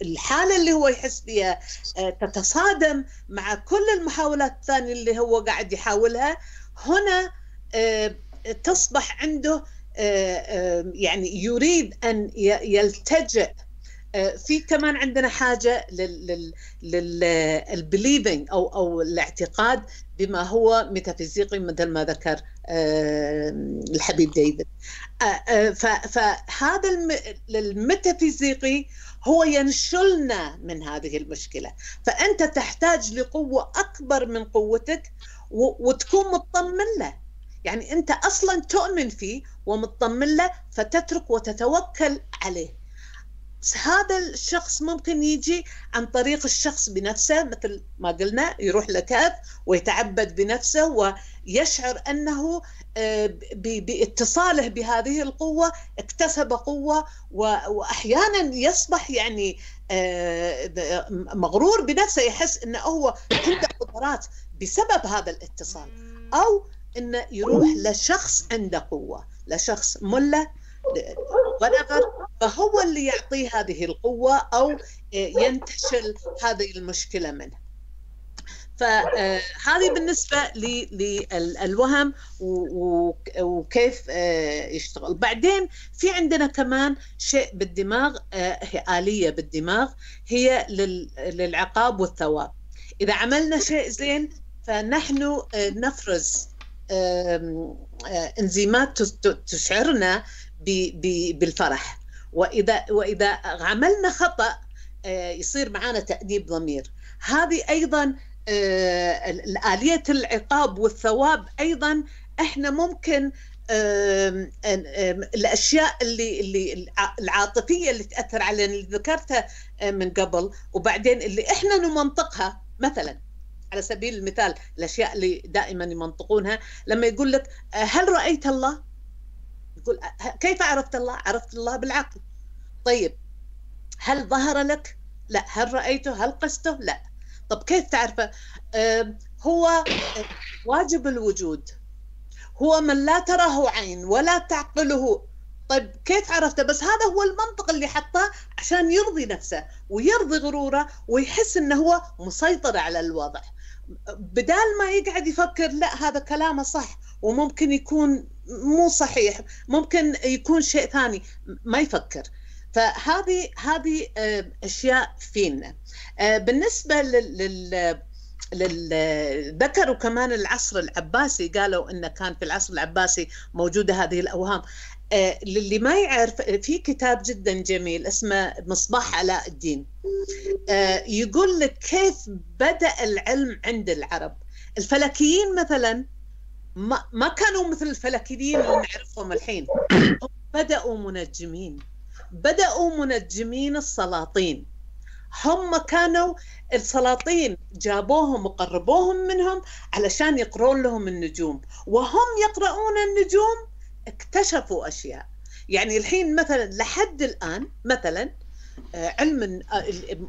الحالة اللي هو يحس بها تتصادم مع كل المحاولات الثانية اللي هو قاعد يحاولها، هنا تصبح عنده يعني يريد أن يلتجئ. في كمان عندنا حاجة للبليفينج أو الاعتقاد بما هو ميتافيزيقي، مثل ما ذكر الحبيب ديفيد. فهذا الميتافيزيقي هو ينشلنا من هذه المشكلة. فأنت تحتاج لقوة أكبر من قوتك، وتكون مطمن له، يعني أنت أصلا تؤمن فيه ومطمن له، فتترك وتتوكل عليه. هذا الشخص ممكن يجي عن طريق الشخص بنفسه، مثل ما قلنا يروح لكهف ويتعبد بنفسه، ويشعر أنه باتصاله بهذه القوة اكتسب قوة، وأحيانا يصبح يعني مغرور بنفسه، يحس أنه هو عنده قدرات بسبب هذا الاتصال. أو أنه يروح لشخص عنده قوة، لشخص مله فهو اللي يعطيه هذه القوة، أو ينتشل هذه المشكلة منه. فهذه بالنسبة للوهم وكيف يشتغل. بعدين في عندنا كمان شيء بالدماغ، آلية بالدماغ هي للعقاب والثواب. إذا عملنا شيء زين فنحن نفرز إنزيمات تشعرنا بالفرح، وإذا عملنا خطأ يصير معانا تأنيب ضمير. هذه أيضا آلية العقاب والثواب. أيضا إحنا ممكن الأشياء اللي العاطفية اللي تأثر علينا، اللي ذكرتها من قبل، وبعدين اللي إحنا نمنطقها. مثلا على سبيل المثال، الأشياء اللي دائما يمنطقونها، لما يقول لك هل رأيت الله؟ يقول كيف عرفت الله؟ عرفت الله بالعقل. طيب هل ظهر لك؟ لا. هل رأيته؟ هل قسته؟ لا. طب كيف تعرفه؟ هو واجب الوجود، هو من لا تراه عين ولا تعقله. طيب كيف عرفته؟ بس هذا هو المنطق اللي حطه عشان يرضي نفسه ويرضي غروره، ويحس انه هو مسيطر على الوضع، بدال ما يقعد يفكر لا هذا كلامه صح وممكن يكون مو صحيح، ممكن يكون شيء ثاني، ما يفكر. فهذه أشياء فينا. بالنسبة ذكروا كمان العصر العباسي، قالوا أنه كان في العصر العباسي موجودة هذه الأوهام. للي ما يعرف، في كتاب جدا جميل اسمه مصباح علاء الدين، يقول لك كيف بدأ العلم عند العرب. الفلكيين مثلا ما كانوا مثل الفلكيين اللي نعرفهم الحين، هم بدأوا منجمين السلاطين. هم كانوا السلاطين جابوهم وقربوهم منهم علشان يقرؤون لهم النجوم، وهم يقرؤون النجوم اكتشفوا أشياء. يعني الحين مثلا لحد الآن مثلا علم،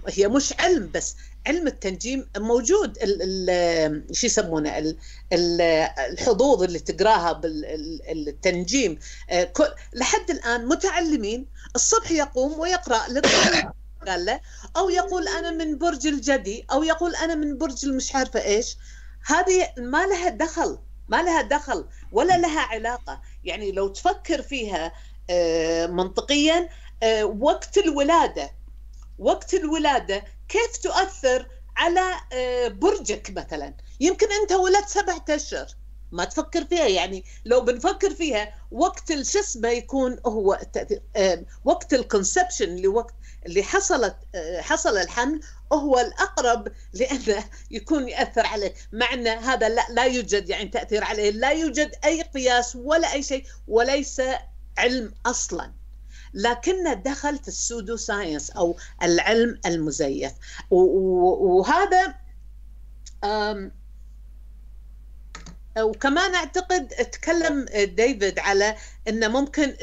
هي مش علم بس، علم التنجيم موجود، شو يسمونه، الحظوظ اللي تقراها بالتنجيم، لحد الآن متعلمين الصبح يقوم ويقرأ للطلاب قال له، أو يقول أنا من برج الجدي، أو يقول أنا من برج مش عارفة إيش. هذه ما لها دخل ولا لها علاقة. يعني لو تفكر فيها منطقيا، وقت الولادة كيف تؤثر على برجك مثلا. يمكن أنت ولدت 7 أشهر ما تفكر فيها. يعني لو بنفكر فيها وقت الشسمة يكون هو وقت الكونسبشن، اللي وقت اللي حصل الحمل هو الأقرب، لأنه يكون يأثر عليه. معنى هذا لا يوجد يعني تأثير عليه، لا يوجد أي قياس ولا أي شيء، وليس علم أصلا، لكنه دخل في السودو ساينس أو العلم المزيف. وهذا وكمان أعتقد تكلم ديفيد على أنه ممكن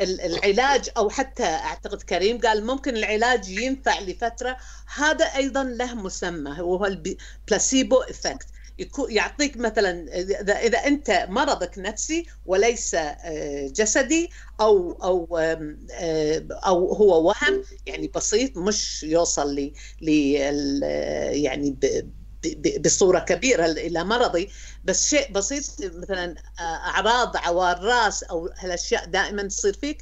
العلاج، أو حتى أعتقد كريم قال ممكن العلاج ينفع لفترة. هذا أيضا له مسمى، وهو البلاسيبو إفكت. يعطيك مثلا إذا أنت مرضك نفسي وليس جسدي، أو هو وهم يعني بسيط، مش يوصل لي يعني بصورة كبيرة إلى مرضي، بس شيء بسيط مثلا أعراض عوار راس أو هالأشياء دائما تصير فيك،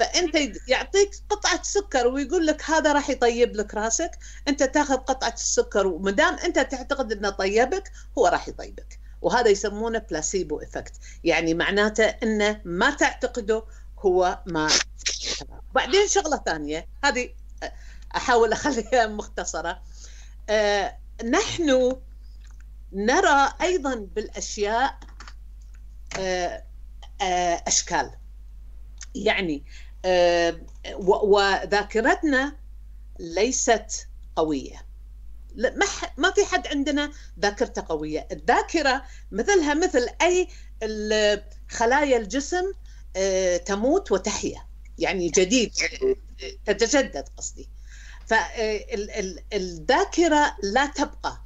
فأنت يعطيك قطعة سكر ويقول لك هذا راح يطيب لك راسك، أنت تاخذ قطعة السكر، ومدام أنت تعتقد أنه طيبك هو راح يطيبك. وهذا يسمونه بلاسيبو إفكت، يعني معناته أنه ما تعتقده هو ما. بعدين شغلة ثانية، هذه أحاول أخليها مختصرة، نحن نرى أيضا بالأشياء أشكال، يعني وذاكرتنا ليست قوية. ما في حد عندنا ذاكرته قوية. الذاكرة مثلها مثل أي خلايا الجسم تموت وتحيا، يعني جديد تتجدد قصدي. فالذاكرة لا تبقى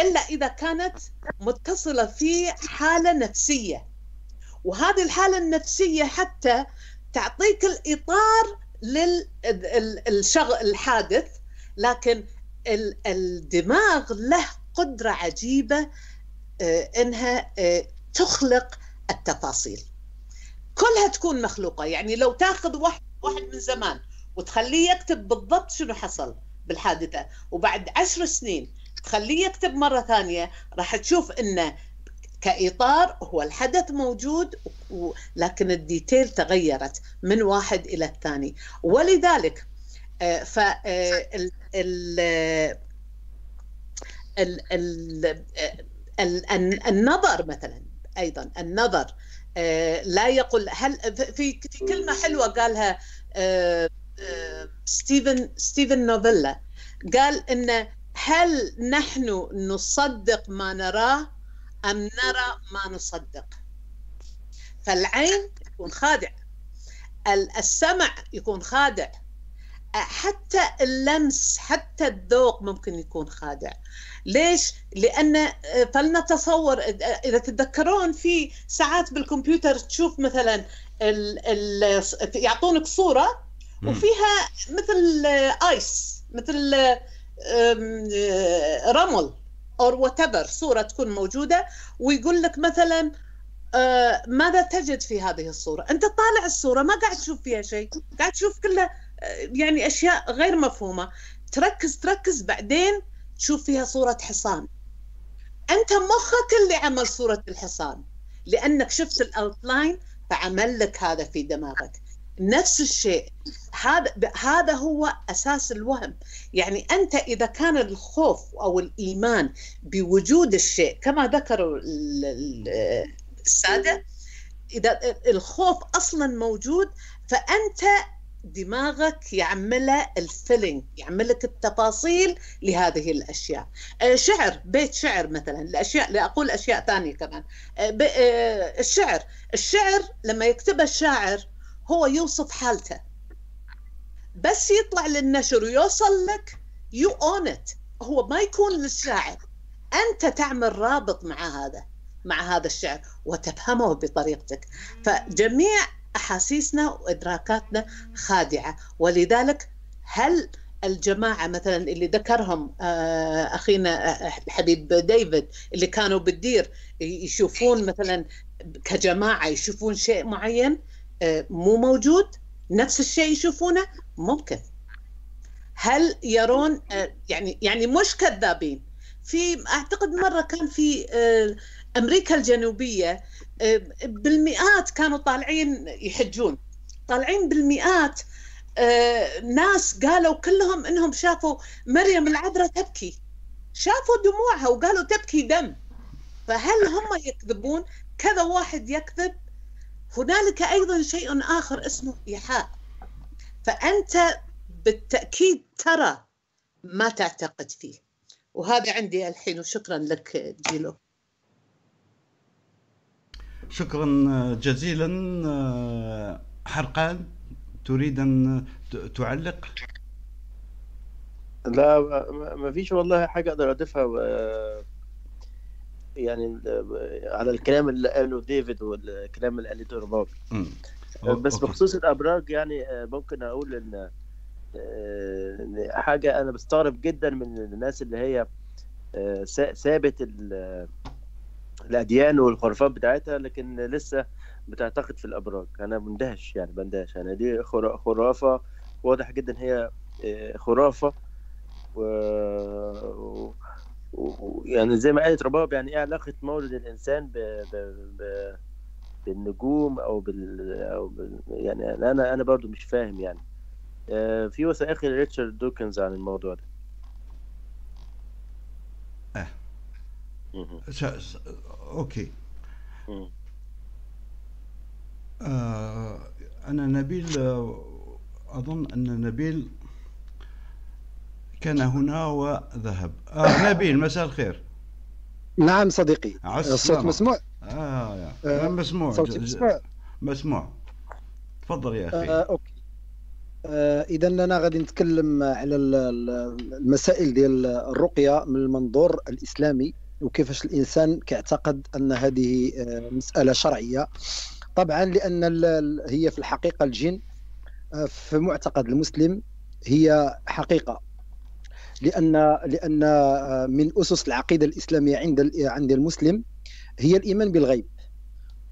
إلا إذا كانت متصلة في حالة نفسية، وهذه الحالة النفسية حتى تعطيك الإطار للحادث. لكن الدماغ له قدرة عجيبة إنها تخلق التفاصيل كلها تكون مخلوقة. يعني لو تاخذ واحد من زمان وتخليه يكتب بالضبط شنو حصل بالحادثة، وبعد 10 سنين تخليه يكتب مرة ثانية، راح تشوف إنه كإطار هو الحدث موجود، لكن الديتيل تغيرت من واحد إلى الثاني. ولذلك النظر مثلا، أيضا النظر لا يقول. هل في كلمة حلوة قالها ستيفن نوفيلا، قال إن هل نحن نصدق ما نراه أم نرى ما نصدق؟ فالعين يكون خادع، السمع يكون خادع، حتى اللمس، حتى الذوق ممكن يكون خادع. ليش؟ لأن فلنتصور، إذا تتذكرون في ساعات بالكمبيوتر تشوف مثلا يعطونك صورة وفيها مثل آيس، مثل رمل أو whatever، صورة تكون موجودة ويقول لك مثلا ماذا تجد في هذه الصورة. أنت طالع الصورة ما قاعد تشوف فيها شيء، قاعد تشوف كلها يعني أشياء غير مفهومة. تركز بعدين تشوف فيها صورة حصان، أنت مخك اللي عمل صورة الحصان، لأنك شفت الأوتلاين فعمل لك هذا في دماغك. نفس الشيء هذا هو أساس الوهم. يعني أنت إذا كان الخوف أو الإيمان بوجود الشيء كما ذكروا السادة، إذا الخوف أصلا موجود فأنت دماغك يعمله الفيلينج، يعملك التفاصيل لهذه الأشياء. شعر، بيت شعر مثلا، الأشياء لا أقول أشياء ثانية كمان. الشعر لما يكتبه الشاعر هو يوصف حالته، بس يطلع للنشر ويوصل لك you own it، هو ما يكون للشاعر، أنت تعمل رابط مع هذا الشعر وتفهمه بطريقتك. فجميع أحاسيسنا وإدراكاتنا خادعة، ولذلك هل الجماعة مثلا اللي ذكرهم أخينا الحبيب ديفيد اللي كانوا بالدير يشوفون مثلا كجماعة يشوفون شيء معين مو موجود، نفس الشيء يشوفونه ممكن. هل يرون يعني مش كذابين؟ في أعتقد مرة كان في أمريكا الجنوبية بالمئات كانوا طالعين يحجون، طالعين بالمئات، ناس قالوا كلهم إنهم شافوا مريم العذراء تبكي، شافوا دموعها وقالوا تبكي دم. فهل هم يكذبون؟ كذا واحد يكذب. هنالك أيضا شيء آخر اسمه إيحاء، فأنت بالتأكيد ترى ما تعتقد فيه. وهذا عندي الحين، وشكرا لك جيلو. شكرا جزيلا. حرقان، تريد أن تعلق؟ لا، ما فيش والله حاجة أقدر أضيفها يعني على الكلام اللي قاله ديفيد والكلام اللي قالته رباب. بس بخصوص الأبراج يعني ممكن أقول إن حاجة أنا بستغرب جدا من الناس اللي هي سابت الأديان والخرافات بتاعتها لكن لسه بتعتقد في الأبراج. أنا بندهش، يعني بندهش. أنا دي خرافة واضح جدا، هي خرافة. يعني زي ما قالت رباب، يعني إيه علاقة مولد الإنسان بالنجوم أو بال يعني أنا برضو مش فاهم. يعني في وثائق ريتشارد دوكنز عن الموضوع ده. أوكي. أنا نبيل، أظن أن نبيل كان هنا وذهب. نبيل، مساء الخير. نعم صديقي، الصوت مسموع؟ مسموع. مسموع، تفضل يا أخي. أوكي. إذا أنا غادي نتكلم على المسائل ديال الرقية من المنظور الإسلامي، وكيفاش الإنسان كيعتقد أن هذه مسألة شرعية. طبعا لأن هي في الحقيقة الجن في معتقد المسلم هي حقيقة، لأن من أسس العقيدة الإسلامية عند المسلم هي الإيمان بالغيب،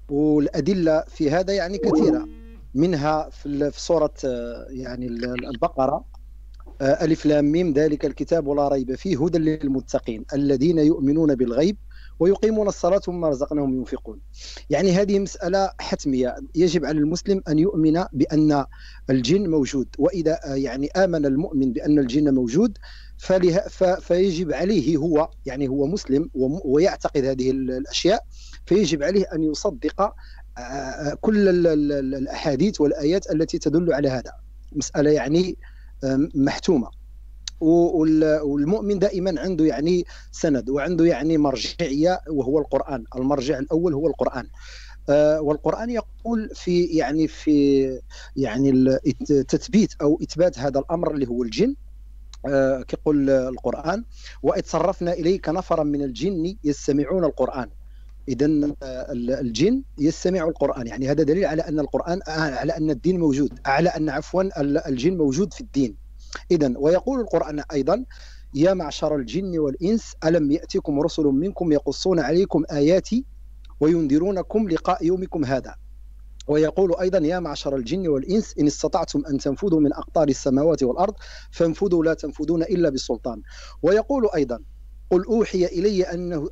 والأدلة في هذا يعني كثيرة، منها في سورة يعني البقرة، ألف لام ميم، ذلك الكتاب لا ريب فيه هدى للمتقين الذين يؤمنون بالغيب ويقيمون الصلاة ومما رزقناهم ينفقون. يعني هذه مسألة حتمية، يجب على المسلم أن يؤمن بأن الجن موجود، وإذا يعني آمن المؤمن بأن الجن موجود فيجب عليه، هو يعني هو مسلم ويعتقد هذه الأشياء، فيجب عليه أن يصدق كل الأحاديث والآيات التي تدل على هذا. مسألة يعني محتومة، والمؤمن دائما عنده يعني سند وعنده يعني مرجعية، وهو القرآن. المرجع الأول هو القرآن، والقرآن يقول في تثبيت أو إثبات هذا الأمر اللي هو الجن. كيقول القرآن: وإذ صرفنا إليك نفرا من الجن يستمعون القرآن. إذن الجن يستمع القرآن، يعني هذا دليل على أن القرآن، على أن الدين موجود، على أن عفوا الجن موجود في الدين. إذن ويقول القرآن أيضا: يا معشر الجن والإنس ألم يأتكم رسل منكم يقصون عليكم آياتي وينذرونكم لقاء يومكم هذا. ويقول أيضا يا معشر الجن والإنس إن استطعتم أن تنفذوا من أقطار السماوات والأرض فانفذوا لا تنفذون إلا بالسلطان. ويقول أيضا قل أوحي إلي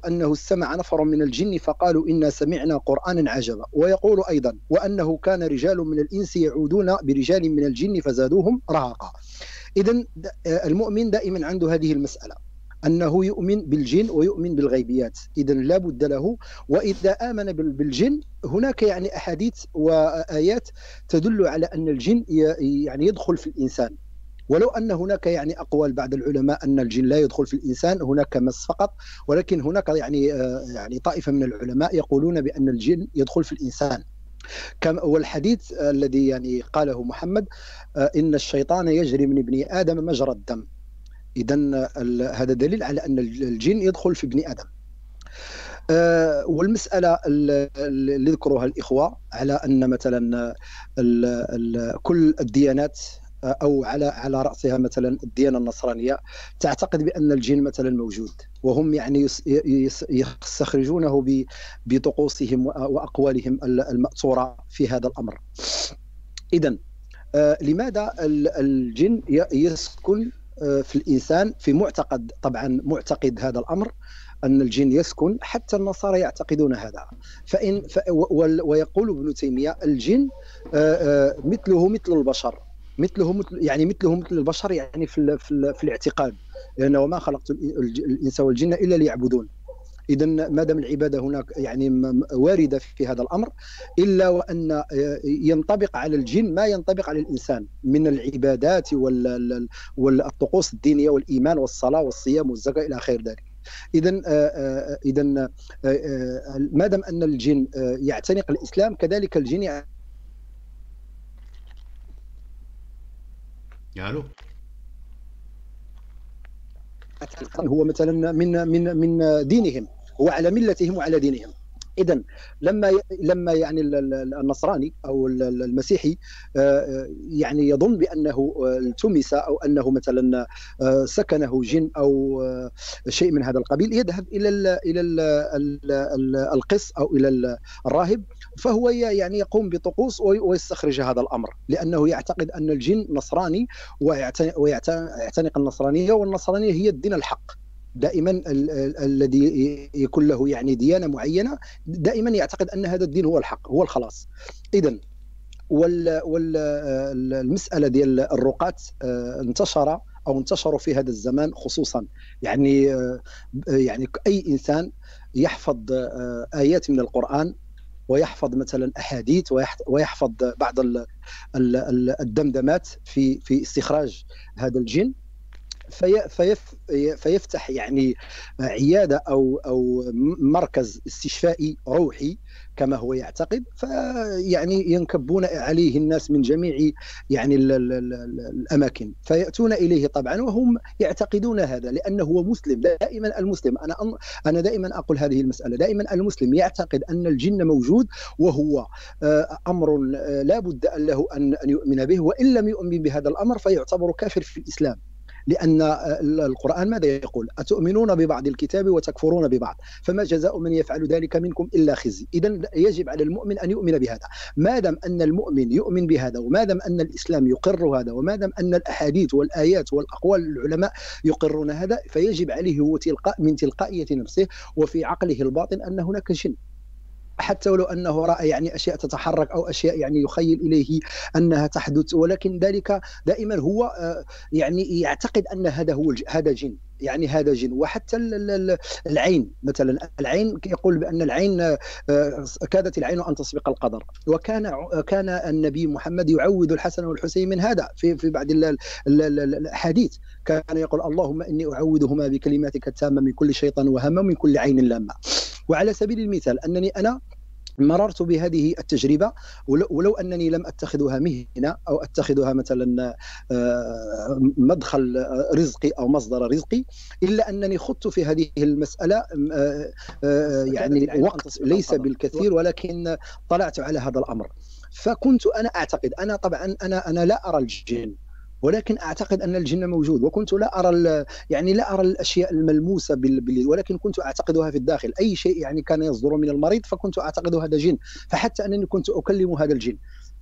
أنه استمع نفر من الجن فقالوا إنا سمعنا قرآنا عجبا. ويقول أيضا وأنه كان رجال من الإنس يعودون برجال من الجن فزادوهم رهقا. إذن المؤمن دائما عنده هذه المسألة، أنه يؤمن بالجن ويؤمن بالغيبيات، إذن لا بد له. وإذا آمن بالجن هناك يعني أحاديث وآيات تدل على أن الجن يعني يدخل في الإنسان، ولو أن هناك يعني أقوال بعض العلماء أن الجن لا يدخل في الإنسان، هناك مس فقط، ولكن هناك يعني طائفة من العلماء يقولون بأن الجن يدخل في الإنسان، والحديث الذي يعني قاله محمد إن الشيطان يجري من ابن آدم مجرى الدم. إذن هذا دليل على أن الجن يدخل في ابن آدم. والمسألة اللي ذكروها الإخوة على أن مثلا كل الديانات أو على رأسها مثلا الديانة النصرانية تعتقد بأن الجن مثلا موجود، وهم يعني يستخرجونه بطقوسهم وأقوالهم المأثورة في هذا الأمر. إذن لماذا الجن يسكن في الإنسان؟ في معتقد، طبعا معتقد هذا الأمر أن الجن يسكن، حتى النصارى يعتقدون هذا. ويقول ابن تيمية الجن مثله مثل البشر، مثله مثل البشر يعني في الاعتقاد، لأنه وما خلقت الإنس والجن إلا ليعبدون. إذن ما دام العبادة هناك يعني واردة في هذا الأمر، إلا وأن ينطبق على الجن ما ينطبق على الإنسان من العبادات والطقوس الدينية والإيمان والصلاة والصيام والزكاة إلى خير ذلك. إذن ما دام أن الجن يعتنق الإسلام، كذلك الجن هو مثلا من دينهم، هو على ملتهم وعلى دينهم. إذن لما يعني النصراني أو المسيحي يعني يظن بأنه التمس أو أنه مثلا سكنه جن أو شيء من هذا القبيل، يذهب إلى القس أو إلى الراهب، فهو يعني يقوم بطقوس ويستخرج هذا الأمر، لأنه يعتقد أن الجن نصراني ويعتنق النصرانية، والنصرانية هي الدين الحق. دائما الذي يكون له يعني ديانة معينة دائما يعتقد أن هذا الدين هو الحق، هو الخلاص. إذن والمسألة ديال الرقاة انتشروا في هذا الزمان خصوصا، يعني أي إنسان يحفظ آيات من القرآن ويحفظ مثلا أحاديث ويحفظ بعض الدمدمات في استخراج هذا الجن، فيفتح يعني عيادة أو مركز استشفائي روحي كما هو يعتقد، فيعني ينكبون عليه الناس من جميع يعني الأماكن، فيأتون إليه طبعا وهم يعتقدون هذا، لأنه هو مسلم. دائما المسلم، أنا دائما أقول هذه المسألة، دائما المسلم يعتقد أن الجن موجود، وهو أمر لا بد له أن يؤمن به، وإن لم يؤمن بهذا الأمر فيعتبر كافر في الإسلام، لأن القرآن ماذا يقول؟ أتؤمنون ببعض الكتاب وتكفرون ببعض، فما جزاء من يفعل ذلك منكم إلا خزي. إذن يجب على المؤمن أن يؤمن بهذا. ما دام أن المؤمن يؤمن بهذا، وما دام أن الإسلام يقر هذا، وما دام أن الأحاديث والآيات والأقوال العلماء يقرون هذا، فيجب عليه هو من تلقائية نفسه وفي عقله الباطن أن هناك جن، حتى ولو أنه رأى يعني أشياء تتحرك أو أشياء يعني يخيل إليه أنها تحدث، ولكن ذلك دائما هو يعني يعتقد أن هذا جن. وحتى العين مثلا، العين يقول بأن العين كادت العين أن تسبق القدر، وكان النبي محمد يعوذ الحسن والحسين من هذا في بعض الأحاديث، كان يقول اللهم إني أعوذهما بكلماتك التامة من كل شيطان وهم من كل عين لامة. وعلى سبيل المثال أنني أنا مررت بهذه التجربة، ولو أنني لم أتخذها مهنة أو أتخذها مثلا مدخل رزقي أو مصدر رزقي، إلا أنني خضت في هذه المسألة يعني وقت ليس بالكثير، ولكن طلعت على هذا الأمر. فكنت أنا أعتقد، أنا طبعا أنا لا أرى الجن، ولكن أعتقد أن الجن موجود، وكنت لا أرى يعني لا أرى الأشياء الملموسة ولكن كنت أعتقدها في الداخل، أي شيء يعني كان يصدر من المريض فكنت أعتقد هذا جن، فحتى أنني كنت أكلم هذا الجن.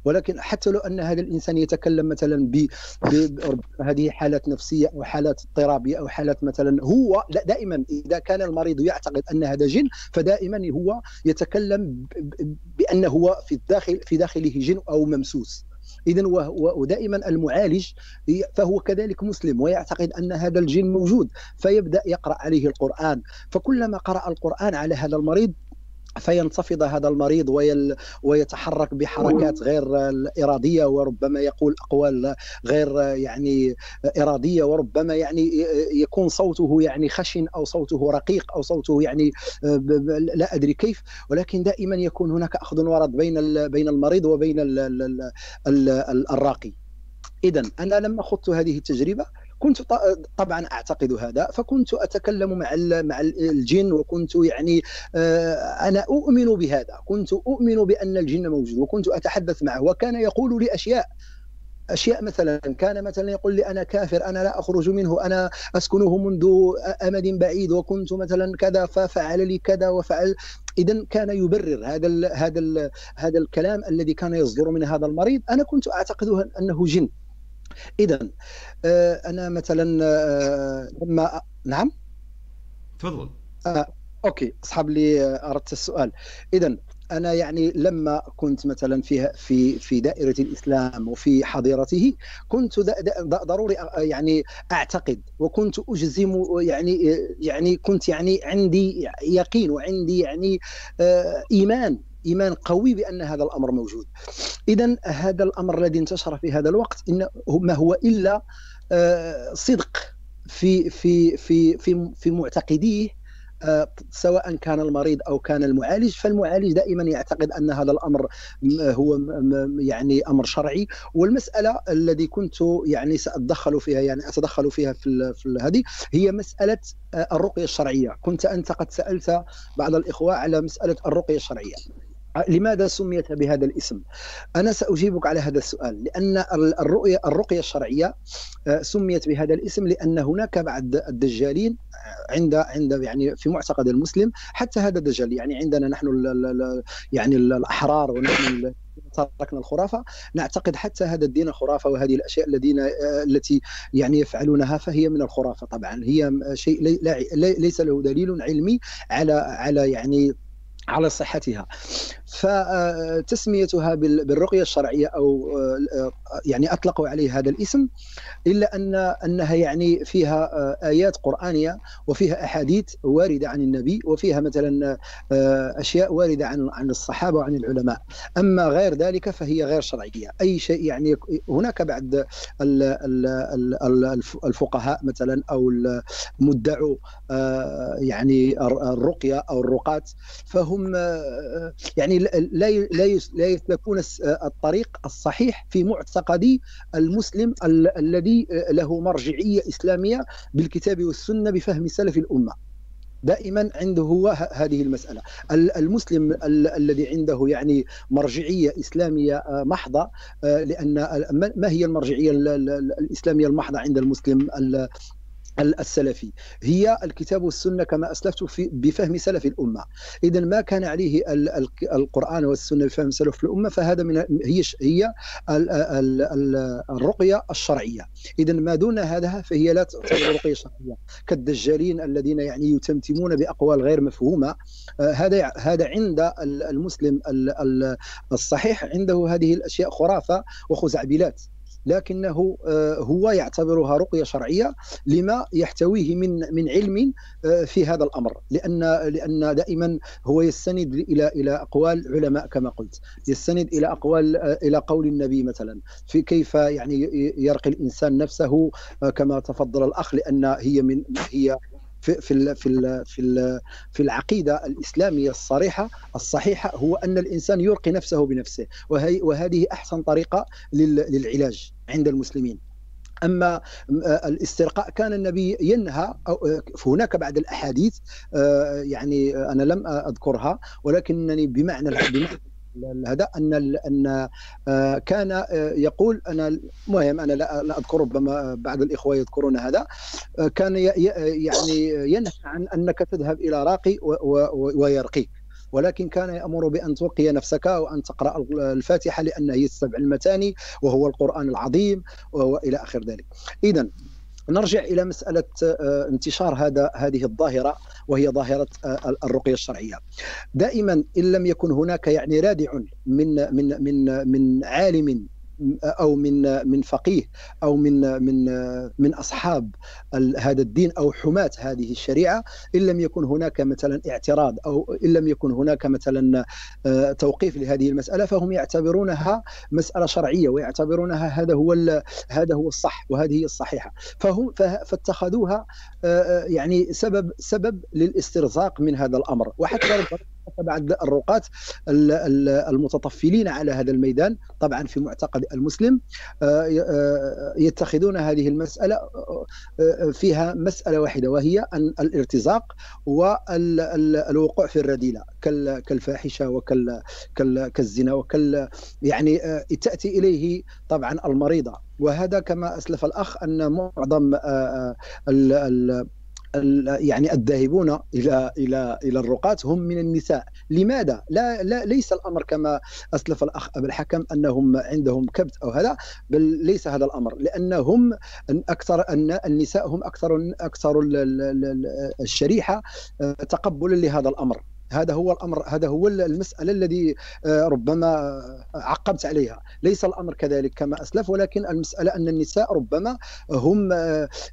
ولكن حتى لو أن هذا الإنسان يتكلم مثلا هذه حالات نفسية أو حالات اضطرابية أو حالات مثلا، هو دائما إذا كان المريض يعتقد أن هذا جن فدائما هو يتكلم بأنه هو في داخله جن أو ممسوس. إذن ودائما المعالج فهو كذلك مسلم ويعتقد أن هذا الجن موجود، فيبدأ يقرأ عليه القرآن، فكلما قرأ القرآن على هذا المريض فينتفض هذا المريض ويتحرك بحركات غير إرادية، وربما يقول أقوال غير يعني إرادية، وربما يعني يكون صوته يعني خشن أو صوته رقيق أو صوته يعني لا أدري كيف، ولكن دائما يكون هناك أخذ ورد بين المريض وبين الراقي. إذن أنا لما خضت هذه التجربة كنت طبعا أعتقد هذا، فكنت أتكلم مع الجن، وكنت يعني أنا أؤمن بهذا، كنت أؤمن بأن الجن موجود وكنت أتحدث معه، وكان يقول لي أشياء مثلا، كان مثلا يقول لي أنا كافر، أنا لا أخرج منه، أنا أسكنه منذ أمد بعيد، وكنت مثلا كذا ففعل لي كذا وفعل. إذن كان يبرر هذا الكلام الذي كان يصدر من هذا المريض، أنا كنت أعتقد أنه جن. إذن أنا مثلا لما نعم تفضل أوكي أصحاب لي أردت السؤال. إذن أنا يعني لما كنت مثلا في دائرة الإسلام وفي حضيرته كنت ضروري يعني أعتقد، وكنت أجزم يعني كنت يعني عندي يقين وعندي يعني إيمان قوي بأن هذا الأمر موجود. إذن هذا الأمر الذي انتشر في هذا الوقت إن ما هو إلا صدق في في في في في معتقديه، سواء كان المريض أو كان المعالج. فالمعالج دائما يعتقد أن هذا الأمر هو يعني أمر شرعي، والمسألة التي كنت يعني أتدخل فيها في هذه هي مسألة الرقية الشرعية. كنت أنت قد سألت بعض الإخوة على مسألة الرقية الشرعية، لماذا سميت بهذا الاسم؟ أنا سأجيبك على هذا السؤال. لأن الرقية الشرعية سميت بهذا الاسم لأن هناك بعض الدجالين عند يعني في معتقد المسلم، حتى هذا الدجال يعني عندنا نحن يعني الأحرار ونحن تركنا الخرافة، نعتقد حتى هذا الدين خرافة، وهذه الأشياء التي يعني يفعلونها فهي من الخرافة. طبعا هي شيء ليس له دليل علمي على يعني على صحتها، فتسميتها بالرقية الشرعية أو يعني أطلقوا عليه هذا الاسم، إلا أنها يعني فيها آيات قرآنية وفيها أحاديث واردة عن النبي، وفيها مثلا أشياء واردة عن الصحابة وعن العلماء. أما غير ذلك فهي غير شرعية. أي شيء يعني هناك بعد الفقهاء مثلا أو المدعو يعني الرقية أو الرقاة، فهم يعني لا يسلكون الطريق الصحيح في معتقد المسلم الذي له مرجعية إسلامية بالكتاب والسنة بفهم سلف الأمة. دائما عنده هو هذه المسألة، المسلم الذي عنده يعني مرجعية إسلامية محضة، لأن ما هي المرجعية الإسلامية المحضة عند المسلم السلفي؟ هي الكتاب والسنة كما أسلفت بفهم سلف الأمة. إذن ما كان عليه القرآن والسنة بفهم سلف الأمة فهذا من هي الرقية الشرعية. إذن ما دون هذا فهي لا تعتبر رقية شرعية، كالدجالين الذين يعني يتمتمون بأقوال غير مفهومة. هذا عند المسلم الصحيح عنده هذه الأشياء خرافة وخزعبلات، لكنه هو يعتبرها رقية شرعية لما يحتويه من علم في هذا الأمر، لأن دائما هو يستند إلى أقوال علماء كما قلت، يستند إلى قول النبي مثلا في كيف يعني يرقي الإنسان نفسه كما تفضل الأخ، لأن هي في العقيدة الإسلامية الصحيحة هو أن الإنسان يرقي نفسه بنفسه، وهذه أحسن طريقة للعلاج عند المسلمين. أما الاسترقاء كان النبي ينهى، هناك بعض الأحاديث يعني أنا لم أذكرها، ولكنني بمعنى هذا ان كان يقول انا المهم انا لا اذكر، ربما بعض الاخوه يذكرون هذا، كان يعني ينهى عن انك تذهب الى راقي ويرقيك، ولكن كان يأمر بأن ترقي نفسك وأن تقرأ الفاتحة لأنها هي السبع المتاني وهو القرآن العظيم وإلى آخر ذلك. إذن نرجع إلى مسألة انتشار هذه الظاهرة، وهي ظاهرة الرقية الشرعية. دائما إن لم يكن هناك يعني رادع من من من من عالم أو من فقيه أو من أصحاب هذا الدين أو حماة هذه الشريعة، إن لم يكن هناك مثلا اعتراض أو إن لم يكن هناك مثلا توقيف لهذه المسألة، فهم يعتبرونها مسألة شرعية ويعتبرونها هذا هو الصح وهذه هي الصحيحة، فهم فاتخذوها يعني سبب للاسترزاق من هذا الأمر. وحتى بعد الرقاة المتطفلين على هذا الميدان طبعا في معتقد المسلم يتخذون هذه المسألة فيها مسألة واحدة، وهي الارتزاق والوقوع في الرذيلة كالفاحشة وكالزنا وكال يعني تأتي إليه طبعا المريضة. وهذا كما أسلف الأخ أن معظم يعني الذاهبون الى الرقاة هم من النساء. لماذا؟ لا ليس الامر كما اسلف الاخ ابو الحكم انهم عندهم كبت او هذا، بل ليس هذا الامر، لانهم النساء هم اكثر الشريحة تقبلا لهذا الامر. هذا هو المسألة الذي ربما عقبت عليها. ليس الأمر كذلك كما أسلف، ولكن المسألة أن النساء ربما هم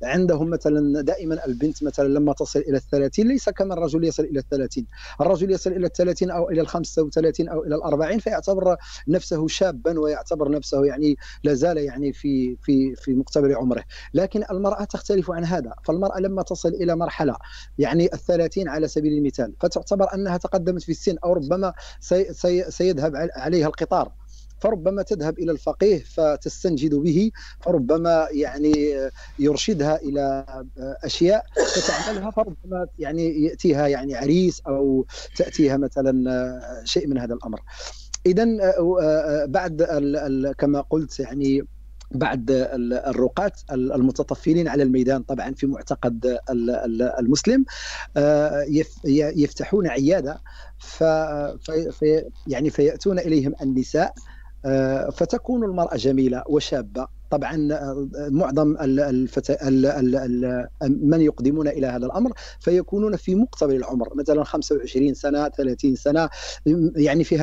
عندهم مثلا دائما البنت مثلا لما تصل إلى 30 ليس كما الرجل يصل إلى 30. الرجل يصل إلى 30 أو إلى 35 أو إلى 40 فيعتبر نفسه شابا ويعتبر نفسه يعني لا زال يعني في مقتبل عمره. لكن المرأة تختلف عن هذا، فالمرأة لما تصل إلى مرحلة يعني 30 على سبيل المثال فتعتبر أنها تقدمت في السن، أو ربما سيذهب عليها القطار، فربما تذهب إلى الفقيه فتستنجد به، فربما يعني يرشدها إلى أشياء فتعملها، فربما يعني يأتيها يعني عريس أو تأتيها مثلا شيء من هذا الأمر. إذن بعد كما قلت يعني بعد الرقاة المتطفلين على الميدان طبعا في معتقد المسلم يفتحون عيادة يعني فيأتون إليهم النساء، فتكون المرأة جميلة وشابة. طبعا معظم من يقدمون إلى هذا الأمر فيكونون في مقتبل العمر، مثلا 25 سنة 30 سنة يعني في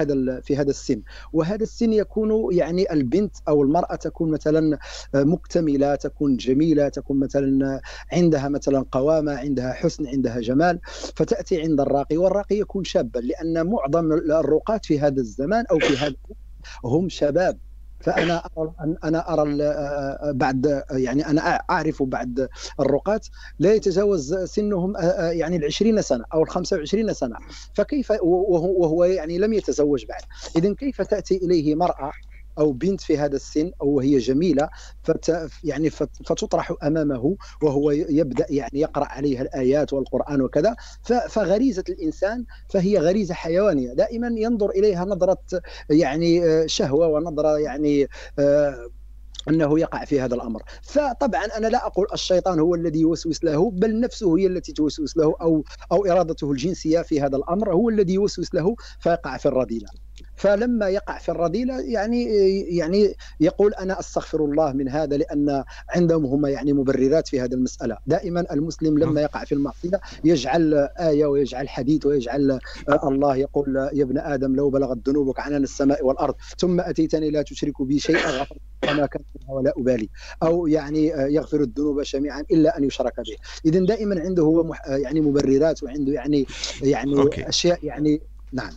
هذا السن. وهذا السن يكون يعني البنت أو المرأة تكون مثلا مكتملة، تكون جميلة، تكون مثلا عندها مثلا قوامة، عندها حسن، عندها جمال، فتأتي عند الراقي، والراقي يكون شابا، لأن معظم الرقاة في هذا الزمان أو في هذا هم شباب. فأنا أرى بعد يعني أنا أعرف بعد الرقاة لا يتجاوز سنهم يعني 20 سنة أو 25 سنة، فكيف وهو يعني لم يتزوج بعد؟ إذن كيف تأتي إليه مرأة أو بنت في هذا السن أو هي جميلة يعني فتطرح أمامه وهو يبدأ يعني يقرأ عليها الآيات والقرآن وكذا؟ فغريزة الإنسان فهي غريزة حيوانية، دائما ينظر إليها نظرة يعني شهوة ونظرة يعني أنه يقع في هذا الأمر. فطبعا أنا لا أقول الشيطان هو الذي يوسوس له، بل نفسه هي التي توسوس له أو إرادته الجنسية في هذا الأمر هو الذي يوسوس له فيقع في الرذيلة. فلما يقع في الرذيلة يعني يقول أنا أستغفر الله من هذا، لأن عندهم هم يعني مبررات في هذه المسألة. دائما المسلم لما يقع في المعصية يجعل آية ويجعل حديث ويجعل الله يقول يا ابن آدم لو بلغت ذنوبك عنان السماء والأرض ثم أتيتني لا تشرك بي شيئا غفرت وما كنت ولا أبالي، أو يعني يغفر الذنوب جميعا إلا أن يشرك به. إذن دائما عنده هو يعني مبررات وعنده يعني أشياء يعني. نعم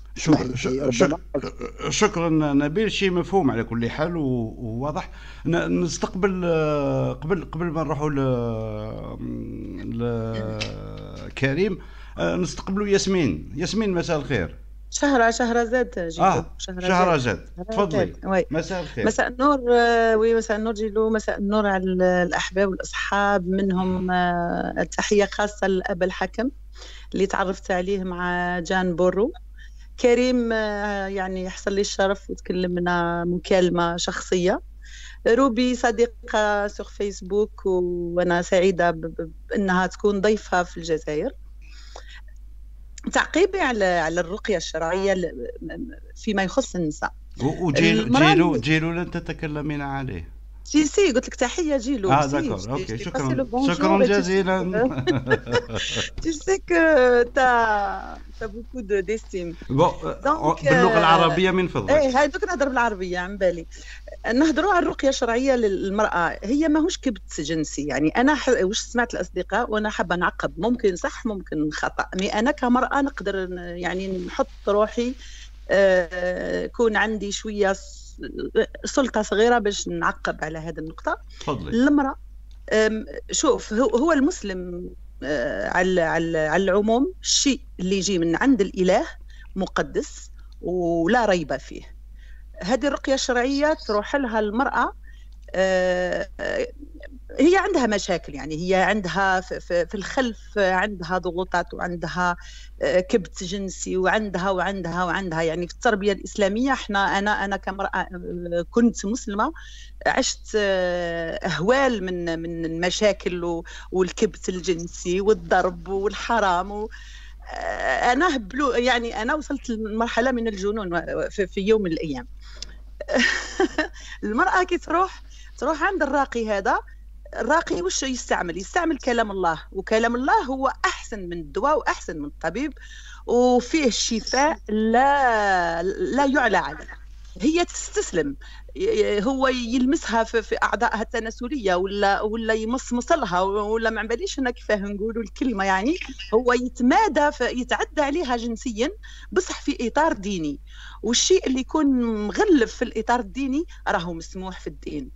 شكرا نبيل، شيء مفهوم على كل حال وواضح. نستقبل قبل ما نروحوا لكريم نستقبلوا ياسمين. مساء الخير. شهرزاد جيلو. شهرزاد تفضلي. مساء الخير. مساء النور. وي مساء النور جيلو، مساء النور على الأحباب والأصحاب، منهم التحية خاصة لأبا الحكم اللي تعرفت عليه مع جان بورو، كريم يعني يحصل لي الشرف وتكلمنا مكالمة شخصية. روبي صديقة سور فيسبوك وأنا سعيدة بأنها تكون ضيفة في الجزائر. تعقيبي على الرقية الشرعية فيما يخص النساء. وجيلو لن تتكلمين عليه. سي قلت لك تحية جيلو. داكور اوكي شكرا جزيلا. Tu sais que t'as beaucoup d'estime. Bon باللغة العربية من فضلك. ايه هاي دوك نهضر بالعربية عن بالي. نهضروا على الرقية الشرعية للمرأة، هي ماهوش كبت جنسي، يعني أنا واش سمعت الأصدقاء وأنا حابة نعقب، ممكن صح ممكن خطأ، مي أنا كمرأة نقدر يعني نحط روحي كون عندي شوية سلطة صغيرة باش نعقب على هذه النقطة. تفضلي. المرأة شوف هو المسلم على العموم الشيء اللي يجي من عند الإله مقدس ولا ريب فيه. هذه الرقية الشرعية تروح لها المرأة، هي عندها مشاكل، يعني هي عندها في الخلف عندها ضغوطات وعندها كبت جنسي وعندها وعندها وعندها. يعني في التربية الإسلامية احنا انا كمرأة كنت مسلمة عشت اهوال من المشاكل والكبت الجنسي والضرب والحرام. انا يعني انا وصلت لمرحلة من الجنون في يوم من الايام. المرأة كي تروح عند الراقي هذا، الراقي وش يستعمل كلام الله، وكلام الله هو أحسن من الدواء وأحسن من الطبيب وفيه الشفاء لا يعلى عليه. هي تستسلم، هو يلمسها في أعضائها التناسلية ولا يمصمص لها ولا ما عمليش أنا كيفاه نقولوا الكلمة، يعني هو يتمادى يتعدى عليها جنسيا بصح في إطار ديني، والشيء اللي يكون مغلف في الإطار الديني راهو مسموح في الدين.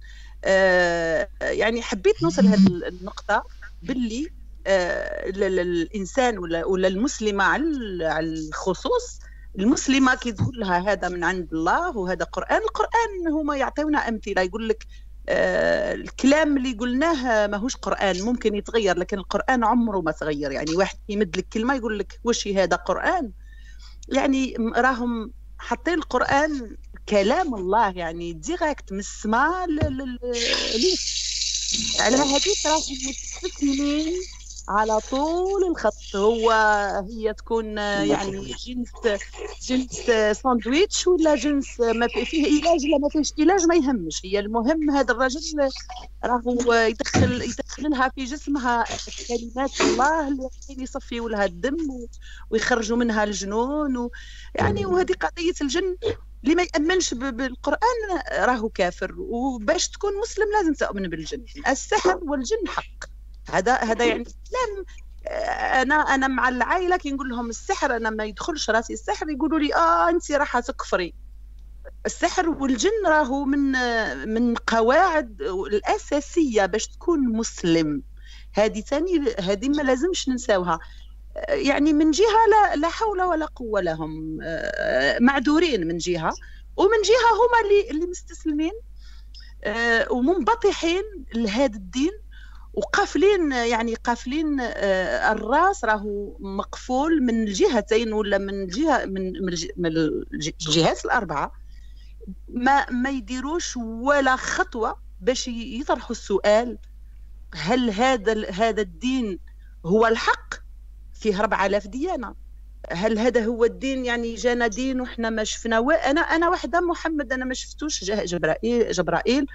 يعني حبيت نوصل هذه النقطة باللي الإنسان ولا المسلمة على الخصوص، المسلمة كي تقول لها هذا من عند الله وهذا القرآن هما يعطيونا أمثلة، يقول لك الكلام اللي قلناه ماهوش قرآن، ممكن يتغير لكن القرآن عمره ما تغير. يعني واحد يمد لك كلمة يقول لك وش هذا قرآن، يعني راهم حاطين القرآن كلام الله يعني ديريكت من السماء على هذيك راهم متسكنين على طول الخط. هي تكون يعني جنس ساندويتش ولا جنس ما فيه علاج ولا ما فيهش علاج ما يهمش، هي المهم هذا الرجل راهو يدخل لها في جسمها كلمات الله اللي يصفيوا لها الدم ويخرجوا منها الجنون. يعني وهذه قضية الجن، اللي ما يأمنش بالقرآن راهو كافر، وباش تكون مسلم لازم تؤمن بالجن. السحر والجن حق، هذا يعني الاسلام. انا مع العائله كي نقول لهم السحر انا ما يدخلش راسي السحر، يقولوا لي انت راح تكفري. السحر والجن راهو من قواعد الاساسيه باش تكون مسلم، هذه ثاني هذه ما لازمش ننساوها. يعني من جهه لا حول ولا قوه لهم، معذورين من جهه، ومن جهه هما اللي مستسلمين ومنبطحين لهذا الدين وقافلين، يعني قافلين الراس راهو مقفول من الجهتين ولا من الجهات الأربعة، ما يديروش ولا خطوة باش يطرحوا السؤال هل هذا الدين هو الحق؟ فيه 4000 ديانة، هل هذا هو الدين؟ يعني جانا دين وإحنا ما شفنا. أنا واحدة محمد، أنا ما شفتوش جبرائيل،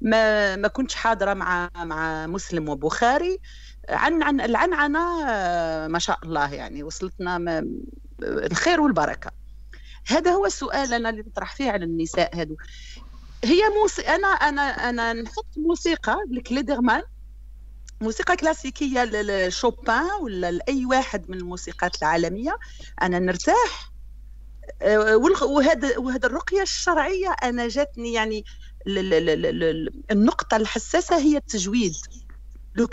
ما كنتش حاضرة مع مسلم وبخاري. عن العنعنة ما شاء الله، يعني وصلتنا الخير والبركة. هذا هو السؤال أنا اللي نطرح فيه على النساء هذو. هي أنا نحط موسيقى لكليدرمان، موسيقى كلاسيكية لشوبان ولا لأي واحد من الموسيقات العالمية، أنا نرتاح. وهذا الرقية الشرعية أنا جاتني، يعني النقطة الحساسة هي التجويد. لو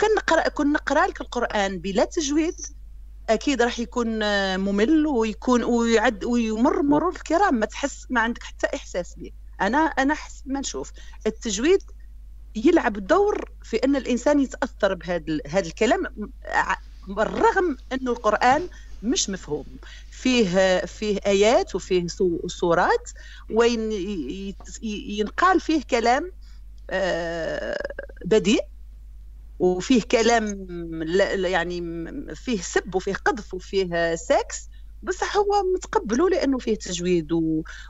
كن نقرأ لك القرآن بلا تجويد أكيد راح يكون ممل ويمرمر الكرام، ما تحس، ما عندك حتى إحساس به. أنا حسب ما نشوف التجويد يلعب دور في أن الإنسان يتأثر بهذا الكلام، بالرغم أنه القرآن مش مفهوم، فيه آيات وفيه صورات وين ينقال فيه كلام بديع، وفيه كلام يعني فيه سب وفيه قذف وفيه سكس، بصح هو متقبلوا لأنه فيه تجويد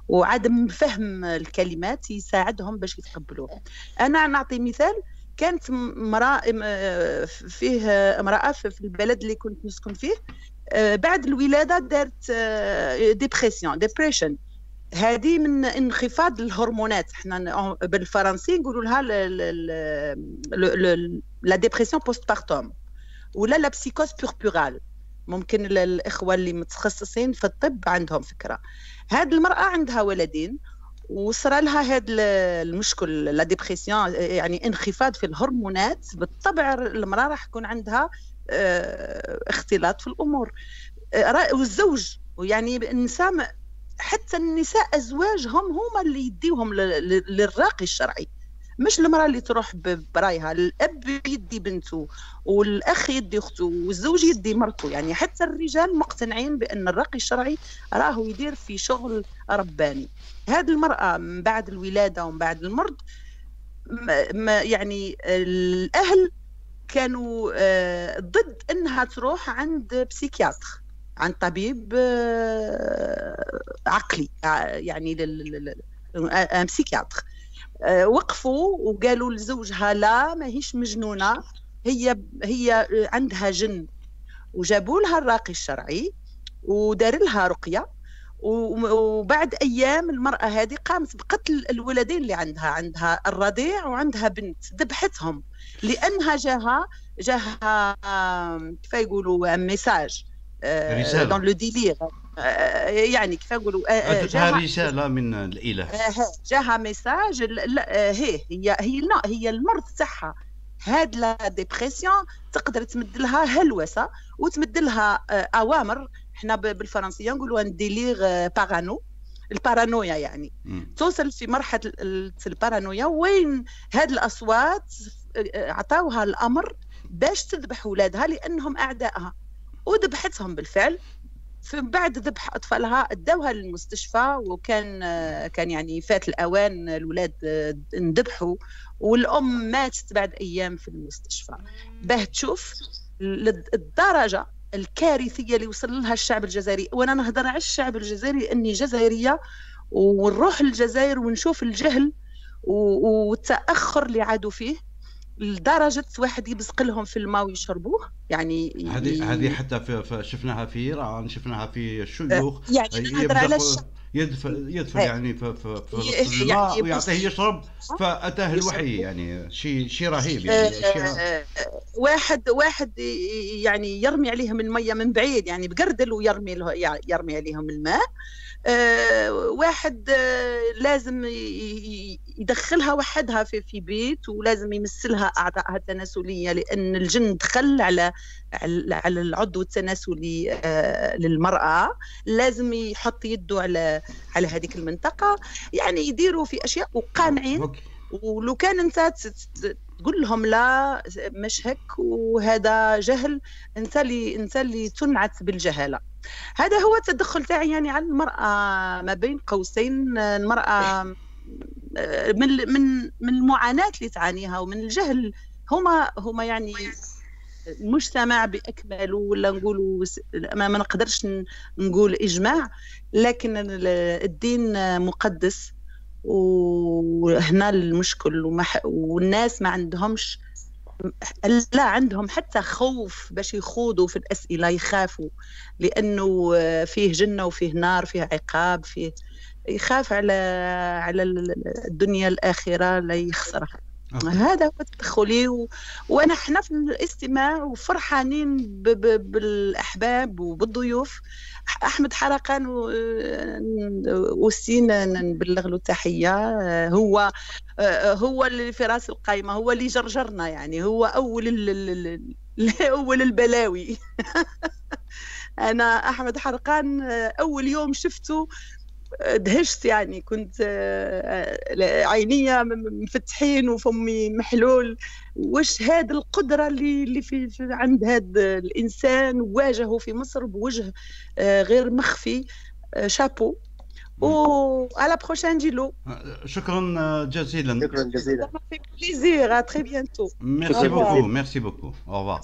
وعدم فهم الكلمات يساعدهم باش يتقبلوه. أنا نعطي مثال، كانت امرأة في البلد اللي كنت نسكن فيه بعد الولادة دارت ديبريشن، هذه من انخفاض الهرمونات، احنا بالفرنسي نقولوا لها لا ديبريسيون بوست بارتوم ولا لا بسيكوز بيربورال، ممكن الاخوه اللي متخصصين في الطب عندهم فكره. هذه المراه عندها ولدين وصرا لها هذا المشكل لا ديبريسيون، يعني انخفاض في الهرمونات، بالطبع المراه راح يكون عندها اختلاط في الامور. والزوج، ويعني النساء حتى النساء ازواجهم هما اللي يديوهم للراقي الشرعي، مش المراه اللي تروح برايها، الاب يدي بنته والاخ يدي اخته والزوج يدي مرته، يعني حتى الرجال مقتنعين بان الراقي الشرعي راهو يدير في شغل رباني. هذه المراه من بعد الولاده ومن بعد المرض يعني الاهل كانوا ضد انها تروح عند بسيكياتر، عن طبيب عقلي، يعني بسيكياتر. وقفوا وقالوا لزوجها لا، ماهيش مجنونة، هي عندها جن، وجابوا لها الراقي الشرعي ودار لها رقية. وبعد أيام المرأة هذه قامت بقتل الولدين اللي عندها الرضيع وعندها بنت، ذبحتهم لأنها جاها كيف يقولوا ميساج دون لو ديلير، يعني كيف نقولوا جاها رسالة من الإله، جاها ميساج. هي المرض تاعها هاد لا ديبريسيون تقدر تمد لها هلوسة وتمد لها أوامر، احنا بالفرنسية نقولوا ديلير بارانو، البارانويا يعني توصل في مرحلة البارانويا وين هاد الأصوات عطاوها الأمر باش تذبح ولادها لأنهم أعدائها، وذبحتهم بالفعل. فمن بعد ذبح اطفالها ادوها للمستشفى، وكان يعني فات الاوان، الولاد انذبحوا والام ماتت بعد ايام في المستشفى. باه تشوف الدرجه الكارثيه اللي وصل لها الشعب الجزائري، وانا نهضر على الشعب الجزائري لاني جزائريه ونروح للجزائر ونشوف الجهل والتاخر اللي عادوا فيه، لدرجه واحد يبزق لهم في الماء ويشربوه. يعني هذه حتى شفناها في ايران، شفناها في الشيوخ، يعني يدفع يعني في الماء ويعطيه يشرب، فاتاه الوحي. يعني شيء رهيب، يعني واحد يعني يرمي عليهم الميه من بعيد، يعني بقردل ويرمي عليهم الماء. واحد لازم يدخلها وحدها في بيت، ولازم يمثلها اعضائها التناسليه لان الجن دخل على العضو التناسلي للمراه، لازم يحط يده على هذيك المنطقه. يعني يديروا في اشياء وقانعين، ولو كان انت تقول لهم لا مش هك وهذا جهل، انت اللي تنعت بالجهاله. هذا هو التدخل تاعي يعني على المراه، ما بين قوسين المراه من المعاناة اللي تعانيها ومن الجهل. هما يعني المجتمع بأكمله، ولا نقولوا ما نقدرش نقول إجماع، لكن الدين مقدس، وهنا المشكل. والناس ما عندهمش، لا عندهم حتى خوف باش يخوضوا في الأسئلة، يخافوا لأنه فيه جنة وفيه نار، فيه عقاب، فيه يخاف على الدنيا الآخرة لا يخسرها. هذا هو تدخلي، وأنا حنا في الاستماع وفرحانين بالأحباب وبالضيوف. أحمد حرقان وسينا نبلغ له التحية، هو اللي في راس القائمة، هو اللي جرجرنا، يعني هو أول البلاوي. أنا أحمد حرقان أول يوم شفته دهشت يعني، كنت عينية مفتحين وفمي محلول، واش هاد القدرة اللي في عند هاد الإنسان واجهه في مصر بوجه غير مخفي. شابو و على بروشان ديلو. شكرا جزيلا. شكرا جزيلا. في بليزير، تري بيانتو. ميرسي بوكو، ميرسي بوكو. أوفا.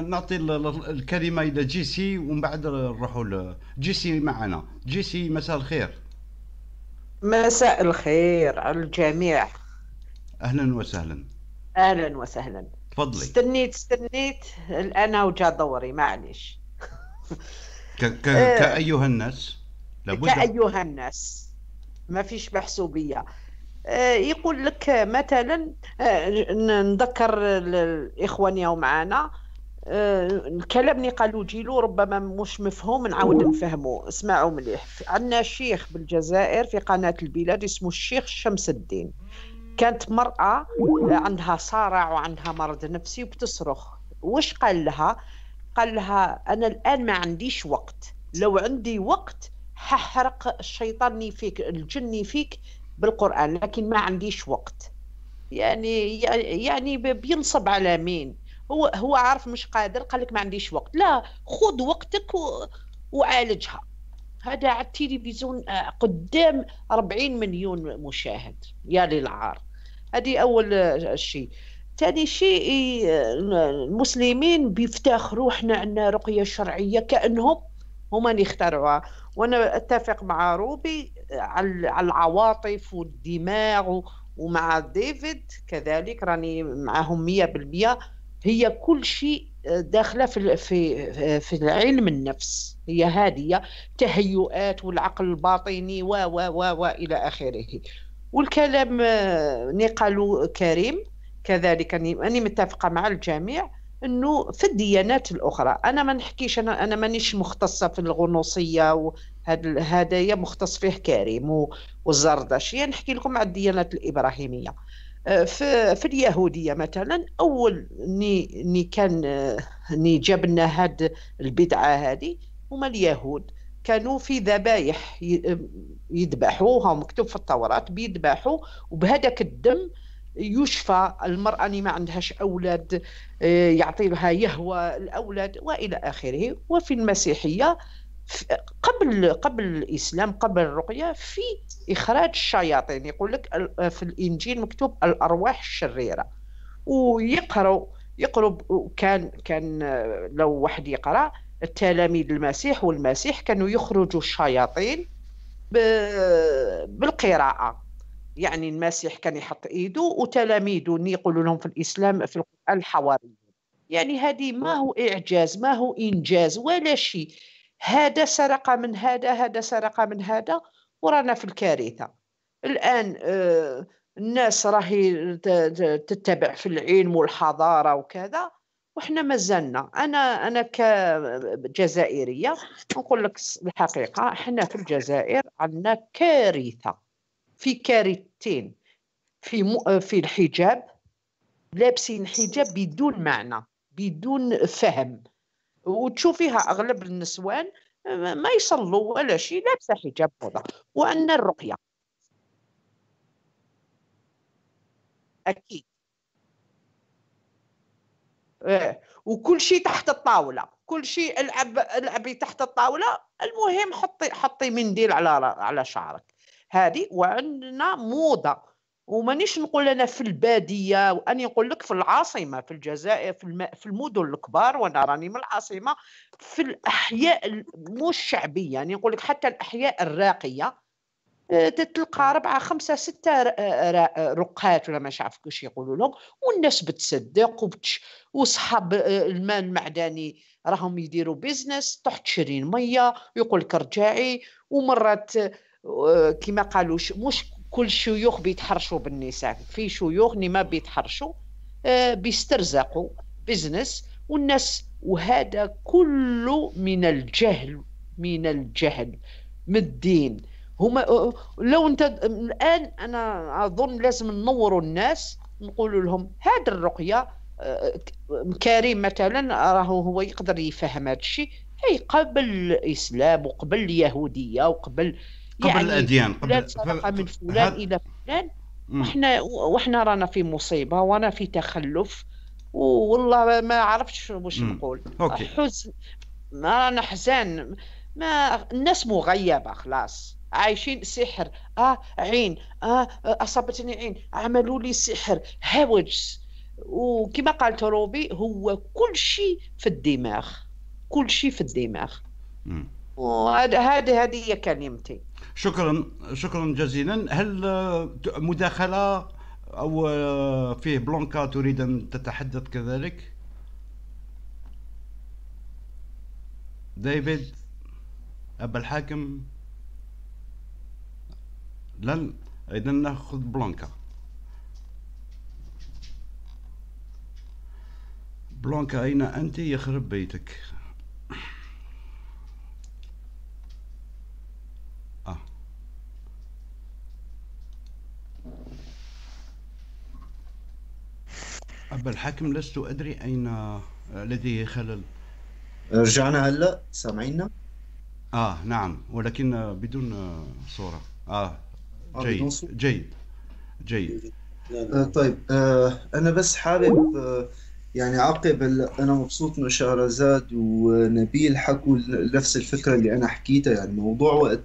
نعطي الكلمة إلى جيسي ومن بعد نروحوا لجيسي معنا. جيسي مساء الخير. مساء الخير على الجميع. أهلا وسهلا. أهلا وسهلا. تفضلي. استنيت أنا وجا دوري معليش. كأيها الناس. كأيها الناس ما فيش محسوبية. يقول لك مثلا نذكر الإخوان يوم معانا الكلام اللي قالوا جيلو ربما مش مفهوم، نعاود نفهمه. اسمعوا مليح، عندنا شيخ بالجزائر في قناة البلاد اسمه الشيخ شمس الدين، كانت مرأة عندها صارع وعندها مرض نفسي وبتصرخ، واش قال لها؟ قال لها أنا الآن ما عنديش وقت، لو عندي وقت ححرق الشيطان فيك الجني فيك بالقرآن، لكن ما عنديش وقت. يعني بينصب على مين؟ هو عارف مش قادر، قال لك ما عنديش وقت، لا خذ وقتك وعالجها. هذا على التلفزيون قدام 40 مليون مشاهد، يا للعار. هذه أول شيء. ثاني شيء المسلمين بيفتخروا احنا عندنا رقية شرعية كأنهم هما اللي اخترعوها، وانا اتفق مع روبي على العواطف والدماغ، ومع ديفيد كذلك راني معهم 100%. هي كل شيء داخله في علم النفس، هي هذه تهيؤات والعقل الباطني و و و الى اخره. والكلام نقلوا كريم كذلك، أنا متفقه مع الجميع انه في الديانات الاخرى. انا ما نحكيش، انا مانيش مختصه في الغنوصيه وهذايا مختص فيه كريم والزردشيه، نحكي لكم على الديانات الابراهيميه. في اليهوديه مثلا، اول ني جاب لنا هاد البدعه هادي هما اليهود، كانوا في ذبايح يذبحوها مكتوب في التوراه بيذبحوا، وبهذاك الدم يشفى المرأة اللي ما عندهاش أولاد، يعطي لها يهوى الأولاد وإلى آخره. وفي المسيحية قبل الإسلام قبل الرقية في إخراج الشياطين، يقول لك في الإنجيل مكتوب الأرواح الشريرة، ويقرأوا كان لو واحد يقرأ التلاميذ المسيح والمسيح كانوا يخرجوا الشياطين بالقراءة، يعني المسيح كان يحط ايده وتلاميذه يقولوا لهم في الاسلام في القران الحواريين. يعني هذه ما هو اعجاز، ما هو انجاز ولا شيء، هذا سرق من هذا، هذا سرق من هذا، ورانا في الكارثه الان. الناس راهي تتبع في العلم والحضاره وكذا، وحنا مازلنا. انا كجزائريه نقول لك الحقيقه، احنا في الجزائر عندنا كارثه، في كارثتين، في الحجاب، لابسين حجاب بدون معنى بدون فهم، وتشوفيها اغلب النسوان ما يصلوا ولا شيء، لابسه حجاب فضة. وعندنا الرقيه اكيد، وكل شيء تحت الطاوله، كل شيء العبي تحت الطاوله، المهم حطي منديل على شعرك. هذه وعندنا موضة، ومانيش نقول أنا في البادية، وأني نقول لك في العاصمة في الجزائر في المدن الكبار، وأنا راني من العاصمة، في الأحياء مو الشعبية، يعني نقول لك حتى الأحياء الراقية تلقى 4 5 6 رقات ولا ما عرف كيش يقولوا لهم، والناس بتصدق، وصحاب المال المعدني راهم يديروا بيزنس، تروح تشري المية يقول لك رجعي. ومرات كما قالوا مش كل شيوخ بيتحرشوا بالنساء، في شيوخ ما بيتحرشوا بيسترزقوا بزنس والناس، وهذا كله من الجهل من الدين. هما لو انت الان انا اظن لازم ننوروا الناس، نقول لهم هذا الرقيه كريم مثلا راهو هو يقدر يفهم هذا الشيء، أي قبل الإسلام وقبل اليهودية وقبل قبل الأديان قبل سرق من فلان إلى فلان. وإحنا رانا في مصيبة وأنا في تخلف والله ما عرفتش واش نقول. حزن، ما رانا حزان، ما الناس مغيبة خلاص، عايشين سحر. عين، أصابتني عين، عملوا لي سحر، هوجس. وكما قال تروبي هو كل شيء في الدماغ، كل شيء في الدماغ. هذه هي كلمتي. شكرا جزيلا. هل مداخلة أو فيه بلانكا تريد أن تتحدث كذلك؟ ديفيد أبا الحاكم؟ لن، إذن نأخذ بلانكا. بلانكا أين أنت؟ يخرب بيتك. أبا الحاكم لست أدري أين لديه خلل. رجعنا هلا، سامعيننا؟ نعم، ولكن بدون صورة. جيد جيد جيد. طيب، أنا بس حابب يعني عقب أنا مبسوط من شهرزاد ونبيل حكوا نفس الفكرة اللي أنا حكيتها، يعني موضوع وقت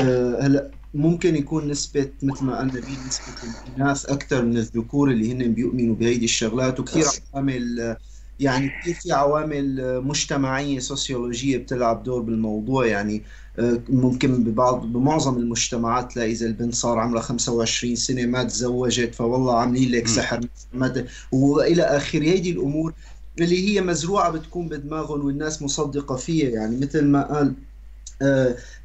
هلا ممكن يكون نسبة مثل ما قال نبيل نسبة الإناث أكثر من الذكور اللي هن بيؤمنوا بهيدي الشغلات، وكثير عوامل يعني كثير في عوامل مجتمعية سوسيولوجية بتلعب دور بالموضوع. يعني ممكن بمعظم المجتمعات تلاقي إذا البنت صار عمرها 25 سنة ما تزوجت فوالله عاملين لك سحر وإلى آخره. هيدي الأمور اللي هي مزروعة بتكون بدماغهم والناس مصدقة فيها، يعني مثل ما قال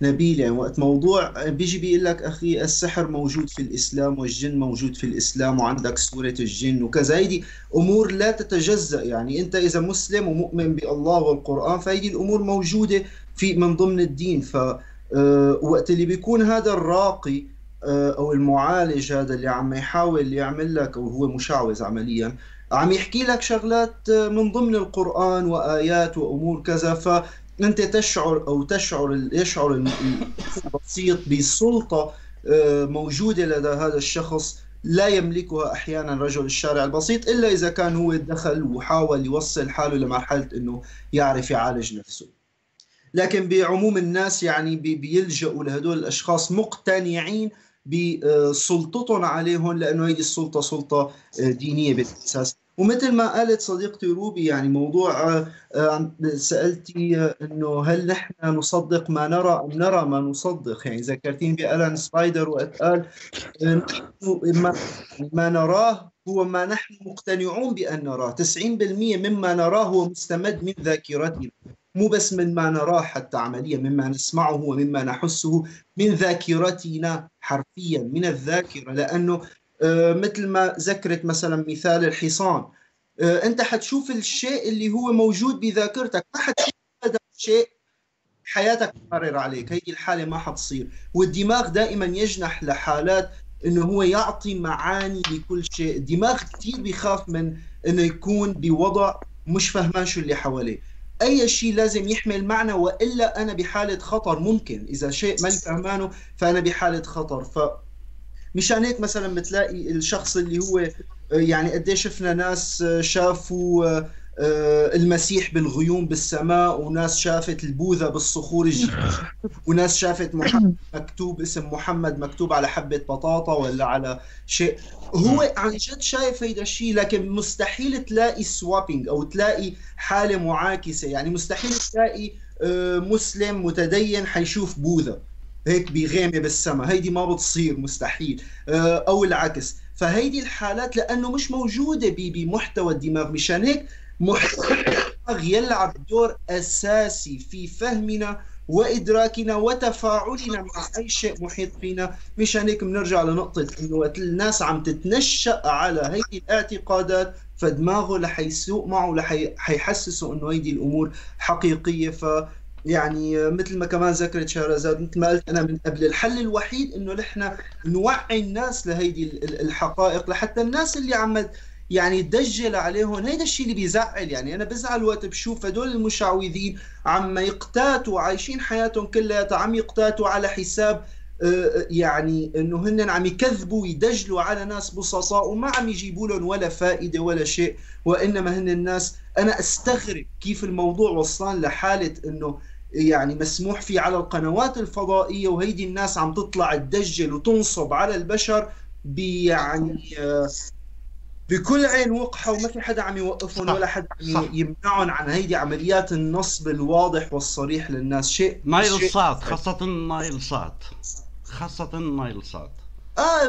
نبيل، يعني وقت موضوع بيجي بيقول لك اخي السحر موجود في الاسلام والجن موجود في الاسلام وعندك سوره الجن وكذا، هيدي امور لا تتجزأ. يعني انت اذا مسلم ومؤمن بالله والقران فهيدي الامور موجوده في من ضمن الدين. ف وقت اللي بيكون هذا الراقي او المعالج هذا اللي عم يحاول يعمل لك او هو مشعوذ عمليا عم يحكي لك شغلات من ضمن القران وايات وامور كذا، ف أنت تشعر أو يشعر البسيط بسلطة موجودة لدى هذا الشخص لا يملكها أحيانا رجل الشارع البسيط، إلا إذا كان هو دخل وحاول يوصل حاله لمرحلة أنه يعرف يعالج نفسه. لكن بعموم الناس يعني بيلجأوا لهدول الأشخاص مقتنعين بسلطتهم عليهم، لأنه هذه السلطة سلطة دينية بالأساس. ومثل ما قالت صديقتي روبي، يعني موضوع سألتي أنه هل نحن نصدق ما نرى أم نرى ما نصدق، يعني ذكرتين بألان سبايدر وقت قال ما نراه هو ما نحن مقتنعون بأن نراه، 90% مما نراه هو مستمد من ذاكرتنا، مو بس من ما نراه، حتى عمليا مما نسمعه ومما نحسه من ذاكرتنا حرفيا من الذاكرة. لأنه مثل ما ذكرت مثلا مثال الحصان، انت حتشوف الشيء اللي هو موجود بذاكرتك، ما حتشوف هذا الشيء حياتك تمرر عليك، هي الحاله ما حتصير. والدماغ دائما يجنح لحالات انه هو يعطي معاني لكل شيء، الدماغ كثير بيخاف من انه يكون بوضع مش فهمان شو اللي حواليه، اي شيء لازم يحمل معنى والا انا بحاله خطر، ممكن اذا شيء ما فهمانه فانا بحاله خطر. مشان هيك مثلا بتلاقي الشخص اللي هو يعني قد ايه شفنا ناس شافوا المسيح بالغيوم بالسماء، وناس شافت البوذا بالصخور الجليدية، وناس شافت محمد مكتوب اسم محمد مكتوب على حبة بطاطا ولا على شيء، هو عن جد شايف هيدا الشيء. لكن مستحيل تلاقي سوابينج او تلاقي حالة معاكسة، يعني مستحيل تلاقي مسلم متدين حيشوف بوذا هيك بغيمه بالسماء، هيدي ما بتصير مستحيل، او العكس. فهيدي الحالات لانه مش موجوده بمحتوى الدماغ، مشان هيك محتوى الدماغ يلعب دور اساسي في فهمنا وادراكنا وتفاعلنا مع اي شيء محيط فينا. مشان هيك بنرجع لنقطه انه وقت الناس عم تتنشأ على هيدي الاعتقادات فدماغه رح يسوق معه رح يحسسه انه هيدي الامور حقيقيه. يعني مثل ما كمان ذكرت شهرزاد، مثل ما قلت انا من قبل، الحل الوحيد انه نحن نوعي الناس لهيدي الحقائق، لحتى الناس اللي عم يعني تدجل عليهم. هيدا الشيء اللي بيزعل، يعني أنا بزعل وقت بشوف هدول المشعوذين عم يقتاتوا، عايشين حياتهم كلها عم يقتاتوا على حساب يعني إنه هن عم يكذبوا ويدجلوا على ناس بصصاء وما عم يجيبوا لهم ولا فائدة ولا شيء، وإنما هن الناس. أنا أستغرب كيف الموضوع وصلان لحالة إنه يعني مسموح فيه على القنوات الفضائية، وهيدي الناس عم تطلع تدجل وتنصب على البشر يعني بكل عين وقحة، وما في حدا عم يوقفهم ولا حدا عم يمنعهم عن هيدي عمليات النصب الواضح والصريح للناس. شيء نايل صاد، خاصة نايل صاد، خاصة نايل صاد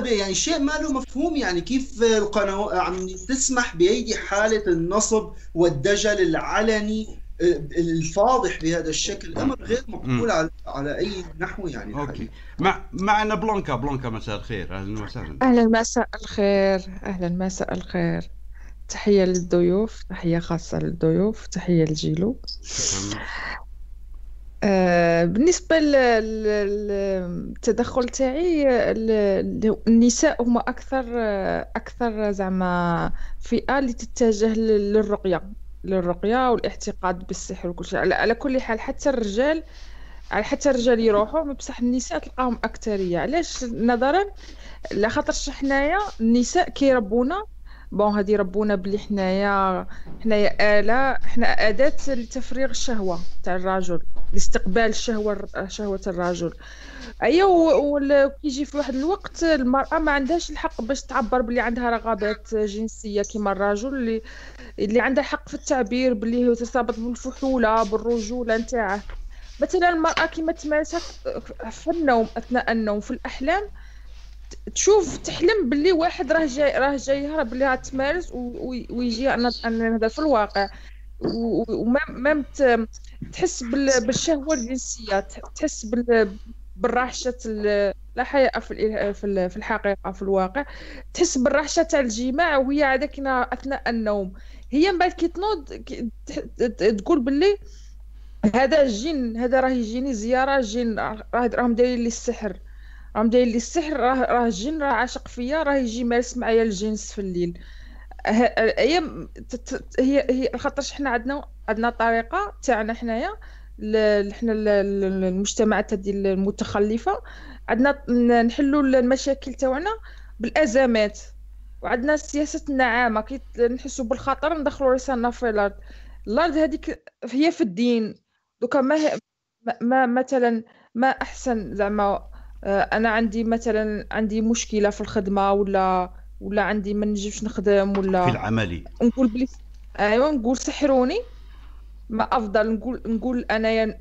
يعني شيء ما له مفهوم. يعني كيف القنوات عم تسمح بهيدي حالة النصب والدجل العلني الفاضح بهذا الشكل؟ امر غير مقبول على اي نحو. يعني اوكي، معنا بلونكا. مساء الخير، اهلا وسهلا. اهلا، مساء الخير. اهلا، مساء الخير. تحيه للضيوف، تحيه خاصه للضيوف، تحيه لجيلو. بالنسبه للتدخل تاعي، النساء هما اكثر زعما فئه اللي تتجه للرقية والاحتقاد بالسحر وكل شيء. على كل حال حتى الرجال يروحوا، بصح النساء تلقاهم أكثرية. علاش؟ نظرا لخاطرش حنايا النساء كيربونا، بون هادي ربونا بلي حنايا آلة، حنا أداة لتفريغ الشهوة تاع الرجل، لاستقبال شهوة الرجل. أيوا كيجي في واحد الوقت المرأة ما عندهاش الحق باش تعبر بلي عندها رغبات جنسية كيما الرجل، اللي عندها حق في التعبير بلي هو ترتبط بالفحولة بالرجولة نتاعه. مثلا المرأة كيما تمارسها في النوم، أثناء النوم، في الأحلام، تشوف تحلم باللي واحد راه جاي بلي راها تمارس ويجي هذا في الواقع، ومام تحس بالشهوة الجنسية، تحس بالرهشة، لا حياء في الحقيقة، في الواقع تحس بالرهشة تاع الجماع وهي عاده كنا أثناء النوم. هي من بعد كي تنوض تقول باللي هذا الجن، هذا راه يجيني زيارة جن، راهم دايرين لي السحر، راه الجن راه عاشق فيا، راه يجي مارس معايا الجنس في الليل. هي خاطرش حنا عندنا طريقة تاعنا حنايا، احنا المجتمعات هذه المتخلفه، عندنا نحلوا المشاكل تاعنا بالازمات، وعندنا سياسه النعامه. كي نحسوا بالخطر ندخلوا راسنا في الارض. هذيك هي في الدين دوكا، ما مثلا ما احسن زعما انا عندي مشكله في الخدمه، ولا عندي ما نجيبش نخدم، ولا في العملي نقول بلي ايوا نقول سحروني. ما افضل نقول انايا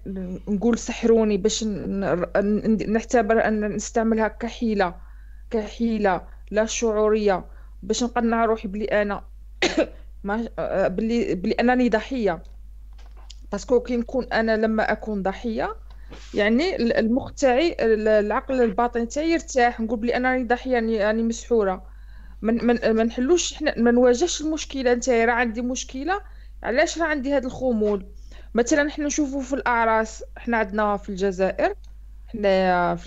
نقول سحروني باش نعتبر ان نستعملها كحيله لا شعوريه، باش نقنع روحي بلي انا بلي انني ضحيه. باسكو كي نكون انا، لما اكون ضحيه يعني المخ تاعي، العقل الباطن تاعي يرتاح، نقول بلي انني ضحيه، يعني مسحوره. ما نحلوش حنا، ما نواجهش المشكله. نتايا راه عندي مشكله، علاش راه عندي هذا الخمول؟ مثلا حنا نشوفوا في الاعراس، حنا عندنا في الجزائر، عندنا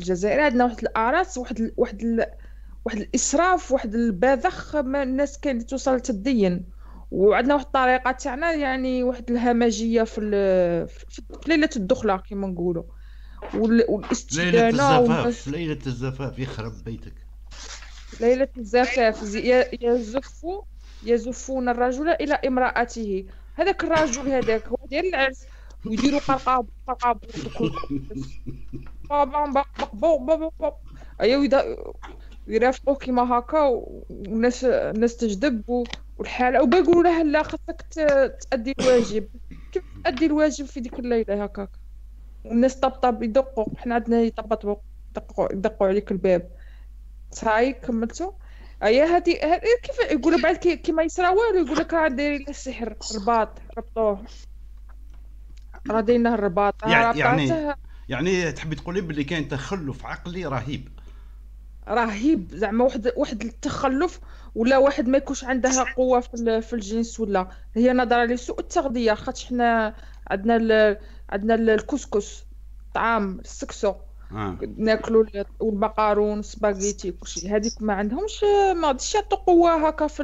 واحد الاعراس، واحد الاسراف، واحد البذخ، الناس كاين توصل تدين. وعندنا واحد الطريقه تاعنا، يعني واحد الهمجيه في ليله الدخله كما نقولوا، والاستدانه في ليله الزفاف. يخرب بيتك ليله الزفاف، يزفون الرجل الى امراته. هذاك الرجل هذاك هو ديال العرس، ويديروا قرقاب بابا بابا بابا، ايوا يرافقوا كيما هكا، والناس تجذب والحاله، وبا يقولوا لها لا خاصك تادي الواجب. كيف تادي الواجب في ديك الليله هكاك؟ والناس طبطب يدقوا، حنا عندنا يدقوا عليك الباب، صاي كملتو. ايا هادي كيف يقولوا بعد كيما يصرا والو، يقول لك راه دايرين السحر، ربطوه، راه دايرينه الرباط. يعني تحبي تقولي بلي كاين تخلف عقلي رهيب زعما، واحد التخلف، ولا واحد ما يكونش عندها قوه في الجنس، ولا هي نظره لسوء التغذيه. خاطش حنا عندنا الكسكس، طعام السكسو، ناكلوا والبقارون سباغيتي كلشي هذيك ما عندهمش، ما غاديش يعطوا قوه هكا في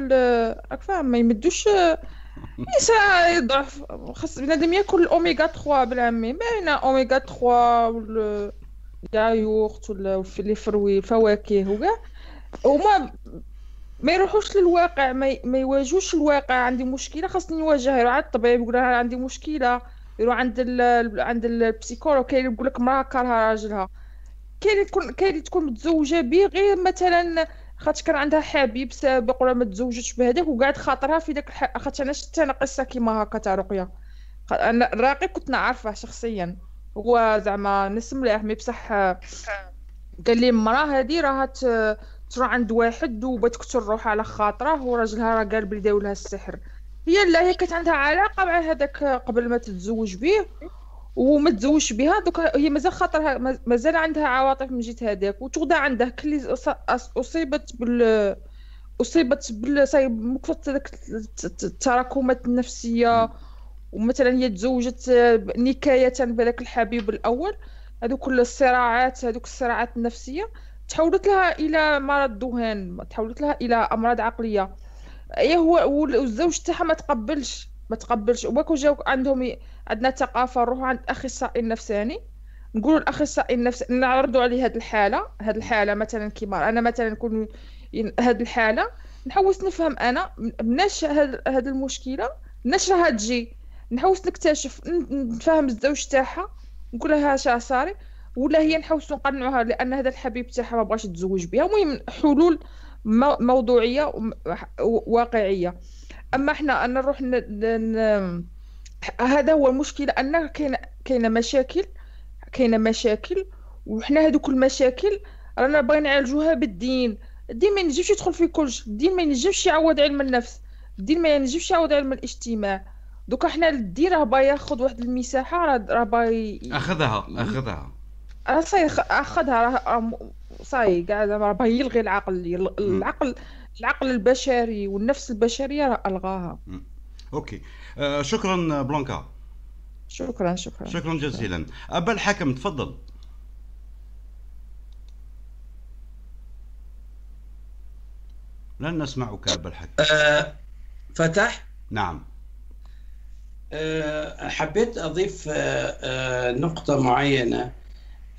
راك فاهم، ما يمدوش يضعف. خاص بنادم ياكل الاوميغا 3 بالعمي، باينه اوميغا 3 والياغورت ولا لي فروي الفواكه وكاع، وما ما يروحوش للواقع، ما يواجهوش الواقع. عندي مشكله خاصني نواجهها، يروح عند الطبيب يقول لها عندي مشكله، يروح عند البسيكولوج كاين يقول لك مراه كارها راجلها، كاين تكون متزوجه به غير مثلا خاطر كان عندها حبيب سابق ولا ما تزوجتش بهذاك وقعد خاطرها في داك خاطر انا شفت انا قصه كيما هكا تاع رقيه. انا الراقي كنت نعرفه شخصيا، هو زعما ناس مليح مي بصح قال لي المراه هذه راها تروح عند واحد وبغات تكثر روحها على خاطره وراجلها راه قال بلي داو لها السحر. هي لا، هي كانت عندها علاقه مع هذاك قبل ما تتزوج به وما تزوجش بها، دوك هي مازال خاطرها مازال عندها عواطف من جهه هذاك، وتغدا عنده كلي اصيبت بال صايب التراكمات النفسيه. ومثلا هي تزوجت نكايه بهذاك الحبيب الاول، هذوك الصراعات، هذوك الصراعات النفسيه تحولت لها الى مرض دهان، تحولت لها الى امراض عقليه. اي هو والزوج تاعها ما تقبلش. وكون جاو عندنا ثقافه نروحوا عند اخصائي نفساني، نقولوا الاخصائي النفساني نعرضوا عليه هذه الحاله مثلا كيما انا مثلا نكون هذه الحاله، نحوس نفهم انا مناش هذه المشكله، مناش راها تجي، نحوس نكتشف نفهم الزوج تاعها، نقول لها شا صاري، ولا هي نحوس نقنعوها لان هذا الحبيب تاعها ما بغاش تزوج بها. المهم حلول موضوعيه وواقعيه. اما احنا نروح هذا هو المشكله، ان كاينه مشاكل وحنا هذوك المشاكل رانا باغيين نعالجوها بالدين. الدين ما ينجمش يدخل في كلش، الدين ما ينجمش يعوض علم النفس، الدين ما ينجمش يعوض علم الاجتماع. دوكا حنا الدين راه با ياخذ واحد المساحه، راه با اخذها صاي اخذها صاي قاعد راه يلغي العقل البشري والنفس البشريه راه الغاها. اوكي شكرا بلانكا، شكرا جزيلا. ابا الحكم تفضل. لن نسمعك ابا الحكم. فتح نعم، حبيت اضيف نقطه معينه.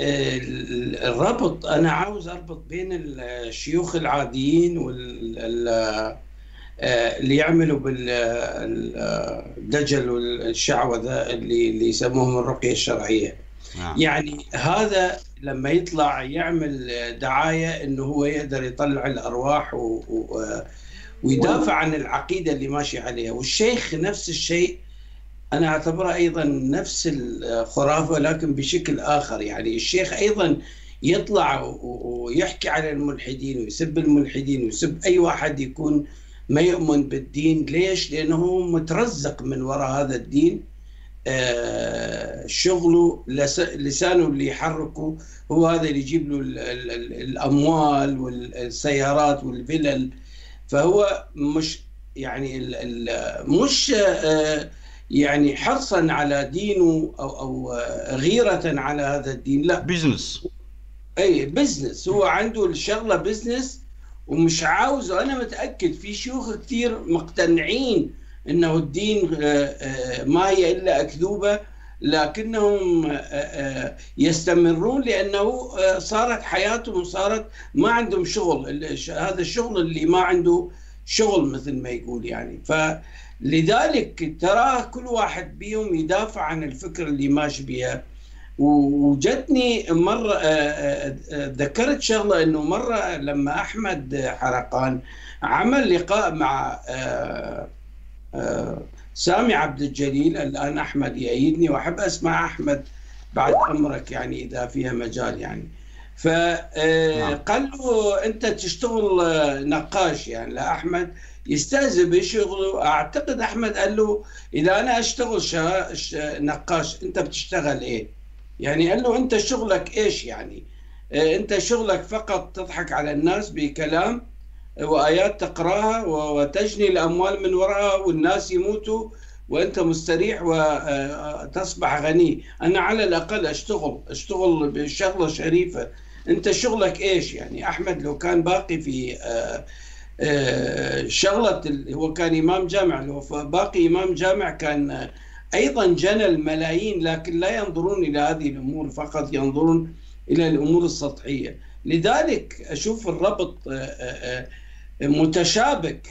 الربط، أنا عاوز أربط بين الشيوخ العاديين اللي يعملوا بالدجل والشعوذة اللي يسموهم الرقية الشرعية. يعني هذا لما يطلع يعمل دعاية أنه هو يقدر يطلع الأرواح ويدافع عن العقيدة اللي ماشي عليها، والشيخ نفس الشيء، أنا أعتبره أيضا نفس الخرافة لكن بشكل آخر. يعني الشيخ أيضا يطلع ويحكي على الملحدين ويسب الملحدين ويسب أي واحد يكون ما يؤمن بالدين. ليش؟ لأنه مترزق من وراء هذا الدين، شغله لسانه اللي يحركه هو هذا اللي يجيب له الأموال والسيارات والفلل. فهو مش يعني مش يعني حرصا على دينه أو غيرة على هذا الدين، لا، بزنس. أي بزنس، هو عنده الشغلة بزنس ومش عاوزه. أنا متأكد في شيوخ كثير مقتنعين أنه الدين ما هي إلا أكذوبة، لكنهم يستمرون لأنه صارت حياتهم وصارت ما عندهم شغل، هذا الشغل اللي ما عنده شغل مثل ما يقول يعني. لذلك ترى كل واحد بيهم يدافع عن الفكر اللي ماشي بها. وجتني مرة ذكرت شغلة، أنه مرة لما أحمد حرقان عمل لقاء مع سامي عبد الجليل، الآن أحمد يأيدني وأحب أسمع أحمد بعد أمرك يعني إذا فيها مجال يعني، فقال له أنت تشتغل نقاش يعني لأحمد يستهزئ بشغله. اعتقد احمد قال له اذا انا اشتغل نقاش انت بتشتغل ايه؟ يعني قال له انت شغلك ايش يعني؟ انت شغلك فقط تضحك على الناس بكلام وايات تقراها وتجني الاموال من وراها والناس يموتوا وانت مستريح وتصبح غني. انا على الاقل اشتغل بشغله شريفه. انت شغلك ايش يعني؟ احمد لو كان باقي في شغله، هو كان امام جامع، لو باقي امام جامع كان ايضا جنى الملايين، لكن لا ينظرون الى هذه الامور، فقط ينظرون الى الامور السطحيه. لذلك اشوف الربط متشابك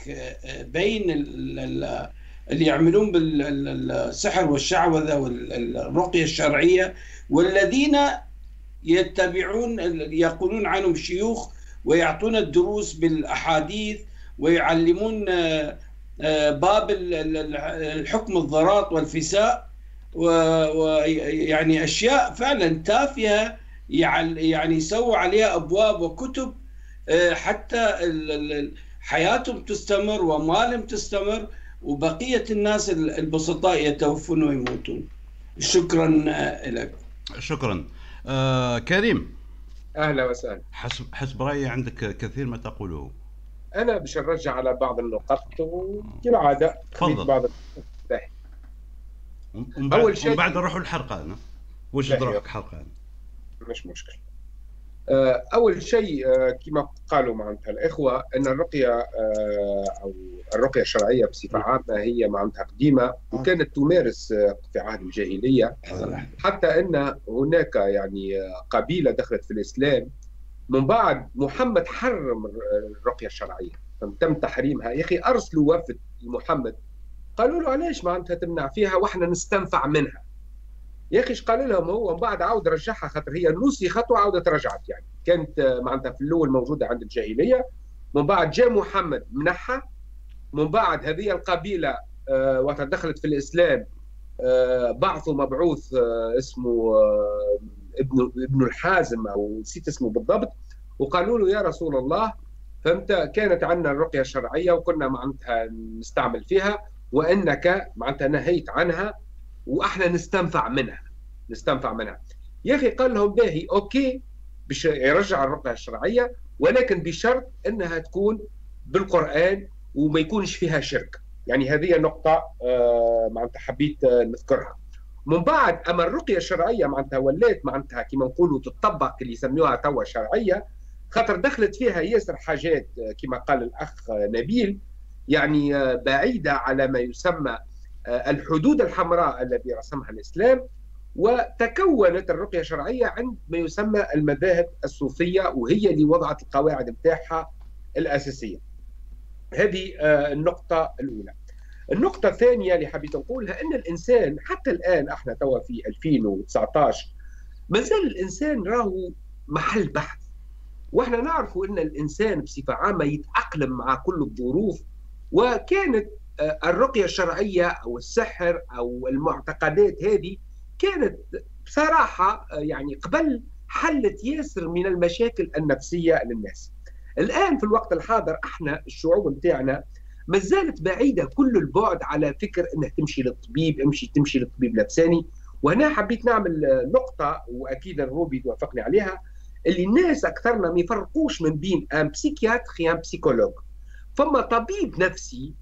بين اللي يعملون بالسحر والشعوذة والرقية الشرعية والذين يتبعون يقولون عنهم شيوخ ويعطون الدروس بالأحاديث ويعلمون باب الحكم الضراط والفساء، ويعني أشياء فعلا تافهة يعني سووا عليها أبواب وكتب حتى حياتهم تستمر ومالهم تستمر وبقية الناس البسطاء يتوفون ويموتون. شكرا لك. شكرا. كريم أهلا وسهلا. حسب رأيي عندك كثير ما تقوله. أنا باش نرجع على بعض النقاط كالعادة. تفضل. أول شيء بعد نروح الحلقة أنا وش نروح الحلقة أنا مش مشكلة. أول شيء كما قالوا معناتها الإخوة أن الرقية أو الرقية الشرعية بصفة عامة هي معناتها قديمة وكانت تمارس في عهد الجاهلية، حتى أن هناك يعني قبيلة دخلت في الإسلام من بعد محمد حرم الرقية الشرعية، تم تحريمها. يا أخي أرسلوا وفد لمحمد قالوا له علاش معناتها تمنع فيها وإحنا نستنفع منها؟ يا اخي ايش قال لهم هو؟ من بعد عاود رجعها خاطر هي نسخت وعاودت رجعت، يعني كانت معناتها في الاول موجوده عند الجاهليه، من بعد جاء محمد منحها، من بعد هذه القبيله وقت دخلت في الاسلام بعثوا مبعوث اسمه ابن الحازم او نسيت اسمه بالضبط، وقالوا له يا رسول الله فهمت كانت عندنا الرقيه الشرعيه وكنا معناتها نستعمل فيها وانك معناتها نهيت عنها واحنا نستنفع منها. يا اخي قال لهم باهي اوكي باش يرجع الرقيه الشرعيه، ولكن بشرط انها تكون بالقران وما يكونش فيها شرك. يعني هذه نقطه معناتها حبيت نذكرها. من بعد اما الرقيه الشرعيه معناتها ولات معناتها كما نقولوا تطبق اللي يسميوها توا شرعيه، خاطر دخلت فيها ياسر حاجات كما قال الاخ نبيل، يعني بعيده على ما يسمى الحدود الحمراء التي رسمها الإسلام. وتكونت الرقية الشرعية عند ما يسمى المذاهب الصوفية، وهي اللي وضعت القواعد بتاعها الأساسية. هذه النقطة الأولى. النقطة الثانية اللي حبيت نقولها أن الإنسان حتى الآن احنا توا في 2019 مازال الإنسان راهو محل بحث، واحنا نعرف أن الإنسان بصفة عامة يتأقلم مع كل الظروف. وكانت الرقية الشرعية أو السحر أو المعتقدات هذه كانت بصراحة يعني قبل حلت ياسر من المشاكل النفسية للناس. الآن في الوقت الحاضر احنا الشعوب متاعنا ما زالت بعيدة كل البعد على فكر أنها تمشي للطبيب، تمشي للطبيب نفساني. وهنا حبيت نعمل نقطة وأكيد الروبي توافقني عليها، اللي الناس أكثرنا ما يفرقوش من بين أن بسيكياتر أن بسيكولوج. فما طبيب نفسي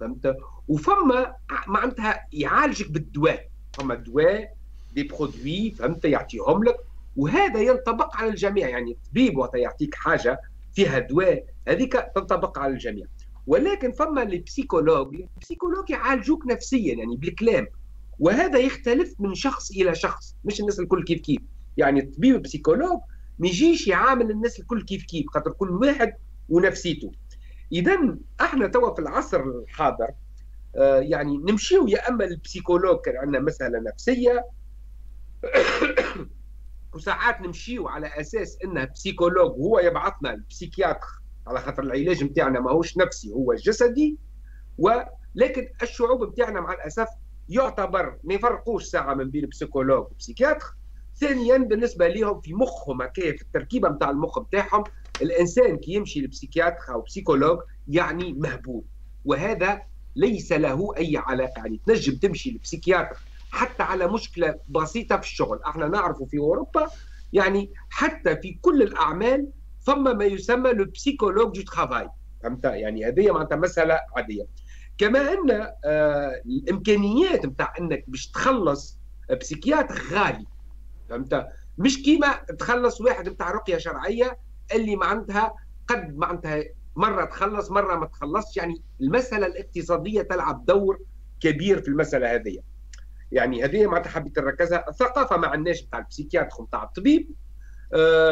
فهمت، وفما معناتها يعالجك بالدواء، فما دواء دي برودوي فهمت يعطيهم لك، وهذا ينطبق على الجميع. يعني الطبيب وقت يعطيك حاجه فيها دواء هذيك تنطبق على الجميع، ولكن فما البسيكولوج يعالجوك نفسيا يعني بالكلام، وهذا يختلف من شخص الى شخص، مش الناس الكل كيف كيف. يعني الطبيب البسيكولوج ما يجيش يعامل الناس الكل كيف كيف، خاطر كل واحد ونفسيته. إذا احنا توا في العصر الحاضر يعني نمشيو يا اما البسيكولوج كان عندنا مسألة نفسية وساعات نمشيو على اساس انه بسيكولوج هو يبعثنا البسيكياتر على خاطر العلاج نتاعنا ماهوش نفسي هو جسدي. ولكن الشعوب نتاعنا مع الاسف يعتبر ما يفرقوش ساعة من بين بسيكولوج وبسيكياتر. ثانيا بالنسبة ليهم في مخهم هكايا في التركيبة نتاع المخ نتاعهم الانسان كي يمشي لبسيكياتر او بسيكولوج يعني مهبول، وهذا ليس له اي علاقه. يعني تنجم تمشي لبسيكياتر حتى على مشكله بسيطه في الشغل، احنا نعرفه في اوروبا يعني حتى في كل الاعمال فما ما يسمى لو بسيكولوج دو ترافاي فهمت، يعني هذه معناتها مساله عاديه. كما ان الامكانيات نتاع انك باش تخلص بسيكياتر غالي، فهمت؟ مش كيما تخلص واحد نتاع رقيه شرعيه اللي معناتها قد معناتها مره تخلص مره ما تخلصش، يعني المساله الاقتصاديه تلعب دور كبير في المساله هذه. يعني هذه معناتها حبيت نركزها. الثقافه ما عندناش نتاع البسيكياتر نتاع الطبيب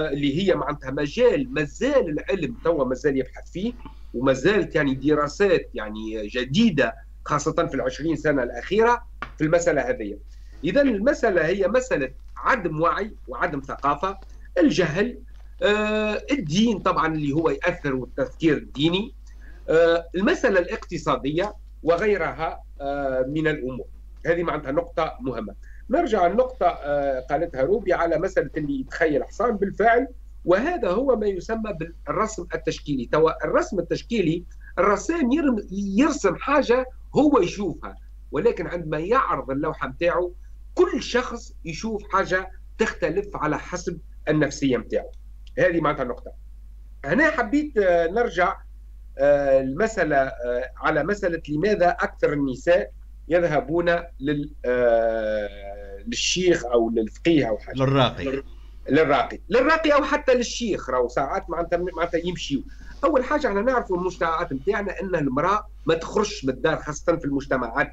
اللي هي معناتها مجال مازال العلم توا مازال يبحث فيه، ومازالت يعني دراسات يعني جديده خاصه في ال20 سنه الاخيره في المساله هذه. اذا المساله هي مساله عدم وعي وعدم ثقافه، الجهل، الدين طبعا اللي هو ياثر، والتفكير الديني، المساله الاقتصاديه وغيرها من الامور. هذه معناتها نقطه مهمه. نرجع لنقطة قالتها روبي على مسألة اللي يتخيل حسام بالفعل، وهذا هو ما يسمى بالرسم التشكيلي. توا الرسم التشكيلي الرسام يرسم حاجة هو يشوفها، ولكن عندما يعرض اللوحة متاعه كل شخص يشوف حاجة تختلف على حسب النفسية متاعه. هذه معناتها النقطة. هنا حبيت نرجع المسألة على مسألة لماذا أكثر النساء يذهبون للشيخ او للفقيه او حاجه، للراقي او حتى للشيخ. راهو ساعات معناتها يمشيوا. اول حاجه احنا نعرفوا المجتمعات نتاعنا ان المراه ما تخرجش من الدار، خاصه في المجتمعات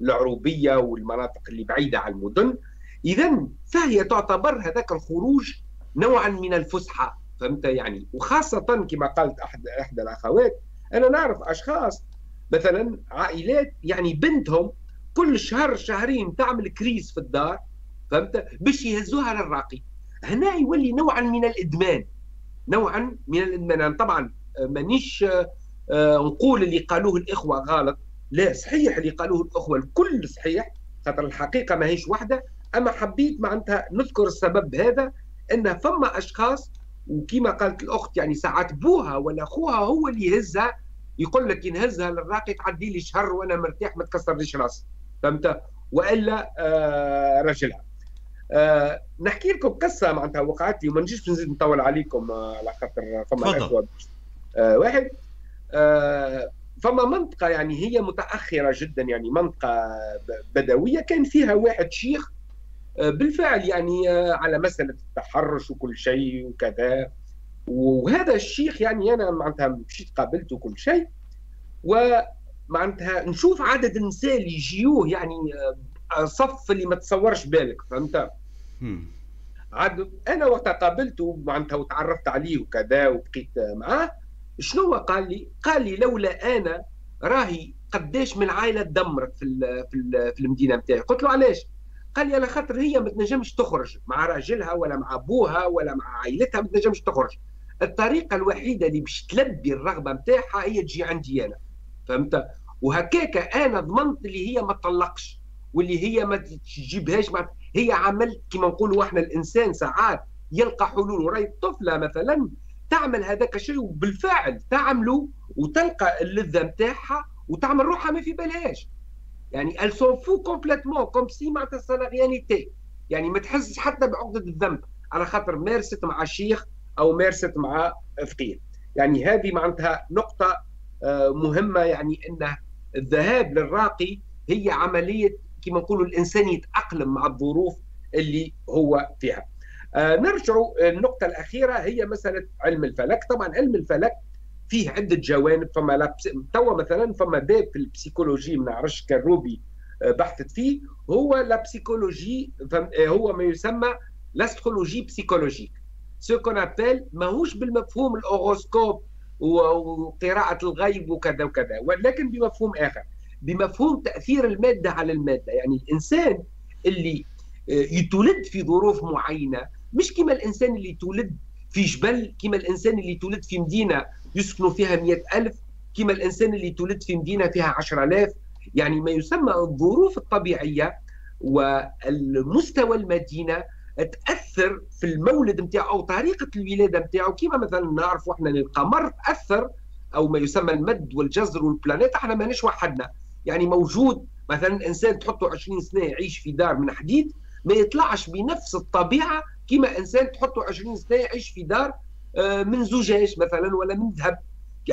العروبيه والمناطق اللي بعيده عن المدن. اذا فهي تعتبر هذاك الخروج نوعا من الفسحه، فهمت يعني؟ وخاصه كما قالت احدى الاخوات، انا نعرف اشخاص مثلا عائلات يعني بنتهم كل شهر شهرين تعمل كريز في الدار، فهمت؟ باش يهزوها للراقي. هنا يولي نوعا من الادمان، نوعا من الادمان. يعني طبعا مانيش نقول اللي قالوه الاخوه غلط، لا صحيح اللي قالوه الاخوه الكل صحيح، خاطر الحقيقه ماهيش واحده، اما حبيت معناتها نذكر السبب هذا، ان فما اشخاص وكما قالت الاخت يعني ساعات بوها ولا اخوها هو اللي يهزها، يقول لك ينهزها للراقي تعدي لي شهر وانا مرتاح ما تكسرليش راسي، فهمت؟ والا رجلها. نحكي لكم قصه معناتها وقعت لي، وما نجيش باش نزيد نطول عليكم على خاطر فما اخوه واحد. فما منطقه يعني هي متاخره جدا، يعني منطقه بدويه كان فيها واحد شيخ بالفعل يعني على مساله التحرش وكل شيء وكذا. وهذا الشيخ يعني انا معناتها مشيت قابلته كل شيء، ومعناتها نشوف عدد النساء اللي يجيوه يعني صف اللي ما تصورش بالك، فهمت؟ عاد انا وقت قابلته معناتها وتعرفت عليه وكذا وبقيت معاه، شنو قال لي؟ قال لي لولا انا راهي قداش من عائله تدمرت في المدينه نتاعي. قلت له علاش؟ قال لي على خاطر هي ما تنجمش تخرج مع راجلها ولا مع ابوها ولا مع عائلتها، ما تنجمش تخرج. الطريقه الوحيده اللي باش تلبي الرغبه نتاعها هي تجي عندي انا، فهمت؟ وهكاك انا ضمنت اللي هي ما تطلقش واللي هي ما تجيبهاش. هي عملت كما نقولوا احنا، الانسان ساعات يلقى حلول. وراي الطفله مثلا تعمل هذاك الشيء وبالفعل تعمله وتلقى اللذه نتاعها وتعمل روحها ما في بالهاش، يعني ال سون فو كومبليتمون كوم سي معناتها سالاريانيتي، يعني ما تحسش حتى بعقده الذنب على خاطر مارست مع شيخ او مارست مع فقيه. يعني هذه معناتها نقطه مهمه، يعني ان الذهاب للراقي هي عمليه كما نقولوا الانسان يتاقلم مع الظروف اللي هو فيها. نرجعوا النقطه الاخيره هي مساله علم الفلك. طبعا علم الفلك فيه عدة جوانب. فما توا مثلا فما باب في البسيكولوجي ما نعرفش كان روبي بحثت فيه، هو لابسيكولوجي، هو ما يسمى لاسترولوجي بسيكولوجيك. سو كون ابل ماهوش بالمفهوم الاوروسكوب وقراءة الغيب وكذا وكذا، ولكن بمفهوم آخر، بمفهوم تأثير المادة على المادة. يعني الإنسان اللي يتولد في ظروف معينة مش كما الإنسان اللي يتولد في جبل، كما الإنسان اللي يتولد في مدينة يسكنوا فيها 100,000، كما الإنسان اللي تولد في مدينة فيها 10,000. يعني ما يسمى الظروف الطبيعية والمستوى المدينة تأثر في المولد متاعه أو طريقة الولادة متاعه. كما مثلا نعرفوا احنا القمر تأثر، أو ما يسمى المد والجزر والبلانات، احنا ماناش وحدنا. يعني موجود مثلا إنسان تحطه 20 سنة يعيش في دار من حديد ما يطلعش بنفس الطبيعة كما إنسان تحطه 20 سنة يعيش في دار من زجاج مثلا ولا من ذهب.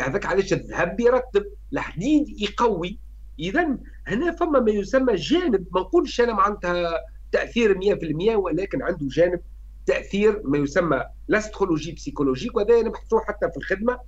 هذاك علاش الذهب يرطب، الحديد يقوي. اذا هنا فما ما يسمى جانب، ما نقولش انا معناتها تاثير 100%، ولكن عنده جانب تاثير ما يسمى لاسترولوجي بسيكولوجيك، وهذا نبحثوه حتى في الخدمه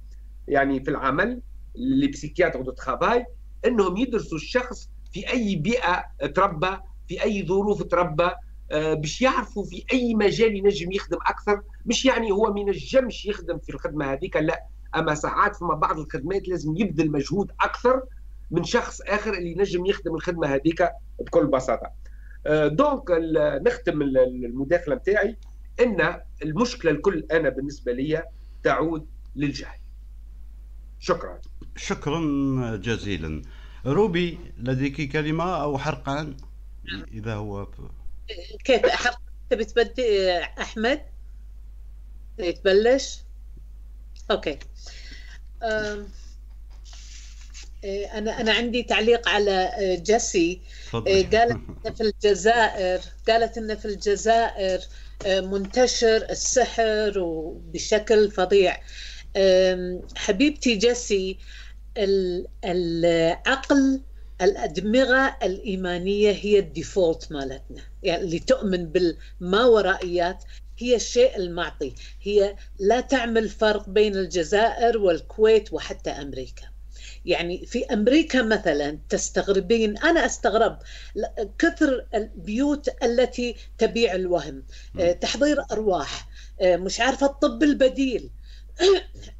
يعني في العمل لي بسيكياتر دو ترافاي، انهم يدرسوا الشخص في اي بيئه تربى، في اي ظروف تربى، باش يعرفوا في اي مجال ينجم يخدم اكثر. مش يعني هو ما ينجمش يخدم في الخدمه هذيك، لا، اما ساعات فما بعض الخدمات لازم يبذل مجهود اكثر من شخص اخر اللي ينجم يخدم الخدمه هذيك بكل بساطه. دونك نختم المداخله نتاعي ان المشكله الكل انا بالنسبه لي تعود للجهل. شكرا. شكرا جزيلا. روبي لديك كلمه او حرقان اذا هو كيف حرق تبي تبدي احمد تبلش؟ اوكي. أنا عندي تعليق على جيسي. قالت إن في الجزائر منتشر السحر وبشكل فظيع. حبيبتي جيسي، العقل، الأدمغة الإيمانية هي الديفولت مالتنا، يعني اللي تؤمن بالماورائيات هي الشيء المعطي، هي لا تعمل فرق بين الجزائر والكويت وحتى أمريكا. يعني في أمريكا مثلا تستغربين، أنا أستغرب كثر البيوت التي تبيع الوهم، تحضير أرواح، مش عارفة الطب البديل.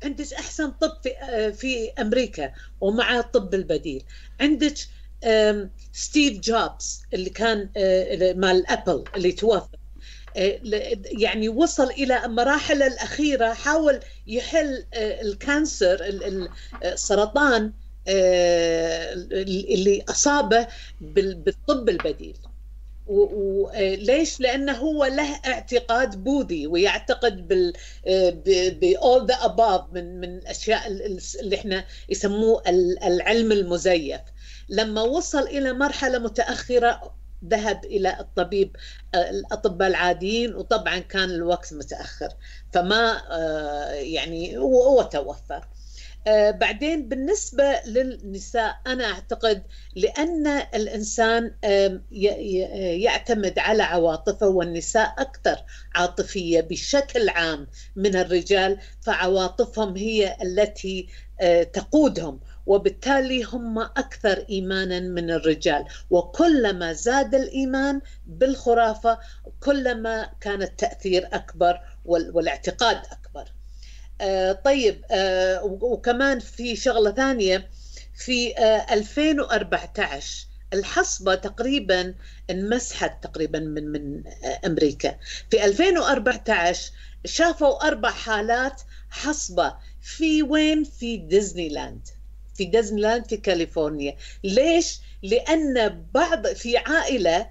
عندك أحسن طب في أمريكا، ومع الطب البديل عندك ستيف جوبز اللي كان مال أبل اللي توفى، يعني وصل إلى مراحل الأخيرة، حاول يحل الكانسر، السرطان اللي أصابه بالطب البديل. وليش؟ لأنه هو له اعتقاد بوذي ويعتقد بال all the above من الأشياء اللي احنا يسموه العلم المزيف. لما وصل إلى مرحلة متأخرة ذهب إلى الطبيب، الأطباء العاديين، وطبعا كان الوقت متأخر، فما يعني هو توفى. بعدين بالنسبة للنساء، أنا أعتقد لأن الإنسان يعتمد على عواطفه، والنساء أكثر عاطفية بشكل عام من الرجال، فعواطفهم هي التي تقودهم، وبالتالي هم أكثر إيمانا من الرجال. وكلما زاد الإيمان بالخرافة كلما كان التأثير أكبر والاعتقاد أكبر. طيب، وكمان في شغلة ثانية، في 2014 الحصبة تقريبا انمسحت تقريبا من أمريكا. في 2014 شافوا 4 حالات حصبة في وين؟ في ديزني لاند، في كاليفورنيا. ليش؟ لأن بعض في عائلة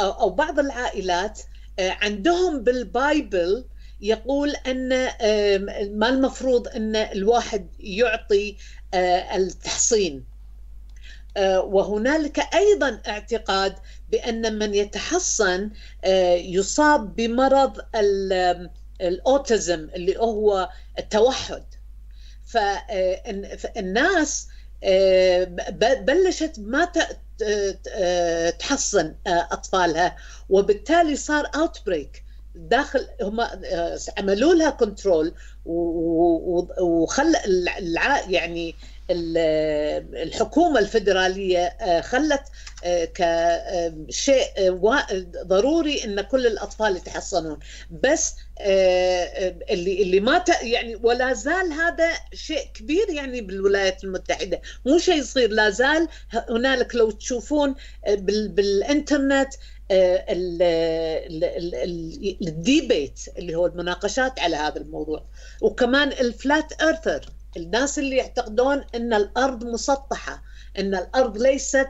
أو بعض العائلات عندهم بالبايبل يقول أن ما المفروض أن الواحد يعطي التحصين، وهنالك أيضا اعتقاد بأن من يتحصن يصاب بمرض الأوتيزم اللي هو التوحد. فالناس بلشت ما تحصن أطفالها، وبالتالي صار أوتبريك داخل، هم عملوا لها كنترول، وخل يعني الحكومة الفيدرالية خلت كشيء ضروري ان كل الاطفال يتحصنون، بس اللي ما يعني، ولا زال هذا شيء كبير يعني بالولايات المتحدة، مو شيء صغير، لا زال هنالك. لو تشوفون بالانترنت الديبيت اللي هو المناقشات على هذا الموضوع، وكمان الفلات ايرثر، الناس اللي يعتقدون ان الارض مسطحه، ان الارض ليست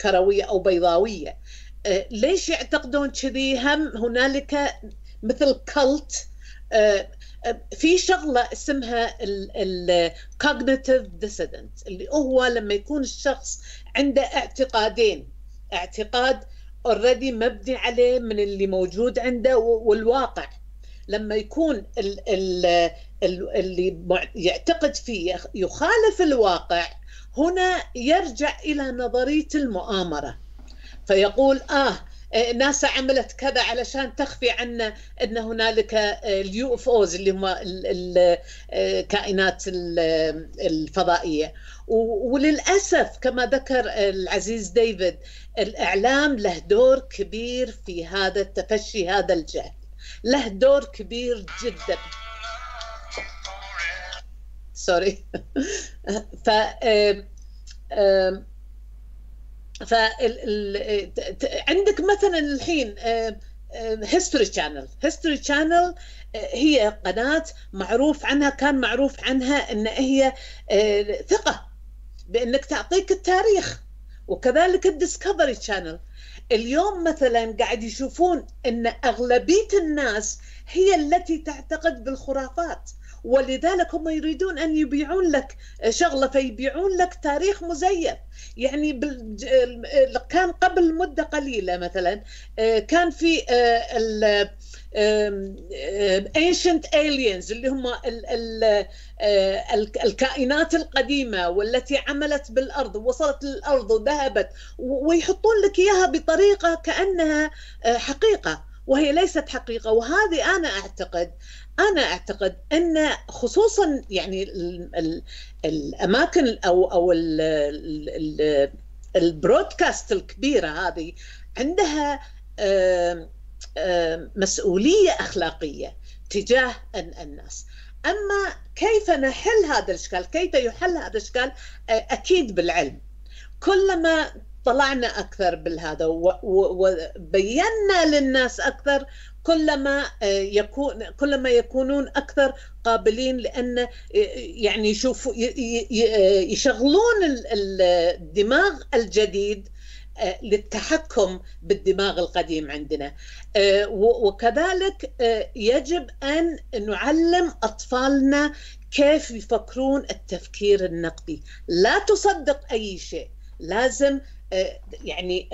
كرويه او بيضاويه. ليش يعتقدون كذي؟ هم هنالك مثل كلت، في شغله اسمها الكوجنيتيف ديسيدنت، اللي هو لما يكون الشخص عنده اعتقادين، اعتقاد اوريدي مبني عليه من اللي موجود عنده والواقع، لما يكون اللي يعتقد فيه يخالف الواقع، هنا يرجع إلى نظرية المؤامرة، فيقول ناسا عملت كذا علشان تخفي عنا أن هنالك اليو اف اوز اللي هم الكائنات الفضائية. وللأسف كما ذكر العزيز ديفيد، الإعلام له دور كبير في هذا التفشي، هذا الجهل له دور كبير جدا. سوري. عندك مثلا الحين هيستوري تشانل، هيستوري تشانل هي قناة معروف عنها، كان معروف عنها ان هي ثقة بانك تعطيك التاريخ، وكذلك الديسكفري تشانل. اليوم مثلا قاعد يشوفون ان اغلبية الناس هي التي تعتقد بالخرافات، ولذلك هم يريدون أن يبيعون لك شغلة، فيبيعون لك تاريخ مزيف. يعني كان قبل مدة قليلة مثلا كان في ancient aliens اللي هم الكائنات القديمة والتي عملت بالأرض ووصلت للأرض وذهبت، ويحطون لك إياها بطريقة كأنها حقيقة وهي ليست حقيقة. وهذه أنا أعتقد أن خصوصا يعني الأماكن أو البرودكاست الكبيرة هذه عندها مسؤولية أخلاقية تجاه الناس. أما كيف نحل هذا الإشكال، كيف يحل هذا الإشكال؟ أكيد بالعلم. كلما طلعنا أكثر بالهذا وبينا للناس أكثر، كلما يكونون أكثر قابلين، لأن يعني يشوفوا يشغلون الدماغ الجديد للتحكم بالدماغ القديم عندنا. وكذلك يجب أن نعلم أطفالنا كيف يفكرون التفكير النقدي. لا تصدق أي شيء، لازم يعني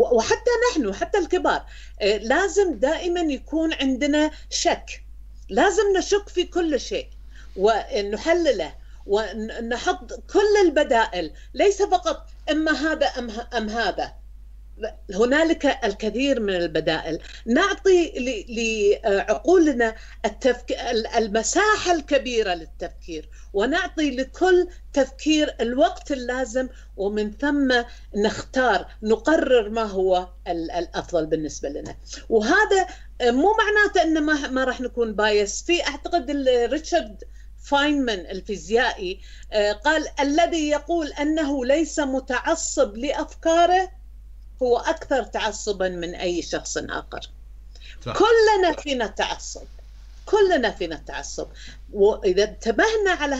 وحتى نحن حتى الكبار لازم دائما يكون عندنا شك، لازم نشك في كل شيء ونحلله ونحط كل البدائل، ليس فقط إما هذا أم هذا. هنالك الكثير من البدائل. نعطي لعقولنا المساحة الكبيرة للتفكير، ونعطي لكل تفكير الوقت اللازم، ومن ثم نختار نقرر ما هو الأفضل بالنسبة لنا. وهذا مو معناته أن ما راح نكون بايس. في أعتقد ريتشارد فاينمن الفيزيائي قال: الذي يقول أنه ليس متعصب لأفكاره هو أكثر تعصبا من أي شخص آخر. صح. كلنا فينا تعصب، وإذا انتبهنا على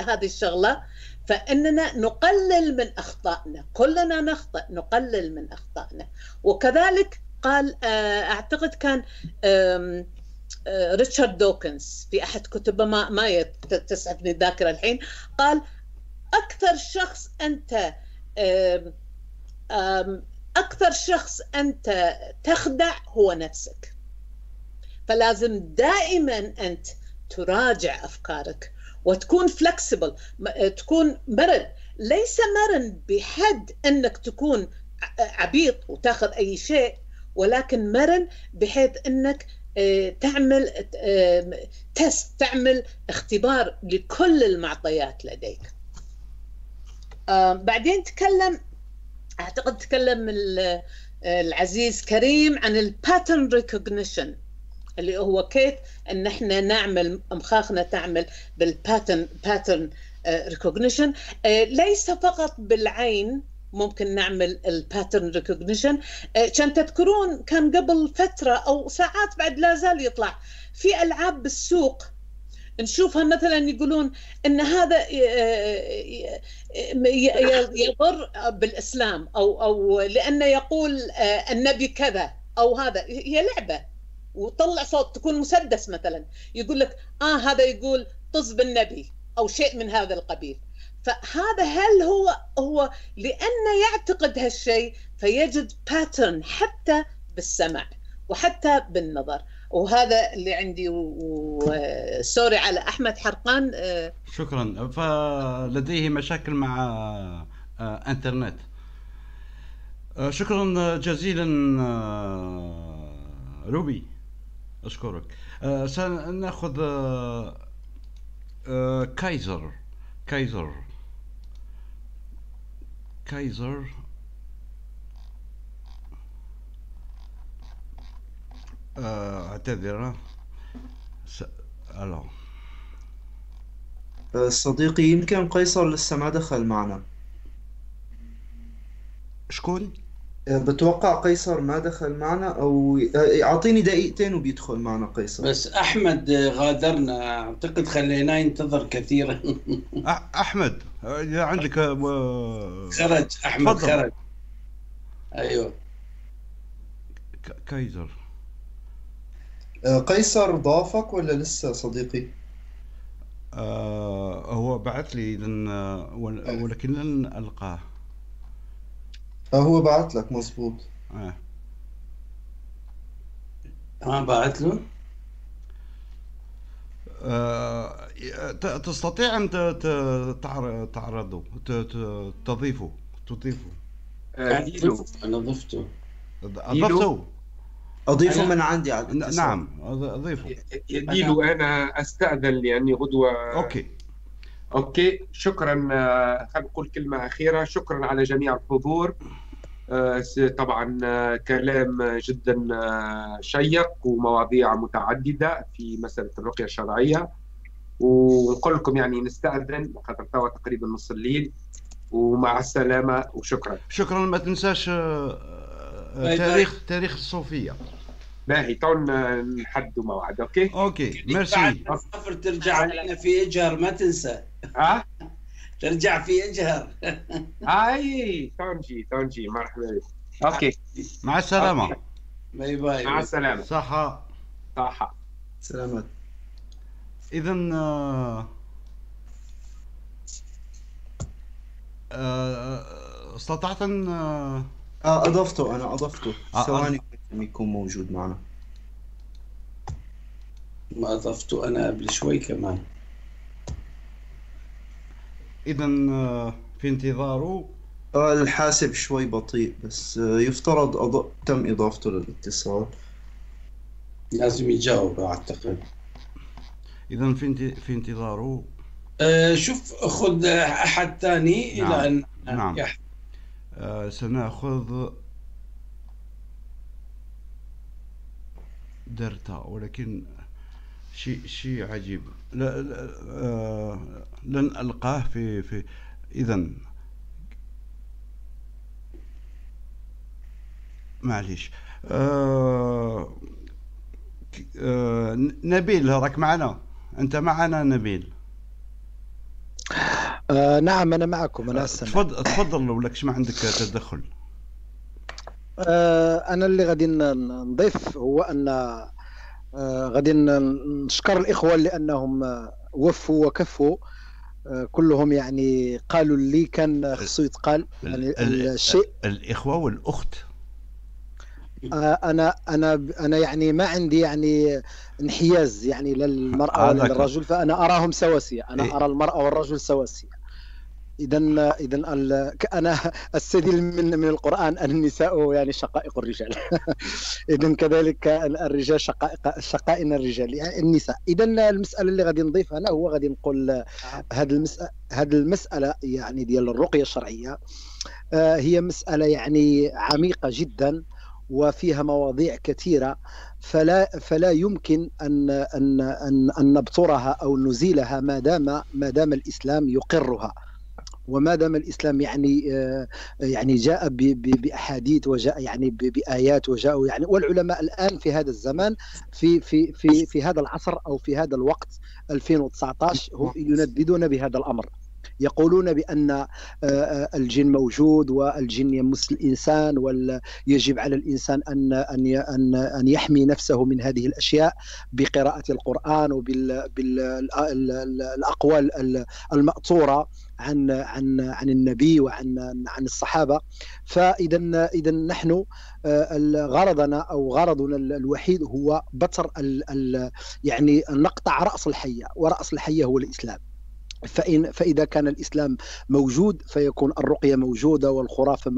هذه الشغلة فإننا نقلل من أخطائنا. كلنا نخطئ، نقلل من أخطائنا. وكذلك قال أعتقد كان ريتشارد دوكنز في أحد كتبه، ما تسعفني الذاكرة الحين، قال: أكثر شخص أنت تخدع هو نفسك. فلازم دائما أنت تراجع أفكارك وتكون فلكسبل، تكون مرن، ليس مرن بحد أنك تكون عبيط وتاخذ أي شيء، ولكن مرن بحيث أنك تعمل تست، تعمل اختبار لكل المعطيات لديك. بعدين أعتقد تكلم العزيز كريم عن الباترن ريكوجنيشن، اللي هو كيف أن احنا نعمل مخاخنا تعمل بالباترن ريكوجنيشن. ليس فقط بالعين ممكن نعمل الباترن ريكوجنيشن. كان تذكرون كان قبل فترة أو ساعات بعد لا زال يطلع في ألعاب بالسوق نشوفها، مثلا يقولون ان هذا يضر بالاسلام او لانه يقول النبي كذا او هذا. هي لعبه وطلع صوت، تكون مسدس مثلا، يقول لك هذا يقول طز بالنبي او شيء من هذا القبيل. فهذا هل هو لانه يعتقد هالشيء فيجد باترن حتى بالسمع وحتى بالنظر. وهذا اللي عندي. وسوري على أحمد حرقان. شكرا. فلديه مشاكل مع انترنت. شكرا جزيلا روبي، أشكرك. سنأخذ كايزر اعتذر. الو صديقي، يمكن قيصر لسه ما دخل معنا. شكون؟ بتوقع قيصر ما دخل معنا، او اعطيني دقيقتين وبيدخل معنا قيصر. بس احمد غادرنا، اعتقد خليناه ينتظر كثيرا. احمد اذا عندك خرج. احمد فضل. خرج. ايوه كايزر. قيصر ضافك ولا لسه صديقي؟ هو بعث لي ولكن لن ألقاه. هو بعث لك مظبوط. بعث له. تستطيع أن تعرضه، تضيفه. أنا ضفته. أضيفه من عندي على الاتصال. نعم أضيفه. يديلو أنا أستأذن لأني غدوة. أوكي شكرا. خلينا نقول كلمة أخيرة. شكرا على جميع الحضور. طبعا كلام جدا شيق ومواضيع متعددة في مسألة الرقية الشرعية، ونقول لكم يعني نستأذن خاطر توا تقريبا نص الليل، ومع السلامة وشكرا. شكرا. ما تنساش تاريخ الصوفية. باهي تونا نحددوا موعد. اوكي ميرسي. سافر ترجع لنا في اجهر، ما تنسى. ترجع في اجهر. اي تونجي مرحبا بك. اوكي مع السلامة. باي باي. مع السلامة. صحة سلامات. اذا استطعت ان أضفته. ثواني يكون موجود معنا. ما أضفته أنا قبل شوي كمان. إذا في انتظاره. الحاسب شوي بطيء، بس يفترض تم إضافته للاتصال. لازم يجاوب أعتقد. إذا في انتظاره. شوف خذ أحد ثاني. نعم. إلى أن يحدث. سنأخذ درتا، ولكن شيء عجيب. لا لن ألقاه في إذا معليش. نبيل راك معنا، أنت معنا نبيل. نعم أنا معكم، أنا أستمع. تفضل لو لك ما عندك تدخل. أنا اللي غادي نضيف هو أن غادي نشكر الإخوة لأنهم وفوا وكفوا، كلهم يعني قالوا اللي كان خصو يتقال. يعني الشيء الإخوة والأخت. أنا يعني ما عندي يعني انحياز يعني للمرأة ولا للرجل، فأنا أراهم سواسية. أنا أرى المرأة والرجل سواسية. إذا أنا أستدل من القرآن أن النساء يعني شقائق الرجال. إذا كذلك الرجال شقائق الرجال يعني النساء. إذا المسألة اللي غادي نضيفها أنا هو غادي نقول هذه المسألة يعني ديال الرقية الشرعية هي مسألة يعني عميقة جدا وفيها مواضيع كثيرة، فلا يمكن أن نبطرها أو نزيلها ما دام الإسلام يقرها، وما دام الإسلام يعني جاء بأحاديث وجاء يعني بآيات وجاء يعني، والعلماء الآن في هذا الزمان في في في في هذا العصر أو في هذا الوقت 2019 هم ينددون بهذا الأمر. يقولون بأن الجن موجود والجن يمس الإنسان ويجب على الإنسان أن يحمي نفسه من هذه الأشياء بقراءة القرآن وبالأقوال المأثورة عن عن عن النبي وعن الصحابة. فإذا نحن غرضنا أو غرضنا الوحيد هو بتر يعني نقطع رأس الحية، ورأس الحية هو الإسلام. فإذا كان الإسلام موجود فيكون الرقية موجودة والخرافة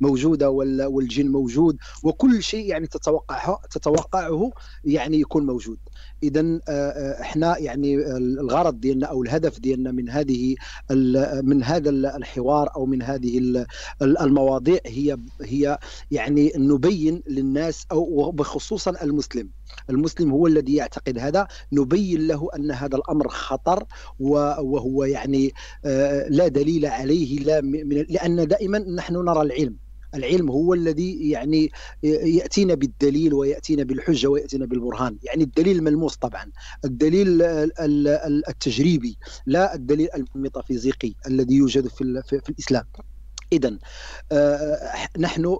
موجودة والجن موجود وكل شيء يعني تتوقعه يعني يكون موجود. إذا احنا يعني الغرض ديالنا او الهدف ديالنا من هذا الحوار او من هذه المواضيع هي يعني نبين للناس او بخصوصا المسلم هو الذي يعتقد هذا، نبين له ان هذا الامر خطر وهو يعني لا دليل عليه، لان دائما نحن نرى العلم هو الذي يعني يأتينا بالدليل ويأتينا بالحجة ويأتينا بالبرهان، يعني الدليل الملموس طبعا، الدليل التجريبي لا الدليل الميتافيزيقي الذي يوجد في الإسلام. إذن نحن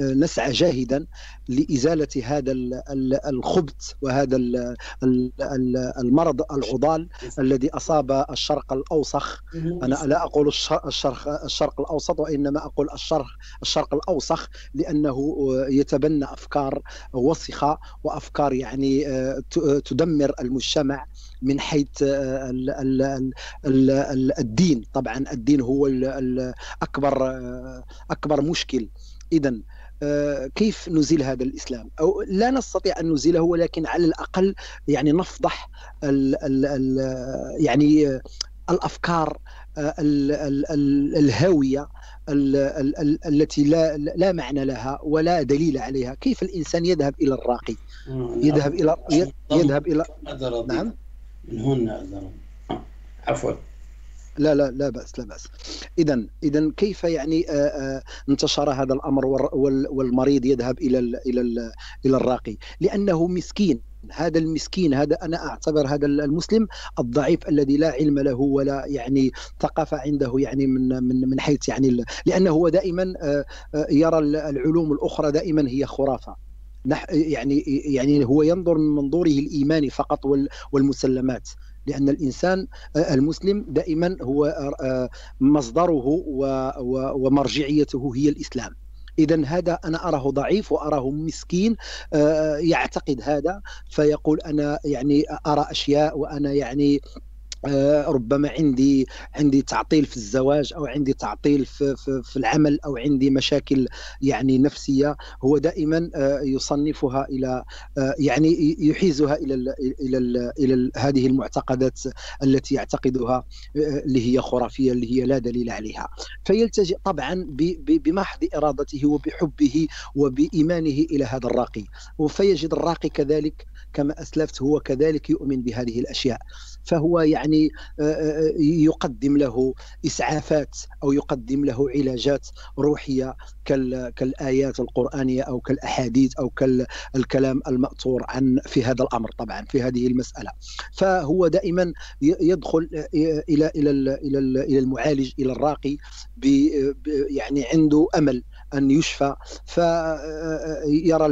نسعى جاهدا لإزالة هذا الخبث وهذا المرض العضال الذي أصاب الشرق الأوسخ. أنا لا أقول الشرق الأوسط، وإنما أقول الشرق الأوسخ، لأنه يتبنى أفكار وسخة وأفكار يعني تدمر المجتمع من حيث الدين. طبعا الدين هو أكبر مشكل. إذن كيف نزيل هذا الإسلام؟ أو لا نستطيع أن نزيله، ولكن على الأقل يعني نفضح يعني الأفكار الهاوية التي لا معنى لها ولا دليل عليها. كيف الإنسان يذهب إلى الراقي؟ يذهب إلى نعم من هنا عفوا لا بأس. إذن كيف يعني انتشر هذا الأمر والمريض يذهب إلى الراقي؟ لأنه مسكين. هذا المسكين هذا أنا أعتبر هذا المسلم الضعيف الذي لا علم له ولا يعني ثقافة عنده، يعني من حيث يعني لأنه هو دائما يرى العلوم الأخرى دائما هي خرافة، يعني هو ينظر من منظوره الإيماني فقط والمسلمات، لأن الإنسان المسلم دائما هو مصدره ومرجعيته هي الإسلام. إذن هذا أنا أراه ضعيف وأراه مسكين يعتقد هذا، فيقول أنا يعني أرى أشياء وأنا يعني ربما عندي تعطيل في الزواج، أو عندي تعطيل في العمل، أو عندي مشاكل يعني نفسية. هو دائما يصنفها إلى يعني يحيزها إلى هذه المعتقدات التي يعتقدها اللي هي خرافية، اللي هي لا دليل عليها، فيلتجئ طبعا بمحض إرادته وبحبه وبإيمانه إلى هذا الراقي، فيجد الراقي كذلك كما أسلفت هو كذلك يؤمن بهذه الأشياء، فهو يعني يقدم له إسعافات أو يقدم له علاجات روحية كالآيات القرآنية أو كالأحاديث أو كالكلام المأثور في هذا الأمر، طبعا في هذه المسألة. فهو دائما يدخل إلى المعالج، إلى الراقي، يعني عنده أمل أن يشفى. فيرى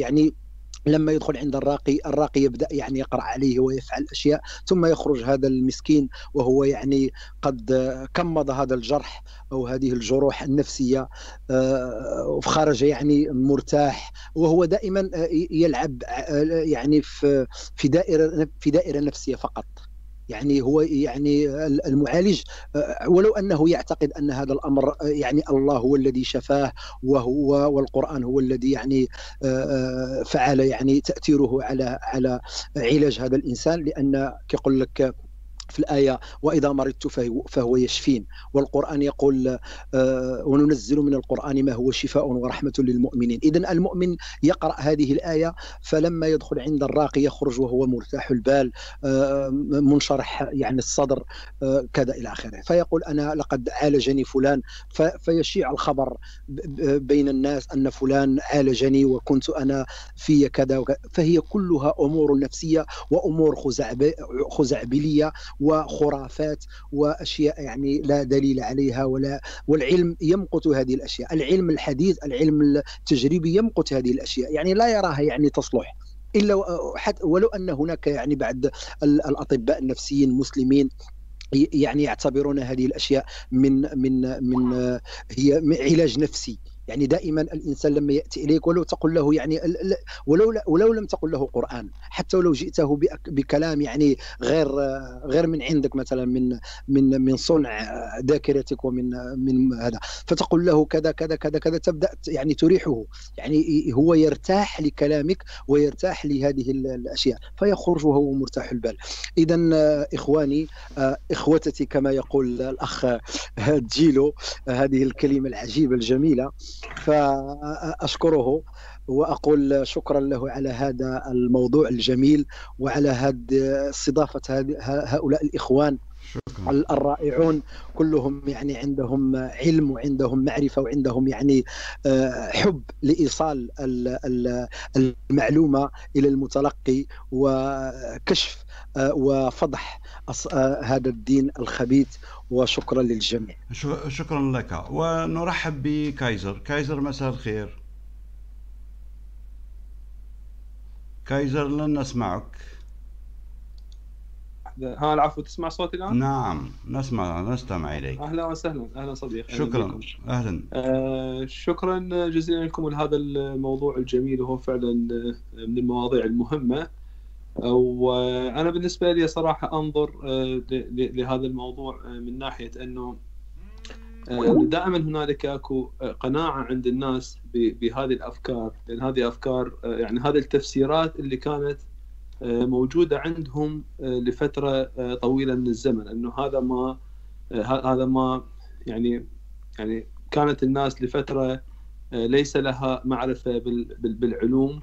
يعني لما يدخل عند الراقي يبدأ يعني يقرأ عليه ويفعل أشياء، ثم يخرج هذا المسكين وهو يعني قد كمض هذا الجرح أو هذه الجروح النفسية، وخرج يعني مرتاح، وهو دائما يلعب يعني في دائرة نفسية فقط. يعني هو يعني المعالج ولو أنه يعتقد أن هذا الأمر يعني الله هو الذي شفاه، والقرآن هو الذي يعني فعل يعني تأثيره على علاج هذا الإنسان، لأن كيقول لك في الآية وإذا مرضت فهو يشفين، والقرآن يقول وننزل من القرآن ما هو شفاء ورحمة للمؤمنين. إذن المؤمن يقرأ هذه الآية، فلما يدخل عند الراقي يخرج وهو مرتاح البال، منشرح يعني الصدر، كذا إلى آخره، فيقول أنا لقد عالجني فلان، فيشيع الخبر بين الناس أن فلان عالجني وكنت أنا في كذا. فهي كلها أمور نفسية وأمور خزعبلية وخرافات وأشياء يعني لا دليل عليها ولا، والعلم يمقت هذه الأشياء، العلم الحديث العلم التجريبي يمقت هذه الأشياء، يعني لا يراها يعني تصلح إلا حتى ولو أن هناك يعني بعد الأطباء النفسيين المسلمين يعني يعتبرون هذه الأشياء من هي علاج نفسي. يعني دائما الانسان لما ياتي اليك ولو تقول له يعني ولو لم تقل له قرآن، حتى ولو جئته بكلام يعني غير من عندك مثلا من صنع ذاكرتك ومن هذا، فتقول له كذا كذا كذا كذا، تبدا يعني تريحه، يعني هو يرتاح لكلامك ويرتاح لهذه الاشياء فيخرج وهو مرتاح البال. اذا اخواني اخوتتي كما يقول الاخ جيلو هذه الكلمه العجيبه الجميله، فأشكره وأقول شكرا له على هذا الموضوع الجميل وعلى استضافة هؤلاء الإخوان الرائعون، كلهم يعني عندهم علم وعندهم معرفة وعندهم يعني حب لإيصال المعلومة إلى المتلقي وكشف وفضح هذا الدين الخبيث، وشكرا للجميع. شكرا لك، ونرحب بكايزر. كايزر مساء الخير. كايزر لن نسمعك. ها العفو، تسمع صوتي الآن؟ نعم نستمع إليك. أهلا وسهلا، أهلا صديق. شكرا، أهلا. شكرا جزيلا لكم لهذا الموضوع الجميل، وهو فعلا من المواضيع المهمة. وأنا بالنسبة لي صراحة أنظر لهذا الموضوع من ناحية أنه دائما هنالك أكو قناعة عند الناس بهذه الأفكار، لأن هذه أفكار يعني هذه التفسيرات اللي كانت موجودة عندهم لفترة طويلة من الزمن، أنه هذا ما يعني كانت الناس لفترة ليس لها معرفة بالعلوم.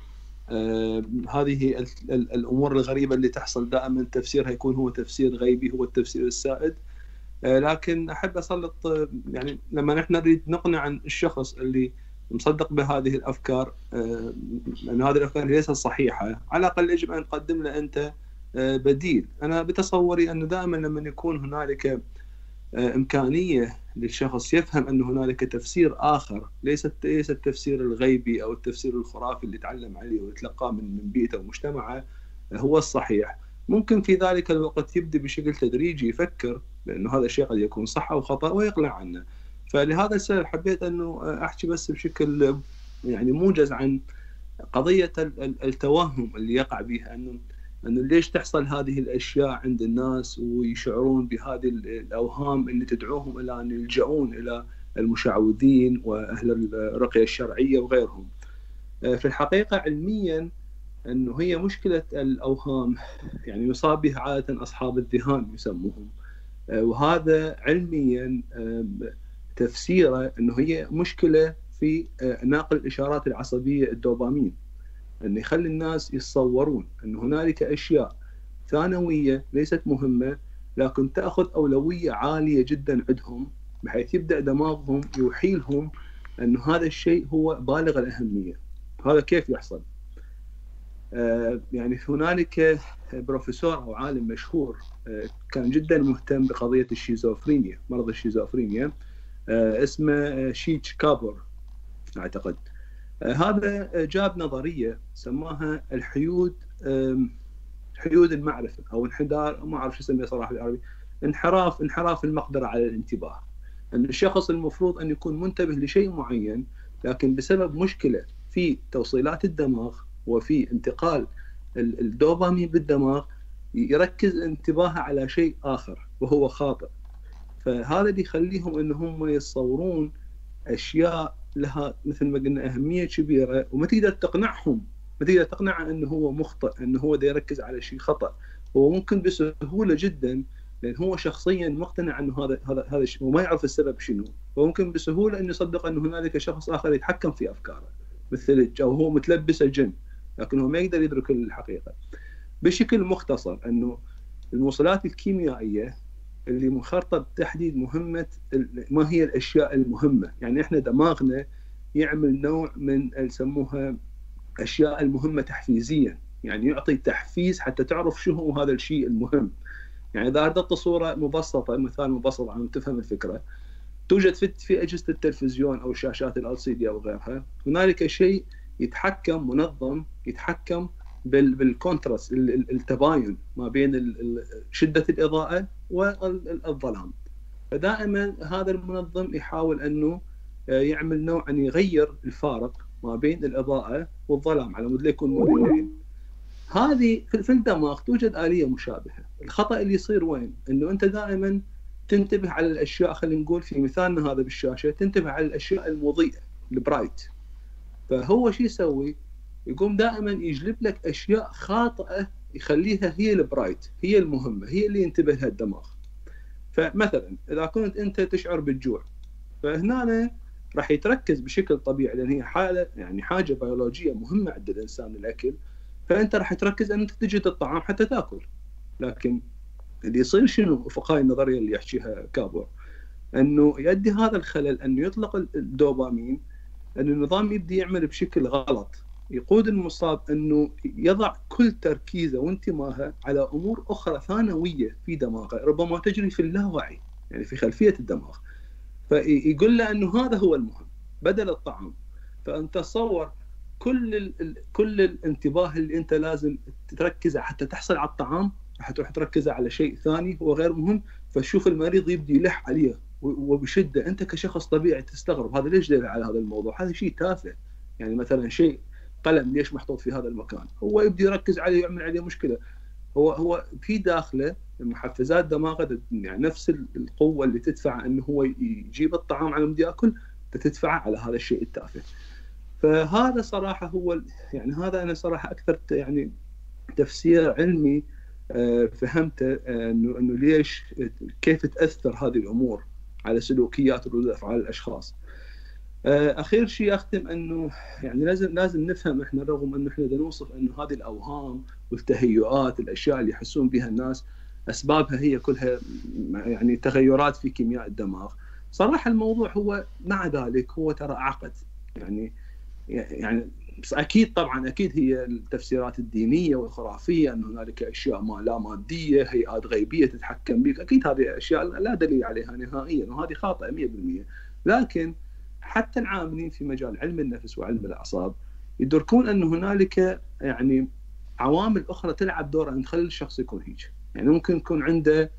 هذه الأمور الغريبة اللي تحصل دائما تفسيرها يكون هو تفسير غيبي، هو التفسير السائد. لكن أحب أسلط يعني لما نحن نريد نقنع الشخص اللي مصدق بهذه الأفكار أن هذه الأفكار ليست صحيحة، على الأقل يجب أن تقدم له أنت بديل. أنا بتصوري أنه دائما لما يكون هنالك إمكانية للشخص يفهم أن هنالك تفسير آخر ليس التفسير الغيبي أو التفسير الخرافي اللي تعلم عليه ويتلقاه من بيئته ومجتمعه هو الصحيح، ممكن في ذلك الوقت يبدأ بشكل تدريجي يفكر بأنه هذا الشيء قد يكون صح أو خطأ ويقلع عنه. فلهذا السبب حبيت أنه أحكي بس بشكل يعني موجز عن قضية التوهم اللي يقع بها، أنه ليش تحصل هذه الأشياء عند الناس ويشعرون بهذه الأوهام اللي تدعوهم إلى أن يلجؤون إلى المشعوذين وأهل الرقية الشرعية وغيرهم. في الحقيقة علميا أنه هي مشكلة الأوهام، يعني يصاب بها عادة أصحاب الذهان يسموهم، وهذا علميا تفسيره أنه هي مشكلة في ناقل الإشارات العصبية الدوبامين، أن يخلي الناس يتصورون أن هنالك أشياء ثانوية ليست مهمة لكن تأخذ أولوية عالية جدا عندهم، بحيث يبدأ دماغهم يوحيلهم أن هذا الشيء هو بالغ الأهمية. هذا كيف يحصل؟ يعني هنالك بروفيسور أو عالم مشهور كان جدا مهتم بقضية الشيزوفرينيا، مرض الشيزوفرينيا، اسمه شيتش كابور أعتقد. هذا جاب نظرية سماها حيود المعرفة أو انحدار، ما أعرف شو يسميها صراحة بالعربي، انحراف المقدرة على الانتباه. أن الشخص المفروض أن يكون منتبه لشيء معين، لكن بسبب مشكلة في توصيلات الدماغ وفي انتقال الدوبامين بالدماغ يركز انتباهه على شيء آخر وهو خاطئ. فهذا اللي يخليهم أنهم يتصورون أشياء لها مثل ما قلنا أهمية كبيرة، وما تقدر تقنعهم، ما تقدر تقنعه أنه هو مخطئ، أنه هو دا يركز على شيء خطأ. هو ممكن بسهولة جدا، لأن هو شخصيا مقتنع أنه هذا الشيء وما يعرف السبب شنو، وممكن بسهولة أنه يصدق أن هنالك شخص آخر يتحكم في أفكاره مثل أو هو متلبس الجن، لكنه ما يقدر يدرك الحقيقة. بشكل مختصر أنه الموصلات الكيميائية اللي منخرطة بتحديد مهمة ما هي الأشياء المهمة، يعني إحنا دماغنا يعمل نوع من يسموها أشياء المهمة تحفيزيا، يعني يعطي تحفيز حتى تعرف شو هو هذا الشيء المهم. يعني إذا أعطت صورة مبسطة، مثال مبسط عشان تفهم الفكرة، توجد في أجهزة التلفزيون أو الشاشات الLCD أو غيرها، هنالك شيء يتحكم منظم، يتحكم بالكونتراست، التباين ما بين شدة الإضاءة والظلام. فدائما هذا المنظم يحاول أنه يعمل نوع أن يغير الفارق ما بين الإضاءة والظلام على مود يكون مبينين. هذه في الدماغ توجد آلية مشابهة. الخطأ اللي يصير وين؟ أنه أنت دائما تنتبه على الأشياء، خلينا نقول في مثالنا هذا بالشاشة، تنتبه على الأشياء المضيئة البرايت. فهو شو يسوي؟ يقوم دائما يجلب لك أشياء خاطئة يخليها هي البرايت، هي المهمة، هي اللي ينتبه لها الدماغ. فمثلا إذا كنت أنت تشعر بالجوع، فهنا راح يتركز بشكل طبيعي لأن هي حالة، يعني حاجة بيولوجية مهمة عند الإنسان الأكل، فأنت راح تركز أنك تجد الطعام حتى تأكل. لكن اللي يصير شنو وفق هاي النظرية اللي يحكيها كابور، أنه يؤدي هذا الخلل أنه يطلق الدوبامين، أن النظام يبدأ يعمل بشكل غلط، يقود المصاب أنه يضع كل تركيزه وانتماهه على أمور أخرى ثانوية في دماغه ربما تجري في اللاوعي، يعني في خلفية الدماغ، فيقول له أنه هذا هو المهم بدل الطعام. فأنت تصور كل الانتباه اللي أنت لازم تركزه حتى تحصل على الطعام راح تروح تركزه على شيء ثاني هو غير مهم، فشوف المريض يبدي يلح عليه وبشدة. أنت كشخص طبيعي تستغرب هذا ليش دليل على هذا الموضوع، هذا شيء تافه، يعني مثلا شيء قلم ليش محطوط في هذا المكان، هو يبدي يركز عليه يعمل عليه مشكلة. هو في داخله المحفزات دماغه، يعني نفس القوة اللي تدفع أنه هو يجيب الطعام على مدى يأكل تدفعه على هذا الشيء التافه. فهذا صراحة هو، يعني هذا أنا صراحة أكثر يعني تفسير علمي فهمته أنه ليش كيف تأثر هذه الأمور على سلوكيات ردود أفعال الأشخاص. أخير شيء أختم أنه يعني لازم نفهم إحنا، رغم أنه إحنا نوصف أنه هذه الأوهام والتهيؤات الأشياء اللي يحسون بها الناس أسبابها هي كلها يعني تغيرات في كيمياء الدماغ. صراحة الموضوع هو مع ذلك هو ترى أعقد، يعني بس أكيد طبعا أكيد هي التفسيرات الدينية والخرافية أن هنالك أشياء ما لا مادية، هيئات غيبية تتحكم بك، أكيد هذه أشياء لا دليل عليها نهائيا وهذه خاطئة 100%. لكن حتى العاملين في مجال علم النفس وعلم الأعصاب يدركون أن هنالك يعني عوامل أخرى تلعب دور أن تخلي الشخص يكون هيك. يعني ممكن يكون عنده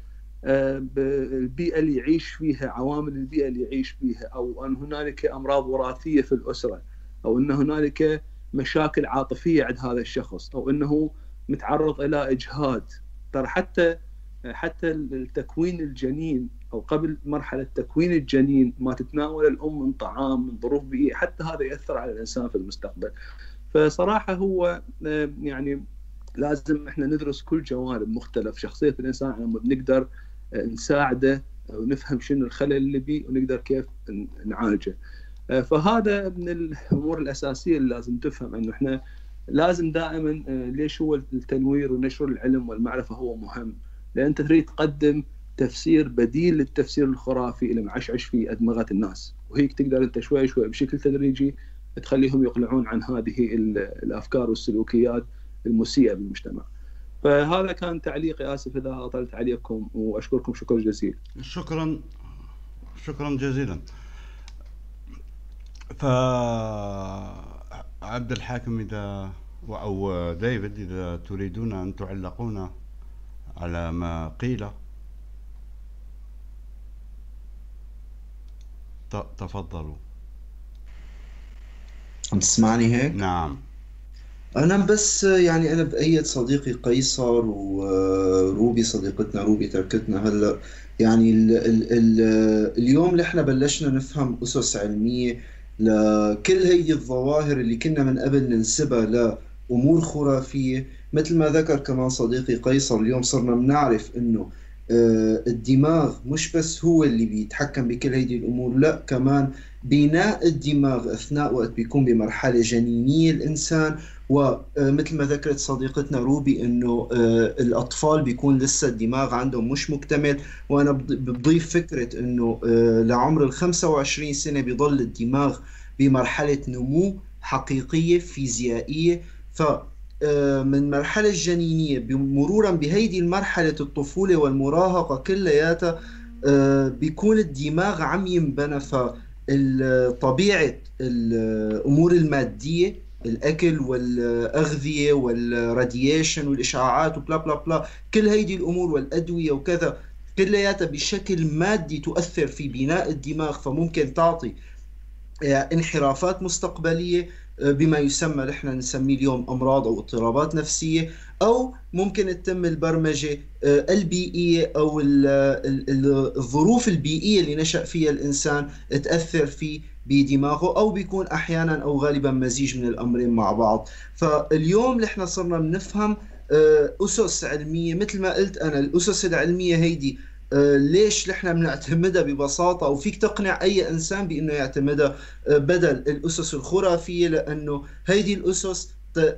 البيئة اللي يعيش فيها، عوامل البيئة اللي يعيش فيها، أو أن هنالك أمراض وراثية في الأسرة، أو أن هنالك مشاكل عاطفية عند هذا الشخص، أو أنه متعرض إلى إجهاد. ترى حتى التكوين الجنين أو قبل مرحلة تكوين الجنين ما تتناول الأم من طعام من ظروف بيئية، حتى هذا يأثر على الإنسان في المستقبل. فصراحة هو يعني لازم إحنا ندرس كل جوانب مختلف شخصية الإنسان على مود نقدر نساعده ونفهم شنو الخلل اللي بيه ونقدر كيف نعالجه. فهذا من الأمور الأساسية اللي لازم تفهم، أنه إحنا لازم دائما ليش هو التنوير ونشر العلم والمعرفة هو مهم، لأن أنت تريد تقدم تفسير بديل للتفسير الخرافي اللي معشعش في أدمغة الناس، وهيك تقدر أنت شوي شوي بشكل تدريجي تخليهم يقلعون عن هذه الأفكار والسلوكيات المسيئة بالمجتمع. فهذا كان تعليقي، آسف إذا أطلت عليكم، وأشكركم شكر جزيل. شكرا جزيلا. فعبد الحاكم إذا أو ديفيد إذا تريدون أن تعلقون على ما قيل تفضلوا. عم تسمعني هيك؟ نعم. أنا بس يعني أنا بأيد صديقي قيصر وروبي، صديقتنا روبي تركتنا هلا. يعني ال اليوم اللي احنا بلشنا نفهم أسس علمية لكل هي الظواهر اللي كنا من قبل ننسبها لأمور خرافية، مثل ما ذكر كمان صديقي قيصر اليوم صرنا بنعرف إنه الدماغ مش بس هو اللي بيتحكم بكل هيدي الأمور، لا كمان بناء الدماغ أثناء وقت بيكون بمرحلة جنينية الإنسان، ومثل ما ذكرت صديقتنا روبي إنه الأطفال بيكون لسه الدماغ عندهم مش مكتمل، وأنا بضيف فكرة إنه لعمر ال 25 سنة بيضل الدماغ بمرحلة نمو حقيقية فيزيائية. ف من مرحلة الجنينية مرورا بهيدي المرحلة الطفولة والمراهقة كلياتها بيكون الدماغ عم ينبنى. فطبيعة الأمور المادية، الأكل والأغذية والراديشن والإشعاعات وبلا بلا بلا، كل هيدي الأمور والأدوية وكذا كلياتها بشكل مادي تؤثر في بناء الدماغ، فممكن تعطي انحرافات مستقبلية بما يسمى نحن نسميه اليوم أمراض أو اضطرابات نفسية، أو ممكن تتم البرمجة البيئية أو الظروف البيئية اللي نشأ فيها الإنسان تأثر فيه بدماغه، أو بيكون أحيانا أو غالبا مزيج من الأمرين مع بعض. فاليوم نحن صرنا بنفهم أسس علمية، مثل ما قلت أنا الأسس العلمية هيدي ليش نحن بنعتمدها ببساطة، وفيك تقنع أي إنسان بأنه يعتمدها بدل الأسس الخرافية، لأنه هيدي الأسس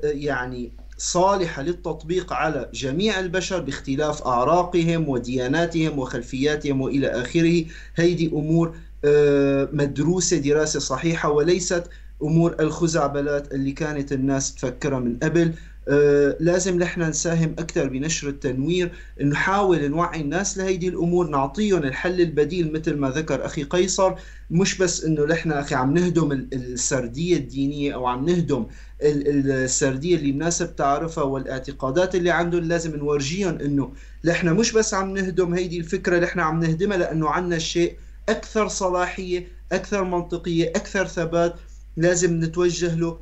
يعني صالحة للتطبيق على جميع البشر باختلاف أعراقهم ودياناتهم وخلفياتهم وإلى آخره. هيدي أمور مدروسة دراسة صحيحة، وليست أمور الخزعبلات اللي كانت الناس تفكرها من قبل. لازم نحن نساهم أكثر بنشر التنوير، نحاول نوعي الناس لهيدي الأمور، نعطيهم الحل البديل مثل ما ذكر أخي قيصر. مش بس إنه نحن أخي عم نهدم السردية الدينية أو عم نهدم السردية اللي الناس بتعرفها والاعتقادات اللي عندهم، لازم نورجيهم إنه نحن مش بس عم نهدم هيدي الفكرة، نحن عم نهدمها لأنه عندنا شيء أكثر صلاحية، أكثر منطقية، أكثر ثبات لازم نتوجه له.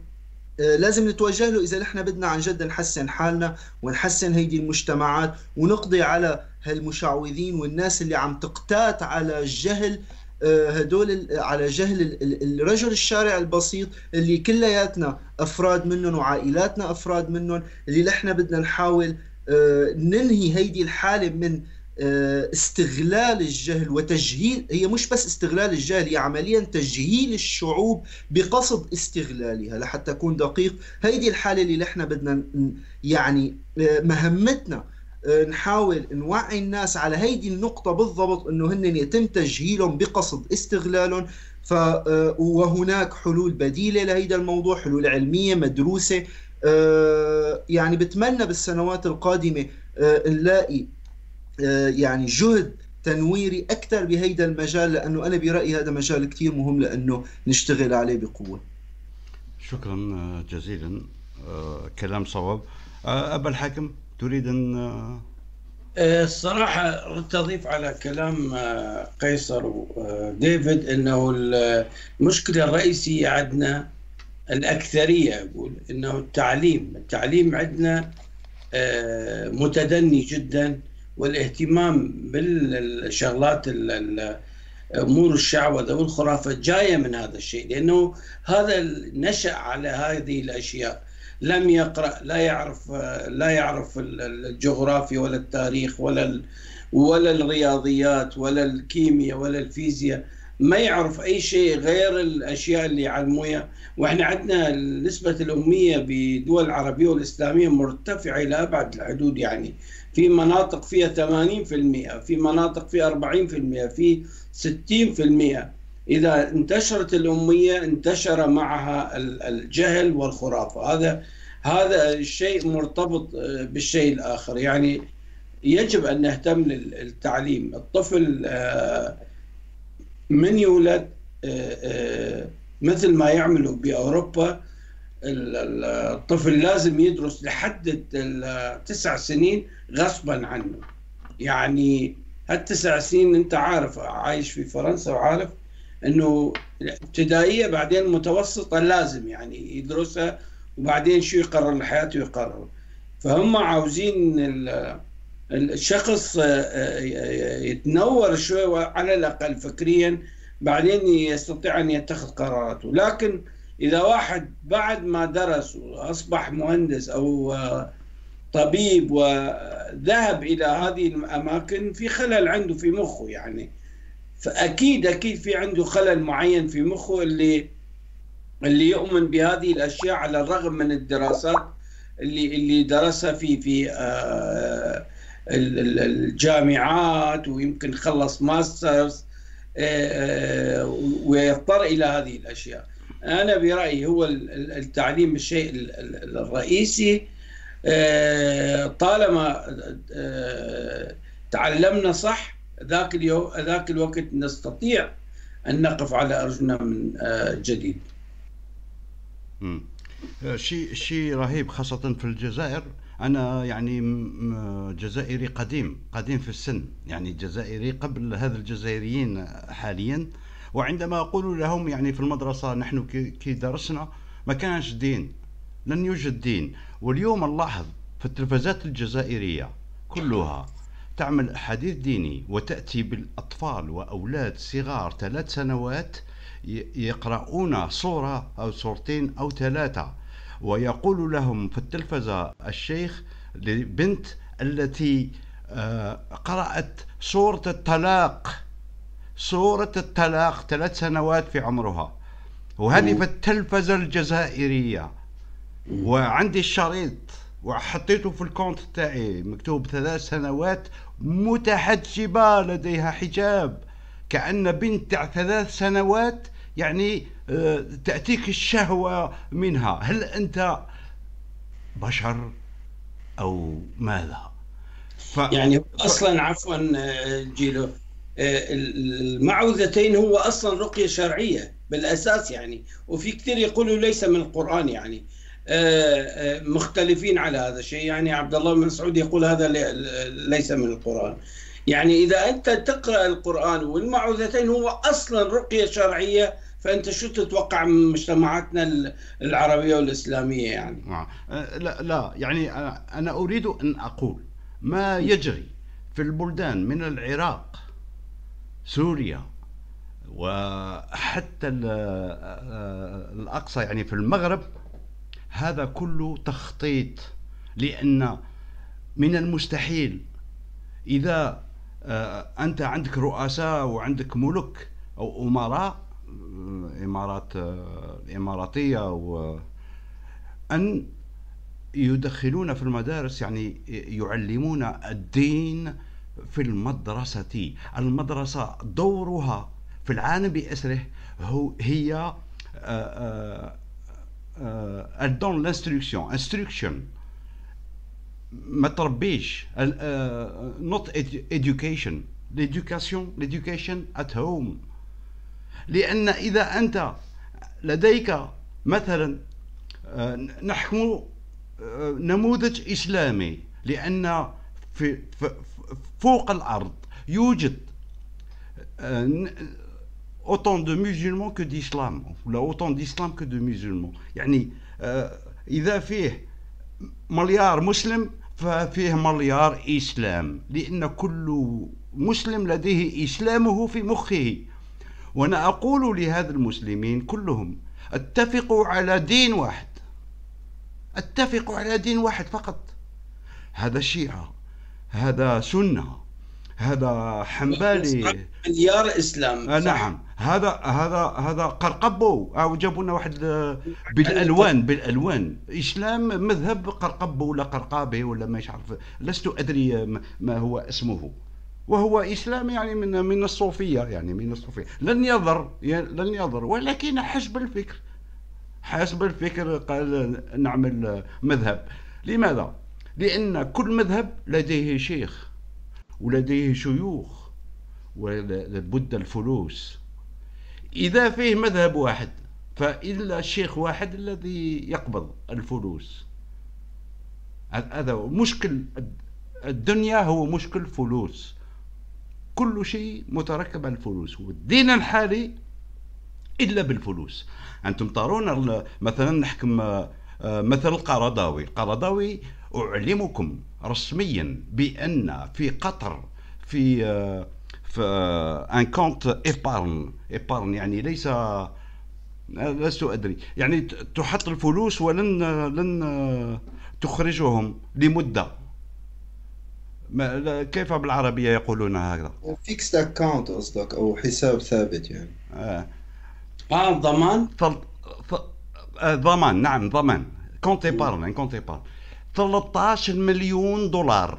إذا نحن بدنا عن جد نحسن حالنا ونحسن هيدي المجتمعات ونقضي على هالمشعوذين والناس اللي عم تقتات على جهل هدول، على جهل الرجل الشارع البسيط اللي كلياتنا أفراد منهم وعائلاتنا أفراد منهم، اللي نحن بدنا نحاول ننهي هيدي الحالة من استغلال الجهل وتجهيل. هي مش بس استغلال الجهل، هي عمليا تجهيل الشعوب بقصد استغلالها. لحتى أكون دقيق، هيدي الحالة اللي نحن بدنا يعني مهمتنا نحاول نوعي الناس على هيدي النقطة بالضبط، انه هن يتم تجهيلهم بقصد استغلالهم. وهناك حلول بديلة لهيدا الموضوع، حلول علمية مدروسة. يعني بتمنى بالسنوات القادمة نلاقي يعني جهد تنويري أكثر بهيدا المجال، لأنه أنا برأيي هذا مجال كتير مهم لأنه نشتغل عليه بقوة. شكرا جزيلا، كلام صواب. أبا الحاكم، تريد أن الصراحة تضيف على كلام قيصر وديفيد أنه المشكلة الرئيسية عندنا الأكثرية، أقول أنه التعليم عندنا متدني جدا، والاهتمام بالشغلات امور الشعوذه والخرافات جايه من هذا الشيء، لانه هذا نشأ على هذه الاشياء، لم يقرأ، لا يعرف الجغرافيا ولا التاريخ ولا الرياضيات ولا الكيمياء ولا الفيزياء، ما يعرف اي شيء غير الاشياء اللي علموها. واحنا عندنا نسبه الاميه بالدول العربيه والاسلاميه مرتفعه الى ابعد الحدود، يعني في مناطق فيها 80%، في مناطق فيها 40%، في 60%. إذا انتشرت الأمية انتشر معها الجهل والخرافة. هذا الشيء مرتبط بالشيء الآخر، يعني يجب أن نهتم للتعليم. الطفل من يولد مثل ما يعملوا بأوروبا، الطفل لازم يدرس لحد 9 سنين غصبا عنه. يعني هال9 سنين انت عارف، عايش في فرنسا وعارف انه الابتدائيه بعدين متوسطه لازم يعني يدرسها، وبعدين شو يقرر لحياته يقرر. فهم عاوزين الشخص يتنور شوي على الاقل فكريا، بعدين يستطيع ان يتخذ قراراته. لكن إذا واحد بعد ما درس وأصبح مهندس أو طبيب وذهب إلى هذه الأماكن، في خلل عنده في مخه، يعني فأكيد أكيد في عنده خلل معين في مخه اللي يؤمن بهذه الأشياء، على الرغم من الدراسات اللي درسها في الجامعات، ويمكن خلص ماسترز ويضطر إلى هذه الأشياء. أنا برأيي هو التعليم الشيء الرئيسي، طالما تعلمنا صح ذاك اليوم ذاك الوقت نستطيع أن نقف على أرجلنا من جديد. شيء رهيب خاصة في الجزائر. أنا يعني جزائري قديم في السن، يعني جزائري قبل هذا الجزائريين حاليا. وعندما أقول لهم يعني في المدرسة نحن كي درسنا ما كانش دين، لن يوجد دين. واليوم نلاحظ في التلفزات الجزائرية كلها تعمل حديث ديني وتأتي بالأطفال وأولاد صغار 3 سنوات يقرؤون صورة أو صورتين أو 3 ويقول لهم في التلفزة الشيخ لبنت التي قرأت سورة الطلاق 3 سنوات في عمرها، وهذه في التلفزة الجزائرية. وعندي الشريط وحطيته في الكونت تاعي مكتوب 3 سنوات متحجبة لديها حجاب، كأن بنت تاع 3 سنوات يعني تأتيك الشهوة منها. هل أنت بشر أو ماذا؟ يعني أصلا عفوا جيلو المعوذتين هو أصلا رقية شرعية بالأساس يعني، وفي كثير يقولوا ليس من القرآن يعني، مختلفين على هذا الشيء. يعني عبد الله بن مسعود يقول هذا ليس من القرآن. يعني إذا أنت تقرأ القرآن والمعوذتين هو أصلا رقية شرعية، فأنت شو تتوقع من مجتمعاتنا العربية والإسلامية يعني؟ لا يعني أنا أريد أن أقول ما يجري في البلدان من العراق، سوريا، وحتى الأقصى يعني في المغرب، هذا كله تخطيط. لأن من المستحيل إذا أنت عندك رؤساء وعندك ملوك أو أمراء، إمارات الإماراتية، وأن يدخلون في المدارس يعني يعلمون الدين في المدرسة. المدرسة دورها في العالم بأسره هي دون الانستركسيون، انستركشن ما تربيش، نوت education، الإدوكاسيون ات هوم. لأن إذا أنت لديك مثلا نحن نموذج إسلامي، لأن في فوق الأرض يوجد autant de musulmans que d'islam، ولا autant d'islam que de musulmans. يعني إذا فيه مليار مسلم ففيه مليار إسلام، لأن كل مسلم لديه إسلامه في مخه. وأنا أقول لهذا المسلمين كلهم اتفقوا على دين واحد، اتفقوا على دين واحد فقط. هذا شيعة، هذا سنة، هذا حنبلي، مليار إسلام. نعم، هذا قرقبو أو جابوا لنا واحد بالألوان إسلام، مذهب قرقبو ولا قرقابي ولا ما يعرف، لست أدري ما هو اسمه، وهو إسلام يعني من الصوفية، يعني من الصوفية. لن يضر، ولكن حسب الفكر قال نعمل مذهب. لماذا؟ لأن كل مذهب لديه شيخ ولديه شيوخ ولابد الفلوس. إذا فيه مذهب واحد فإلا الشيخ واحد الذي يقبض الفلوس. هذا مشكل الدنيا، هو مشكل فلوس، كل شيء متركب على الفلوس، والدين الحالي إلا بالفلوس. أنتم ترون مثلا نحكم مثل القرضاوي أعلمكم رسميا بأن في قطر في ان كونت إبارن يعني لست أدري، يعني تحط الفلوس ولن تخرجهم لمدة، كيف بالعربية يقولون هكذا، فيكس اكونت أصدق، أو حساب ثابت يعني. ضمان، ضمان، نعم ضمان، كونت إبارن، كونت إبارن. 13 مليون دولار،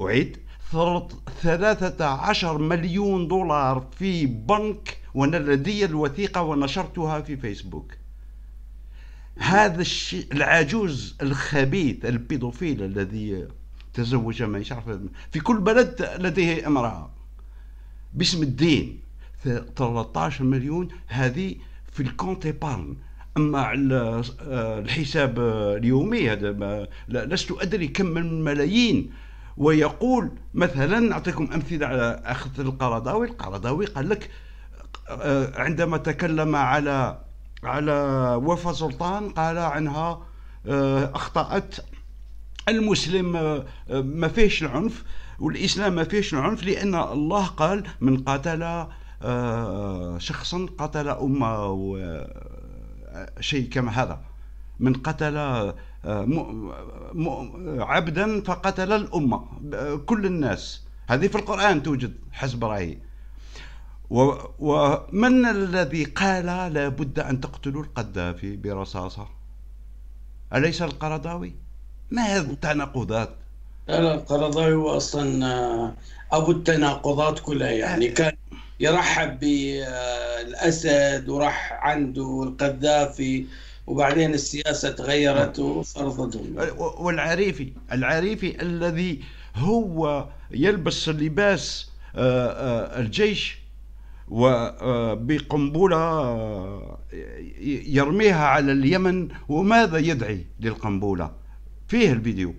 أعيد 13 مليون دولار في بنك، وأنا لدي الوثيقة ونشرتها في فيسبوك. هذا الشيء العجوز الخبيث البيدوفيل الذي تزوج ما يشرف في كل بلد لديه امرأة باسم الدين 13 مليون هذه في الكونت بارن. اما على الحساب اليومي هذا لست ادري كم من الملايين. ويقول مثلا نعطيكم امثله على اخذ القرضاوي. القرضاوي قال لك عندما تكلم على وفاة سلطان قال عنها اخطأت، المسلم ما فيهش العنف والاسلام ما فيهش العنف لان الله قال من قتل شخصا قتل امه و شيء كما هذا، من قتل عبدا فقتل الأمة كل الناس، هذه في القرآن توجد حسب رأيي. ومن الذي قال لا بد أن تقتلوا القذافي برصاصة؟ أليس القرضاوي؟ ما هذه التناقضات؟ لا، القرضاوي هو أصلا أبو التناقضات كلها، يعني كان يرحب بالأسد وراح عنده القذافي وبعدين السياسة تغيرت وفرضتهم. والعريفي الذي هو يلبس لباس الجيش وبقنبلة يرميها على اليمن، وماذا يدعي للقنبلة؟ فيه الفيديو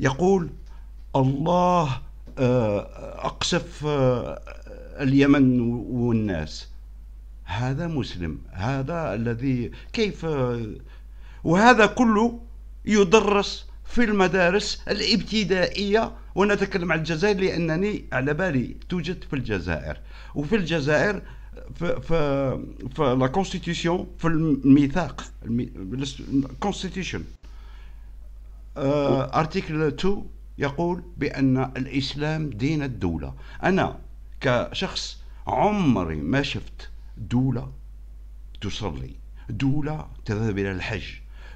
يقول الله أقصف اليمن والناس. هذا مسلم، هذا الذي كيف؟ وهذا كله يدرس في المدارس الابتدائية، ونتكلم عن الجزائر لأنني على بالي توجد في الجزائر. وفي الجزائر في لا كونستيتيوشن، في الميثاق كونستيتيوشن ارتيكل 2 يقول بأن الإسلام دين الدولة. أنا كشخص عمري ما شفت دولة تصلي، دولة تذهب إلى الحج،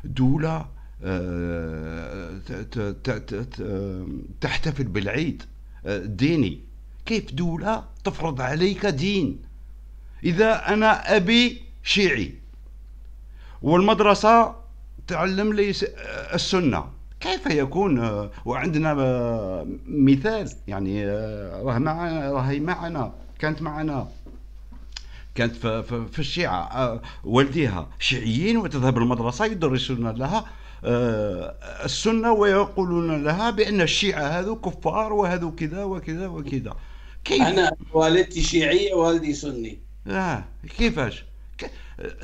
دولة تحتفل بالعيد الديني، كيف دولة تفرض عليك دين؟ إذا أنا أبي شيعي والمدرسة تعلم لي السنة، كيف يكون؟ وعندنا مثال يعني راهي معنا كانت في الشيعة، والديها شيعيين وتذهب المدرسة يدرسون لها السنة ويقولون لها بأن الشيعة هذو كفار وهذو كذا وكذا وكذا. كيف؟ أنا والدتي شيعية والدي سني. لا، كيفاش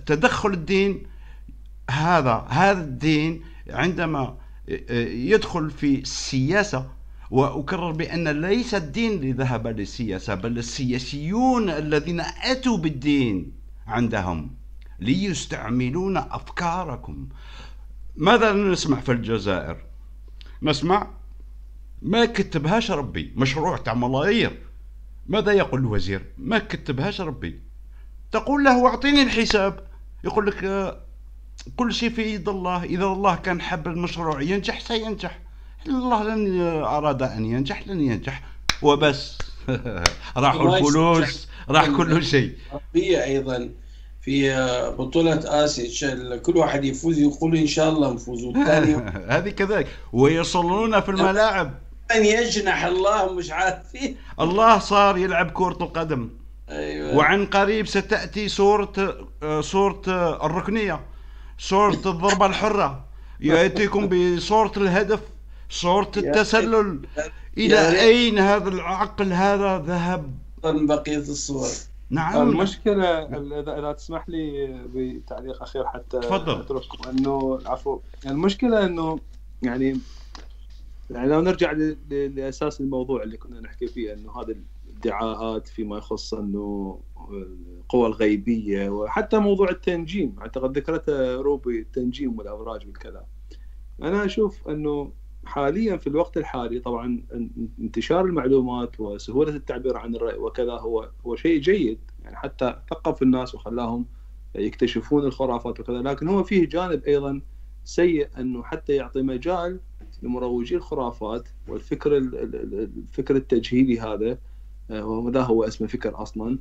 تدخل الدين هذا الدين عندما يدخل في السياسة. وأكرر بأن ليس الدين لذهب للسياسة، بل السياسيون الذين أتوا بالدين عندهم ليستعملون أفكاركم. ماذا نسمع في الجزائر؟ نسمع ما كتبهاش ربي، مشروع تاع ملايير. ماذا يقول الوزير؟ ما كتبهاش ربي. تقول له أعطيني الحساب، يقول لك كل شيء في يد الله، إذا الله كان حب المشروع ينجح سينجح، الله لن أراد أن ينجح لن ينجح وبس. راحوا الفلوس، راح كل شيء. هي أيضا في بطولة آسيا كل واحد يفوز يقول إن شاء الله نفوز، والثاني هذه كذلك، ويصلون في الملاعب أن يجنح الله مش عارفين. الله صار يلعب كرة القدم. أيوة. وعن قريب ستأتي صورة الركنية، صورة الضربة الحرة، يأتيكم بصورة الهدف، صورة التسلل. إلى أين هذا العقل هذا ذهب؟ بقية الصور. نعم. المشكلة إذا تسمح لي بتعليق أخير حتى أترككم، أنه عفوا، المشكلة أنه يعني لو نرجع لأساس الموضوع اللي كنا نحكي فيه، أنه هذا الادعاءات فيما يخص أنه القوى الغيبية، وحتى موضوع التنجيم أعتقد ذكرته روبي، التنجيم والأبراج والكلام. أنا أشوف أنه حاليا في الوقت الحالي طبعا انتشار المعلومات وسهولة التعبير عن الرأي وكذا هو شيء جيد، يعني حتى ثقف الناس وخلاهم يكتشفون الخرافات وكذا، لكن هو فيه جانب أيضا سيء، أنه حتى يعطي مجال لمروجي الخرافات والفكر التجهيلي هذا، وهذا هو اسم الفكر اصلا،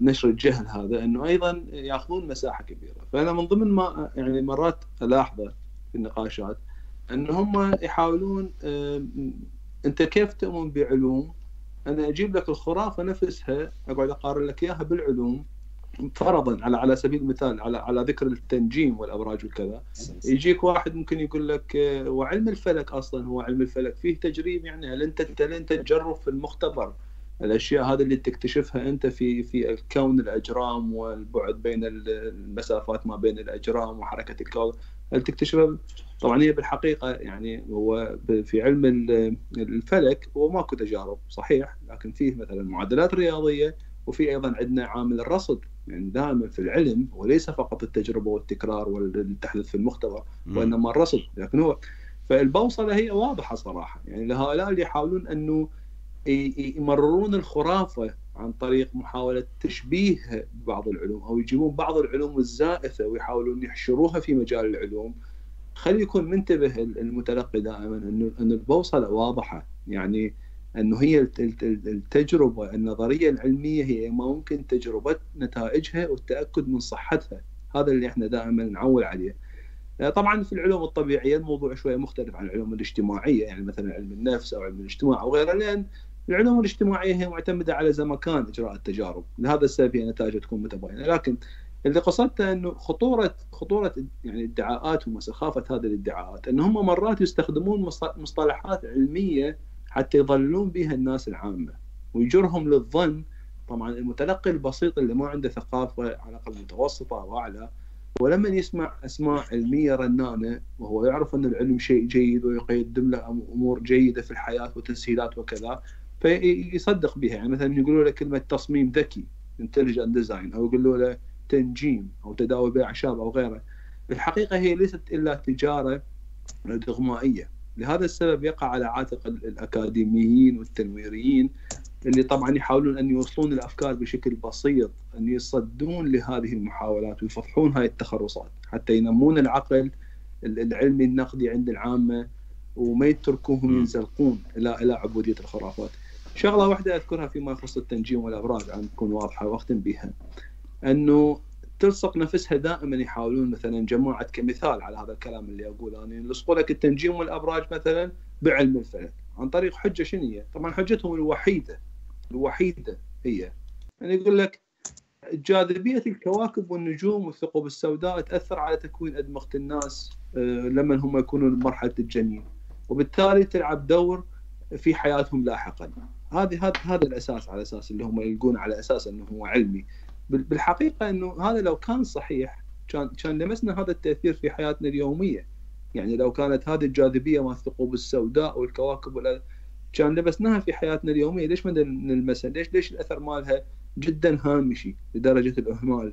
نشر الجهل هذا، انه ايضا ياخذون مساحه كبيره. فانا من ضمن ما يعني مرات الاحظه في النقاشات ان هم يحاولون انت كيف تؤمن بعلوم، انا اجيب لك الخرافه نفسها اقعد اقارن لك اياها بالعلوم. فرضا على سبيل المثال على ذكر التنجيم والابراج وكذا، يجيك واحد ممكن يقول لك وعلم الفلك اصلا هو علم الفلك فيه تجريب، يعني هل انت تجرب في المختبر الاشياء هذه اللي تكتشفها انت في الكون، الاجرام والبعد بين المسافات ما بين الاجرام وحركه الكون، هل تكتشفها؟ طبعا هي بالحقيقه يعني هو في علم الفلك هو ماكو تجارب صحيح، لكن فيه مثلا معادلات رياضيه، وفي ايضا عندنا عامل الرصد، يعني دائما في العلم وليس فقط التجربه والتكرار واللي تحدث في المختبر وانما الرصد. لكن هو فالبوصله هي واضحه صراحه، يعني لهؤلاء اللي يحاولون انه يمررون الخرافه عن طريق محاوله تشبيه بعض العلوم او يجيبون بعض العلوم الزائفه ويحاولون يحشروها في مجال العلوم. خلي يكون منتبه المتلقي دائما انه البوصله واضحه، يعني انه هي التجربه النظريه العلميه هي ما يمكن تجربه نتائجها والتاكد من صحتها، هذا اللي احنا دائما نعول عليه. طبعا في العلوم الطبيعيه الموضوع شويه مختلف عن العلوم الاجتماعيه، يعني مثلا علم النفس او علم الاجتماع او غيره، لان العلوم الاجتماعيه هي معتمده على زمكان اجراء التجارب، لهذا السبب نتائجها تكون متباينه. لكن اللي قصدته انه خطوره يعني ادعاءاتهم وسخافه هذه الادعاءات ان هم مرات يستخدمون مصطلحات علميه حتى يضللون بها الناس العامة ويجرهم للظن. طبعا المتلقي البسيط اللي ما عنده ثقافة على الأقل متوسطة أو أعلى، ولما يسمع أسماء علمية رنانة وهو يعرف أن العلم شيء جيد ويقدم له أمور جيدة في الحياة وتسهيلات وكذا، فيصدق بها. يعني مثلا يقولوا له كلمة تصميم ذكي intelligent design، أو يقولوا له تنجيم أو تداوي بالأعشاب أو غيره، بالحقيقة هي ليست إلا تجارة دغمائية. لهذا السبب يقع على عاتق الأكاديميين والتنويريين اللي طبعا يحاولون أن يوصلون الأفكار بشكل بسيط، أن يصدون لهذه المحاولات ويفضحون هاي التخرصات حتى ينمون العقل العلمي النقدي عند العامة وما يتركوهم ينزلقون إلى عبودية الخرافات. شغلة واحدة أذكرها فيما يخص التنجيم والأبراج عشان تكون واضحة وأختم بها، أنه تلصق نفسها دائما يحاولون مثلا جماعه كمثال على هذا الكلام اللي اقوله انا، يلصقوا لك التنجيم والابراج مثلا بعلم الفلك عن طريق حجه شنيه، طبعا حجتهم الوحيده هي يعني يقول لك جاذبيه الكواكب والنجوم والثقوب السوداء تاثر على تكوين ادمغه الناس لما هم يكونون بمرحله الجنين، وبالتالي تلعب دور في حياتهم لاحقا. هذا الاساس على اساس اللي هم يلقون على اساس انه هو علمي. بالحقيقه انه هذا لو كان صحيح كان لمسنا هذا التاثير في حياتنا اليوميه، يعني لو كانت هذه الجاذبيه مال الثقوب السوداء والكواكب كان لمسناها في حياتنا اليوميه، ليش ما نلمسها؟ ليش الاثر مالها جدا هامشي لدرجه الاهمال؟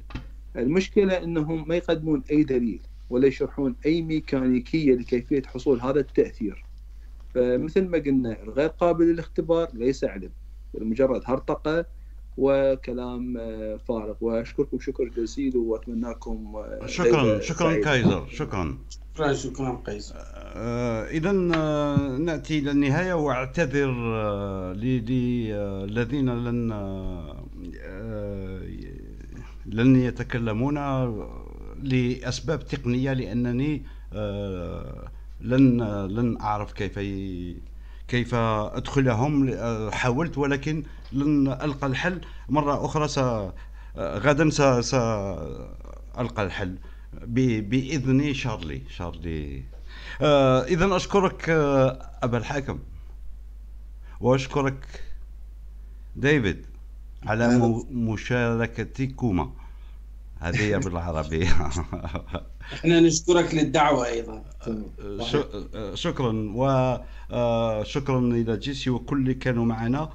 المشكله انهم ما يقدمون اي دليل ولا يشرحون اي ميكانيكيه لكيفيه حصول هذا التاثير. فمثل ما قلنا الغير قابل للاختبار ليس علم، مجرد هرطقه وكلام فارغ. واشكركم شكر جزيل واتمنى لكم شكرا كايزر. شكرا قيس. اذا ناتي الى النهايه، واعتذر للذين لن يتكلمون لاسباب تقنيه، لانني لن اعرف كيف أدخلهم. حاولت ولكن لن ألقى الحل. مرة أخرى غدا سألقى الحل بإذن شارلي. إذا أشكرك أبا الحاكم، وأشكرك ديفيد على مشاركتكما. هذه بالعربية. احنا نشكرك للدعوة ايضا. شكرا، وشكرا الى جيسي وكل اللي كانوا معنا.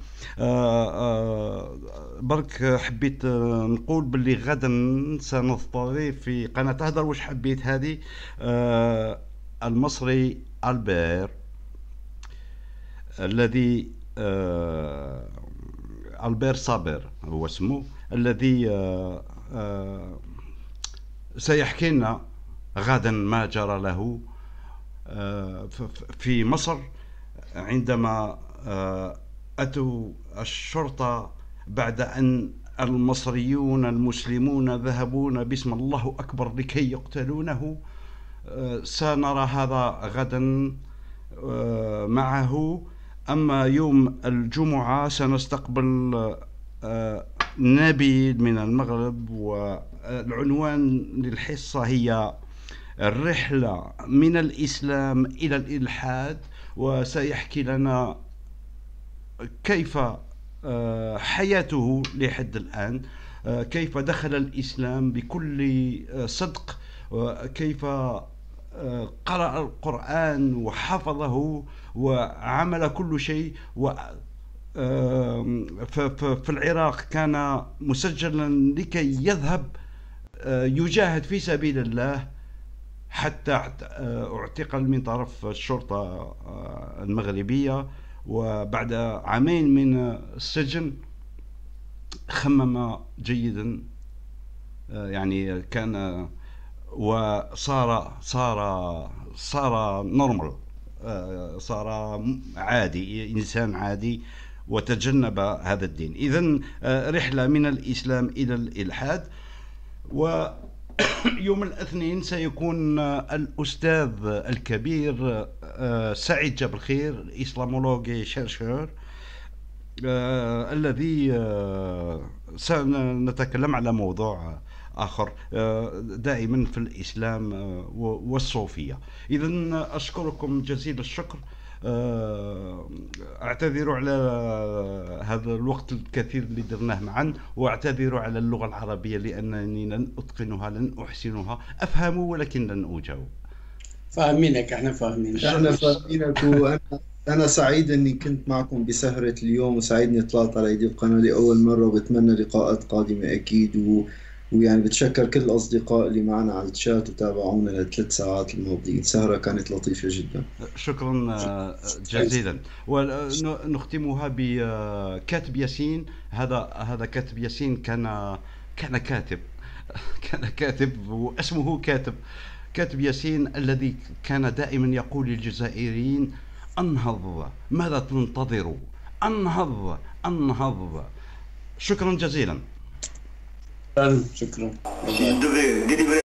برك حبيت نقول باللي غدا سنضطر في قناة تهدر واش حبيت هذه المصري ألبير، الذي ألبير صابر هو اسمه، الذي سيحكي لنا غدا ما جرى له في مصر عندما أتوا الشرطة بعد أن المصريون المسلمون ذهبون باسم الله أكبر لكي يقتلونه. سنرى هذا غدا معه. أما يوم الجمعة سنستقبل نبيل من المغرب، والعنوان للحصة هي الرحلة من الإسلام إلى الإلحاد، وسيحكي لنا كيف حياته لحد الآن، كيف دخل الإسلام بكل صدق، وكيف قرأ القرآن وحفظه وعمل كل شيء. في العراق كان مسجلا لكي يذهب يجاهد في سبيل الله حتى اعتقل من طرف الشرطة المغربية، وبعد عامين من السجن خمم جيدا، يعني كان وصار نورمال، صار عادي، إنسان عادي، وتجنب هذا الدين. إذن رحلة من الإسلام إلى الإلحاد. ويوم الاثنين سيكون الأستاذ الكبير سعيد جبرخير، الإسلامولوجي شيرشر، الذي سنتكلم على موضوع آخر دائما في الإسلام والصوفية. إذن أشكركم جزيل الشكر، أعتذر على هذا الوقت الكثير اللي درناه معا، وأعتذر على اللغة العربية لأنني لن أتقنها، لن أحسنها، أفهم ولكن لن أجاوب. فاهمينك، احنا فاهمينك، احنا فاهمينك. أنا سعيد أني كنت معكم بسهرة اليوم، وسعيدني طلعت على أيدي القناة لأول مرة، وبتمنى لقاءات قادمة أكيد. ويعني بتشكر كل الأصدقاء اللي معنا على الشات وتابعونا للثلاث ساعات الماضية، سهرة كانت لطيفة جدا. شكرا جزيلا. ونختمها بكاتب ياسين. هذا كاتب ياسين كان كاتب واسمه كاتب ياسين، الذي كان دائما يقول للجزائريين: انهض، ماذا تنتظروا، انهض انهض. شكرا جزيلا. شكرا.